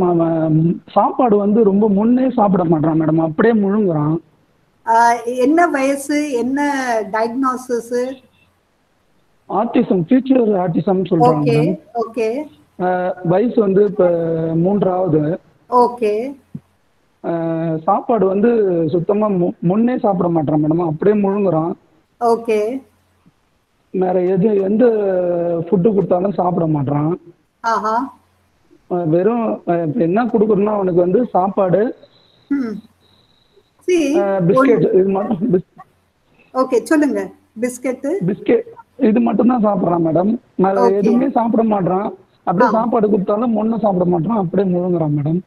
சாப்பாடு வந்து ரொம்ப முன்னே சாப்பிட மாட்டறான் madam அப்படியே முழுங்கறான் என்ன வயசு என்ன டயக்னோசிஸ் ஆட்டிசம் ஃபியூச்சர் ஆட்டிசம் சொல்றாங்க ஓகே ஓகே வயசு வந்து இப்ப மூன்றாவது ஓகே சாப்பாடு வந்து சுத்தமா முன்னே சாப்பிட மாட்டறான் மேடம் அப்படியே முழுங்கறான் ஓகே மேரே எது எந்த ஃபுட் கொடுத்தாலும் சாப்பிட மாட்டறான் ஆஹா வெறும் என்ன குடுக்குறேன்னா அவனுக்கு வந்து சாப்பாடு ம் சீ பிஸ்கட் இது மட்டும் ஓகே சொல்லுங்க பிஸ்கட் பிஸ்கட் இது மட்டும் தான் சாப்பிடுறான் மேடம் மேரே எதுமே சாப்பிட மாட்டறான் அப்படியே சாப்பாடு கொடுத்தாலும் முன்ன சாப்பிட மாட்டறான் அப்படியே முழுங்கறான் மேடம்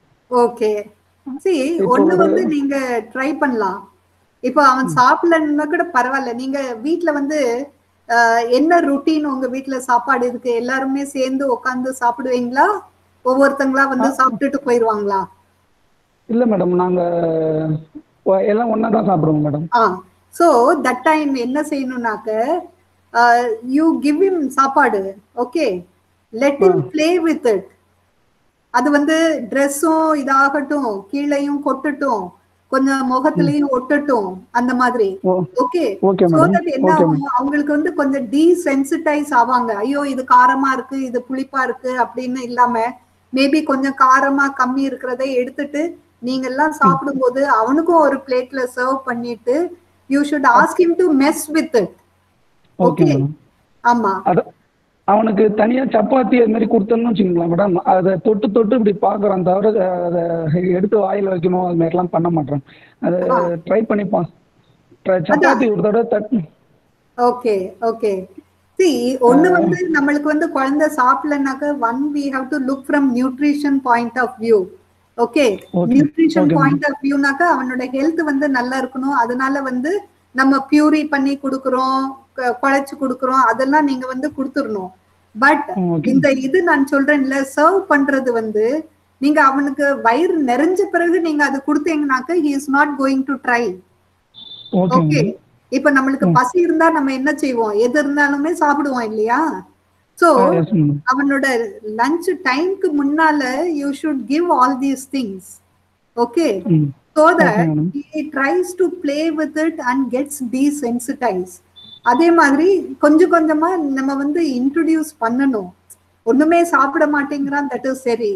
ஓகே சீ ஒண்ணு வந்து நீங்க ட்ரை பண்ணலாம் இப்போ அவன் சாப்பிடலன்னா கூட பரவாயில்லை நீங்க வீட்ல வந்து என்ன ரூட்டீன் உங்க வீட்ல சாப்பாடு இருக்கு எல்லாரும் சேர்ந்து உட்கார்ந்து சாப்பிடுவீங்களா ஒவ்வொருத்தங்களா வந்து சாப்பிட்டுட்டு போயிடுவாங்களா இல்ல மேடம் நாங்க எல்லாம் ஒண்ணா தான் சாப்பிடுவோம் மேடம் சோ தட் டைம் என்ன செய்யணும்னாக்க யூ கிவ் ஹிம் சாப்பாடு okay let him play with it அது வந்து டிரஸும் இதாகட்டும் கீழையும் கொட்டட்டும் கொஞ்சம் முகத்திலையும் ஒட்டட்டும் அந்த மாதிரி ஓகே சோ தட் என்ன அவங்களுக்கு வந்து கொஞ்சம் டீசென்சிடைஸ் ஆவாங்க ஐயோ இது காரமா இருக்கு இது புளிப்பா இருக்கு அப்படின்னு இல்லாம மேபி கொஞ்சம் காரமா கம்மி இருக்கிறதை எடுத்துட்டு நீங்க எல்லாம் சாப்பிடும்போது அவனுக்கும் ஒரு பிளேட்ல சர்வ் பண்ணிட்டு you should ask him to mess with it okay ஆமா அவனுக்கு தனியா சப்பாத்தி அது மாதிரி கொடுத்தோம்னு வச்சுக்கோங்களேன் மேடம் அதை தொட்டு தொட்டு இப்படி பார்க்குறான் தவிர அதை எடுத்து வாயில் வைக்கணும் அது மாதிரிலாம் பண்ண மாட்டேறான் அதை ட்ரை பண்ணிப்பான் சப்பாத்தி ஒரு தடவை தட்டு ஓகே ஓகே see ஒண்ணு வந்து நமக்கு வந்து குழந்தை சாப்பிடலனாக்க one we have to look from nutrition point of view okay nutrition point of view நாக்க அவனோட ஹெல்த் வந்து நல்லா இருக்கணும் அதனால வந்து நம்ம பியூரி பண்ணி குடுக்குறோம் குழைச்சு குடுக்குறோம் அதெல்லாம் நீங்க வந்து குடுத்துறணும் பட் இந்த இது நான் சொல்றேன்ல சர்வ் பண்றது வந்து நீங்க அவனுக்கு வயிறு நிறைஞ்ச பிறகு நீங்க அது கொடுத்தீங்கனாக்க he is not going to try okay இப்போ நமக்கு பசி இருந்தா நம்ம என்ன செய்வோம் எது இருந்தாலுமே சாப்பிடுவோம் இல்லையா சோ அவனோட லஞ்ச் டைம்க்கு முன்னால you should give all these things okay so that he tries to play with it and gets desensitized அதே மாதிரி கொஞ்சம் கொஞ்சமா நம்ம வந்து இன்ட்ரோடியூஸ் பண்ணனும் ஒண்ணுமே சாப்பிட மாட்டேங்கறான் தட் இஸ் சரி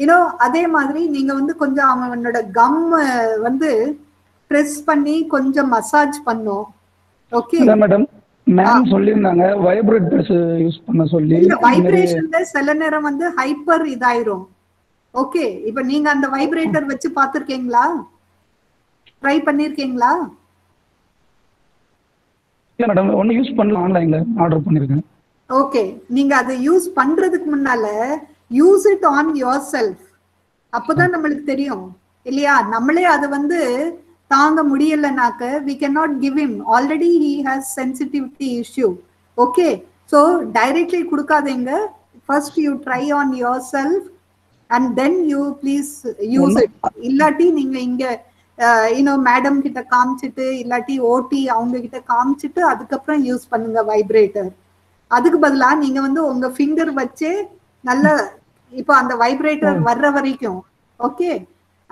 you know அதே மாதிரி நீங்க வந்து கொஞ்சம் அவனோட கம் வந்து பிரஸ் பண்ணி கொஞ்சம் மசாஜ் பண்ணனும் ஓகே மேடம் மேம் சொல்லிருந்தாங்க வைப்ரேட் பிரஸ் யூஸ் பண்ண சொல்லி வைப்ரேஷன்ல சில நேரம் வந்து ஹைப்பர் இதாயிரும் ஓகே இப்போ நீங்க அந்த வைப்ரேட்டர் வச்சு பாத்துர்க்கீங்களா ட்ரை பண்ணிருக்கீங்களா இல்ல மேடம் ஒண்ணு யூஸ் பண்ணலாம் ஆன்லைன்ல ஆர்டர் பண்ணிருக்கேன் ஓகே நீங்க அது யூஸ் பண்றதுக்கு முன்னால யூஸ் இட் ஆன் yourself அப்பதான் நமக்கு தெரியும் இல்லையா நம்மளே அது வந்து தாங்க முடியலனாக்க we cannot give him already he has sensitivity issue okay so directly கொடுக்காதீங்க first you try on yourself and then you please use it இல்லாட்டி நீங்க இங்க you know madam கிட்ட காமிச்சிட்டு இல்லட்டி ஓடி அவங்க கிட்ட காமிச்சிட்டு அதுக்கு அப்புறம் யூஸ் பண்ணுங்க வைப்ரேட்டர் அதுக்கு பதிலா நீங்க வந்து உங்க finger வச்சு நல்ல இப்போ அந்த வைப்ரேட்டர் வர்ற வரைக்கும் ஓகே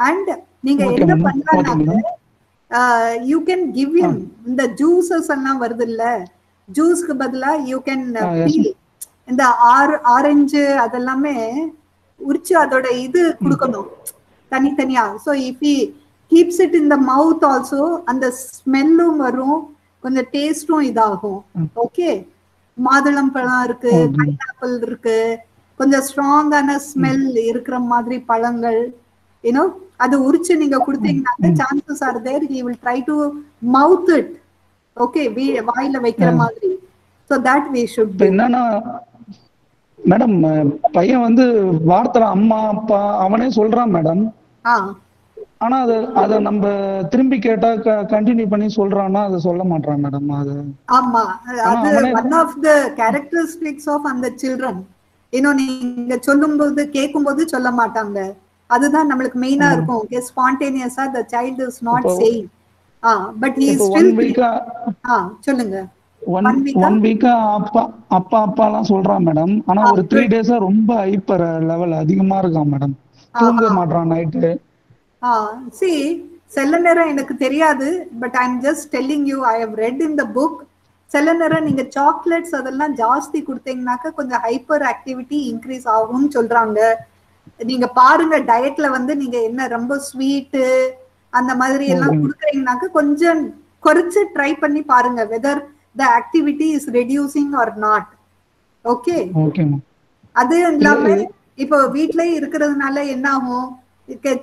and நீங்க என்ன பண்ணலாம்னா you can give him இந்த ஜூஸஸ் எல்லாம் வருது இல்ல ஜூஸ்க்கு பதிலா you can peel இந்த ஆரஞ்சு அதெல்லாம்மே உரிச்சு அதோட இது கொடுக்கணும் தனித்தனியா so if he keeps it in the mouth also and the smell um varum konja taste um idagum okay maadalam palam irukku pineapple irukku konja strong ana smell irukra madri palangal you know adu urichu neenga kudutheenga chances are there he will try to mouth it okay we vaayila vekkira maadhiri so that we should do enna na madam paiyan vandu vaarthala amma appa avane solran madam ha ana adu adu namba thirumbi ketta continue panni solrana adu solla maatran madam adu amma adu one of the characteristics of and the children you know neenga sollumbodhu kekumbodhu solla maatanga அதுதான் நமக்கு மெயினா இருக்கும் okay ஸ்பான்டேனியஸா the child is not saying ah uh, but he is still ah சொல்லுங்க one one week அப்பா அப்பா அப்பாலாம் சொல்றான் மேடம் ஆனா ஒரு three டேஸா ரொம்ப ஹைப்பர் லெவல் அதிகமா இருக்கான் மேடம் தூங்க மாட்டறான் நைட் ah see செல்லனரா எனக்கு தெரியாது but I am just telling you I have read in the book செல்லனரா நீங்க சாக்லேட்ஸ் அதெல்லாம் ಜಾಸ್ತಿ கொடுத்தீங்கனாக்க கொஞ்சம் ஹைப்பர் ஆக்டிவிட்டி இன்கிரீஸ் ஆகும்னு சொல்றாங்க நீங்க பாருங்க டயட்ல வந்து நீங்க என்ன ரொம்ப ஸ்வீட் அந்த மாதிரி எல்லாம் குடுக்குறீங்கனாக்க கொஞ்சம் குறைச்சு ட்ரை பண்ணி பாருங்க whether the activity is reducing or not okay okay ma அது எல்லாமே இப்போ வீட்ல இருக்குறதுனால என்ன ஆகும்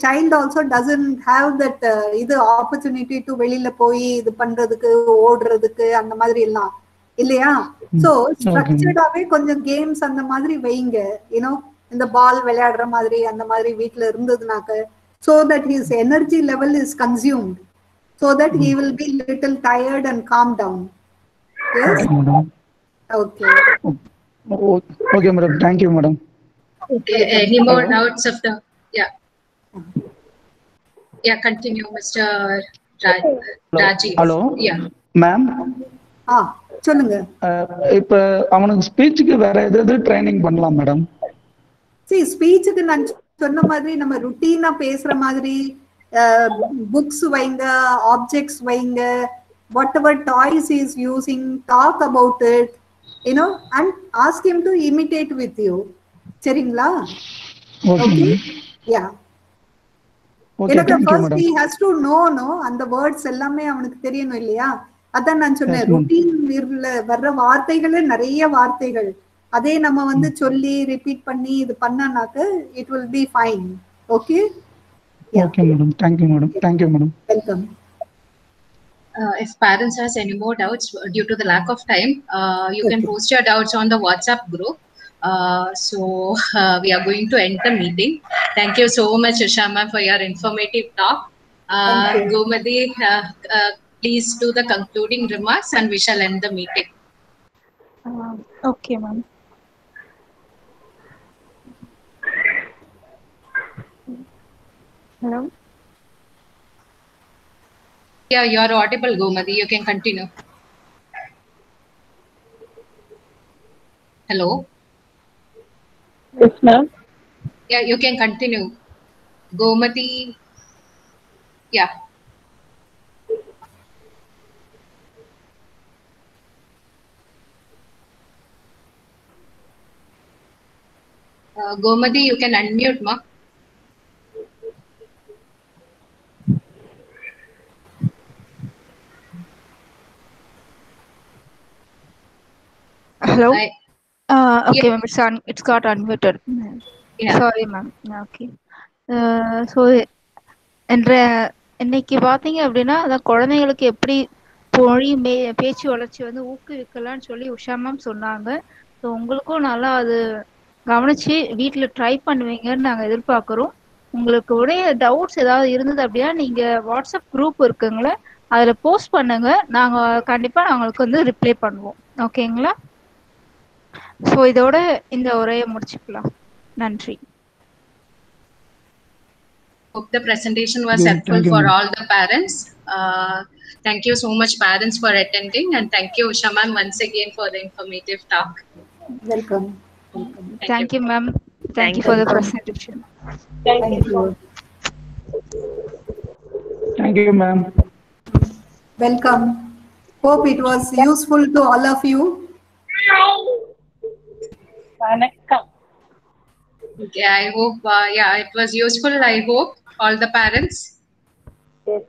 child also doesn't have that இது uh, opportunity to வெளியில போய் இது பண்றதுக்கு ஓடுறதுக்கு அந்த மாதிரி எல்லாம் இல்லையா so structured-ஆவே கொஞ்சம் games அந்த மாதிரி வைங்க you know இந்த பால் விளையாடுற மாதிரி அந்த மாதிரி வீட்ல இருந்ததுனாக்க so that his energy level is consumed so that he will be little tired and calm down yes okay okay madam thank you madam okay any more doubts of the yeah yeah continue Mister Raj Rajiv hello yeah ma'am ah சொல்லுங்க இப்போ அவனுக்கு ஸ்பீச்சுக்கு வேற ஏதாவது training பண்ணலாம் madam see speech ku nan sonna madri nama routine ah pesra madri books vainga objects vainga whatever toys he is using talk about it you know and ask him to imitate with you seringla okay. okay yeah okay you know, first you, he has to know no and the words ellame avanukku theriyano illaya adha nan sonna routine virla varra vaarthaigal nariya vaarthaigal அதே நம்ம வந்து சொல்லி repeat பண்ணி இது பண்ணனாக்க it will be fine okay yeah. okay madam thank you madam thank you madam welcome uh, if parents has any more doubts due to the lack of time uh, you okay. can post your doubts on the WhatsApp group uh, so uh, we are going to end the meeting thank you so much Usha ma'am for your informative talk uh, Gomathi uh, uh, please do the concluding remarks and we shall end the meeting uh, okay ma'am hello yeah you are audible Gomathi you can continue hello yes ma'am yeah you can continue Gomathi yeah uh, Gomathi you can unmute ma hello I, uh okay yeah. ma'am it's on it's got unmuted yeah. sorry ma'am okay uh, so என்ற இன்னைக்கு பாத்தீங்க அப்படினா அந்த குழந்தைகளுக்கு எப்படி பொழி பேச்சு வளர்ச்சி வந்து ஊக்குவிக்கலாம்னு சொல்லி உஷா மேம் சொன்னாங்க சோ உங்களுக்கும் நல்லா அது கவனிச்சு வீட்ல ட்ரை பண்ணுவீங்கன்னு நாங்க எதிர்பார்க்கறோம் உங்களுக்கு ஒரே டவுட்ஸ் ஏதாவது இருந்தது அப்படினா நீங்க வாட்ஸ்அப் குரூப் இருக்குங்களே அதுல போஸ்ட் பண்ணுங்க நாங்க கண்டிப்பா உங்களுக்கு வந்து ரிப்ளை பண்ணுவோம் ஓகேங்களா சோ இதோட இந்த உரையை முடிச்சுக்கலாம் நன்றி hope the presentation was yeah, helpful for all the parents uh thank you so much parents for attending and thank you Usha ma'am once again for the informative talk welcome welcome thank, thank you, you ma'am thank, thank you for the presentation thank, thank you thank you ma'am welcome hope it was useful to all of you Vanakkam. Okay, I hope uh, yeah it was useful. I hope all the parents. Yes.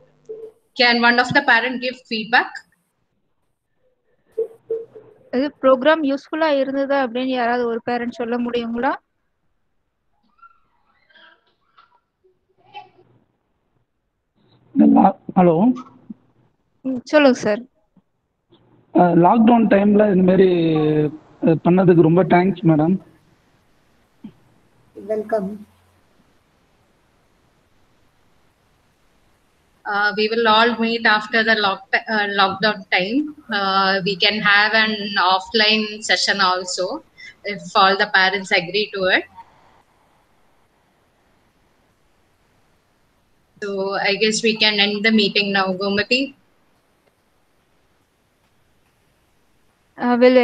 Can one of the parent give feedback? Is the program useful ah irundha appadin yaradu or parent solla mudiyumla? Hello சொல்லுங்க sir. Lockdown டைம்ல இந்த மாதிரி பண்ணதுக்கு ரொம்ப thanks madam. Welcome. Uh, we will all meet after the lock uh, lockdown time. Uh, we can have an offline session also if all the parents agree to it. So I guess we can end the meeting now, Gomathi. I uh, will end.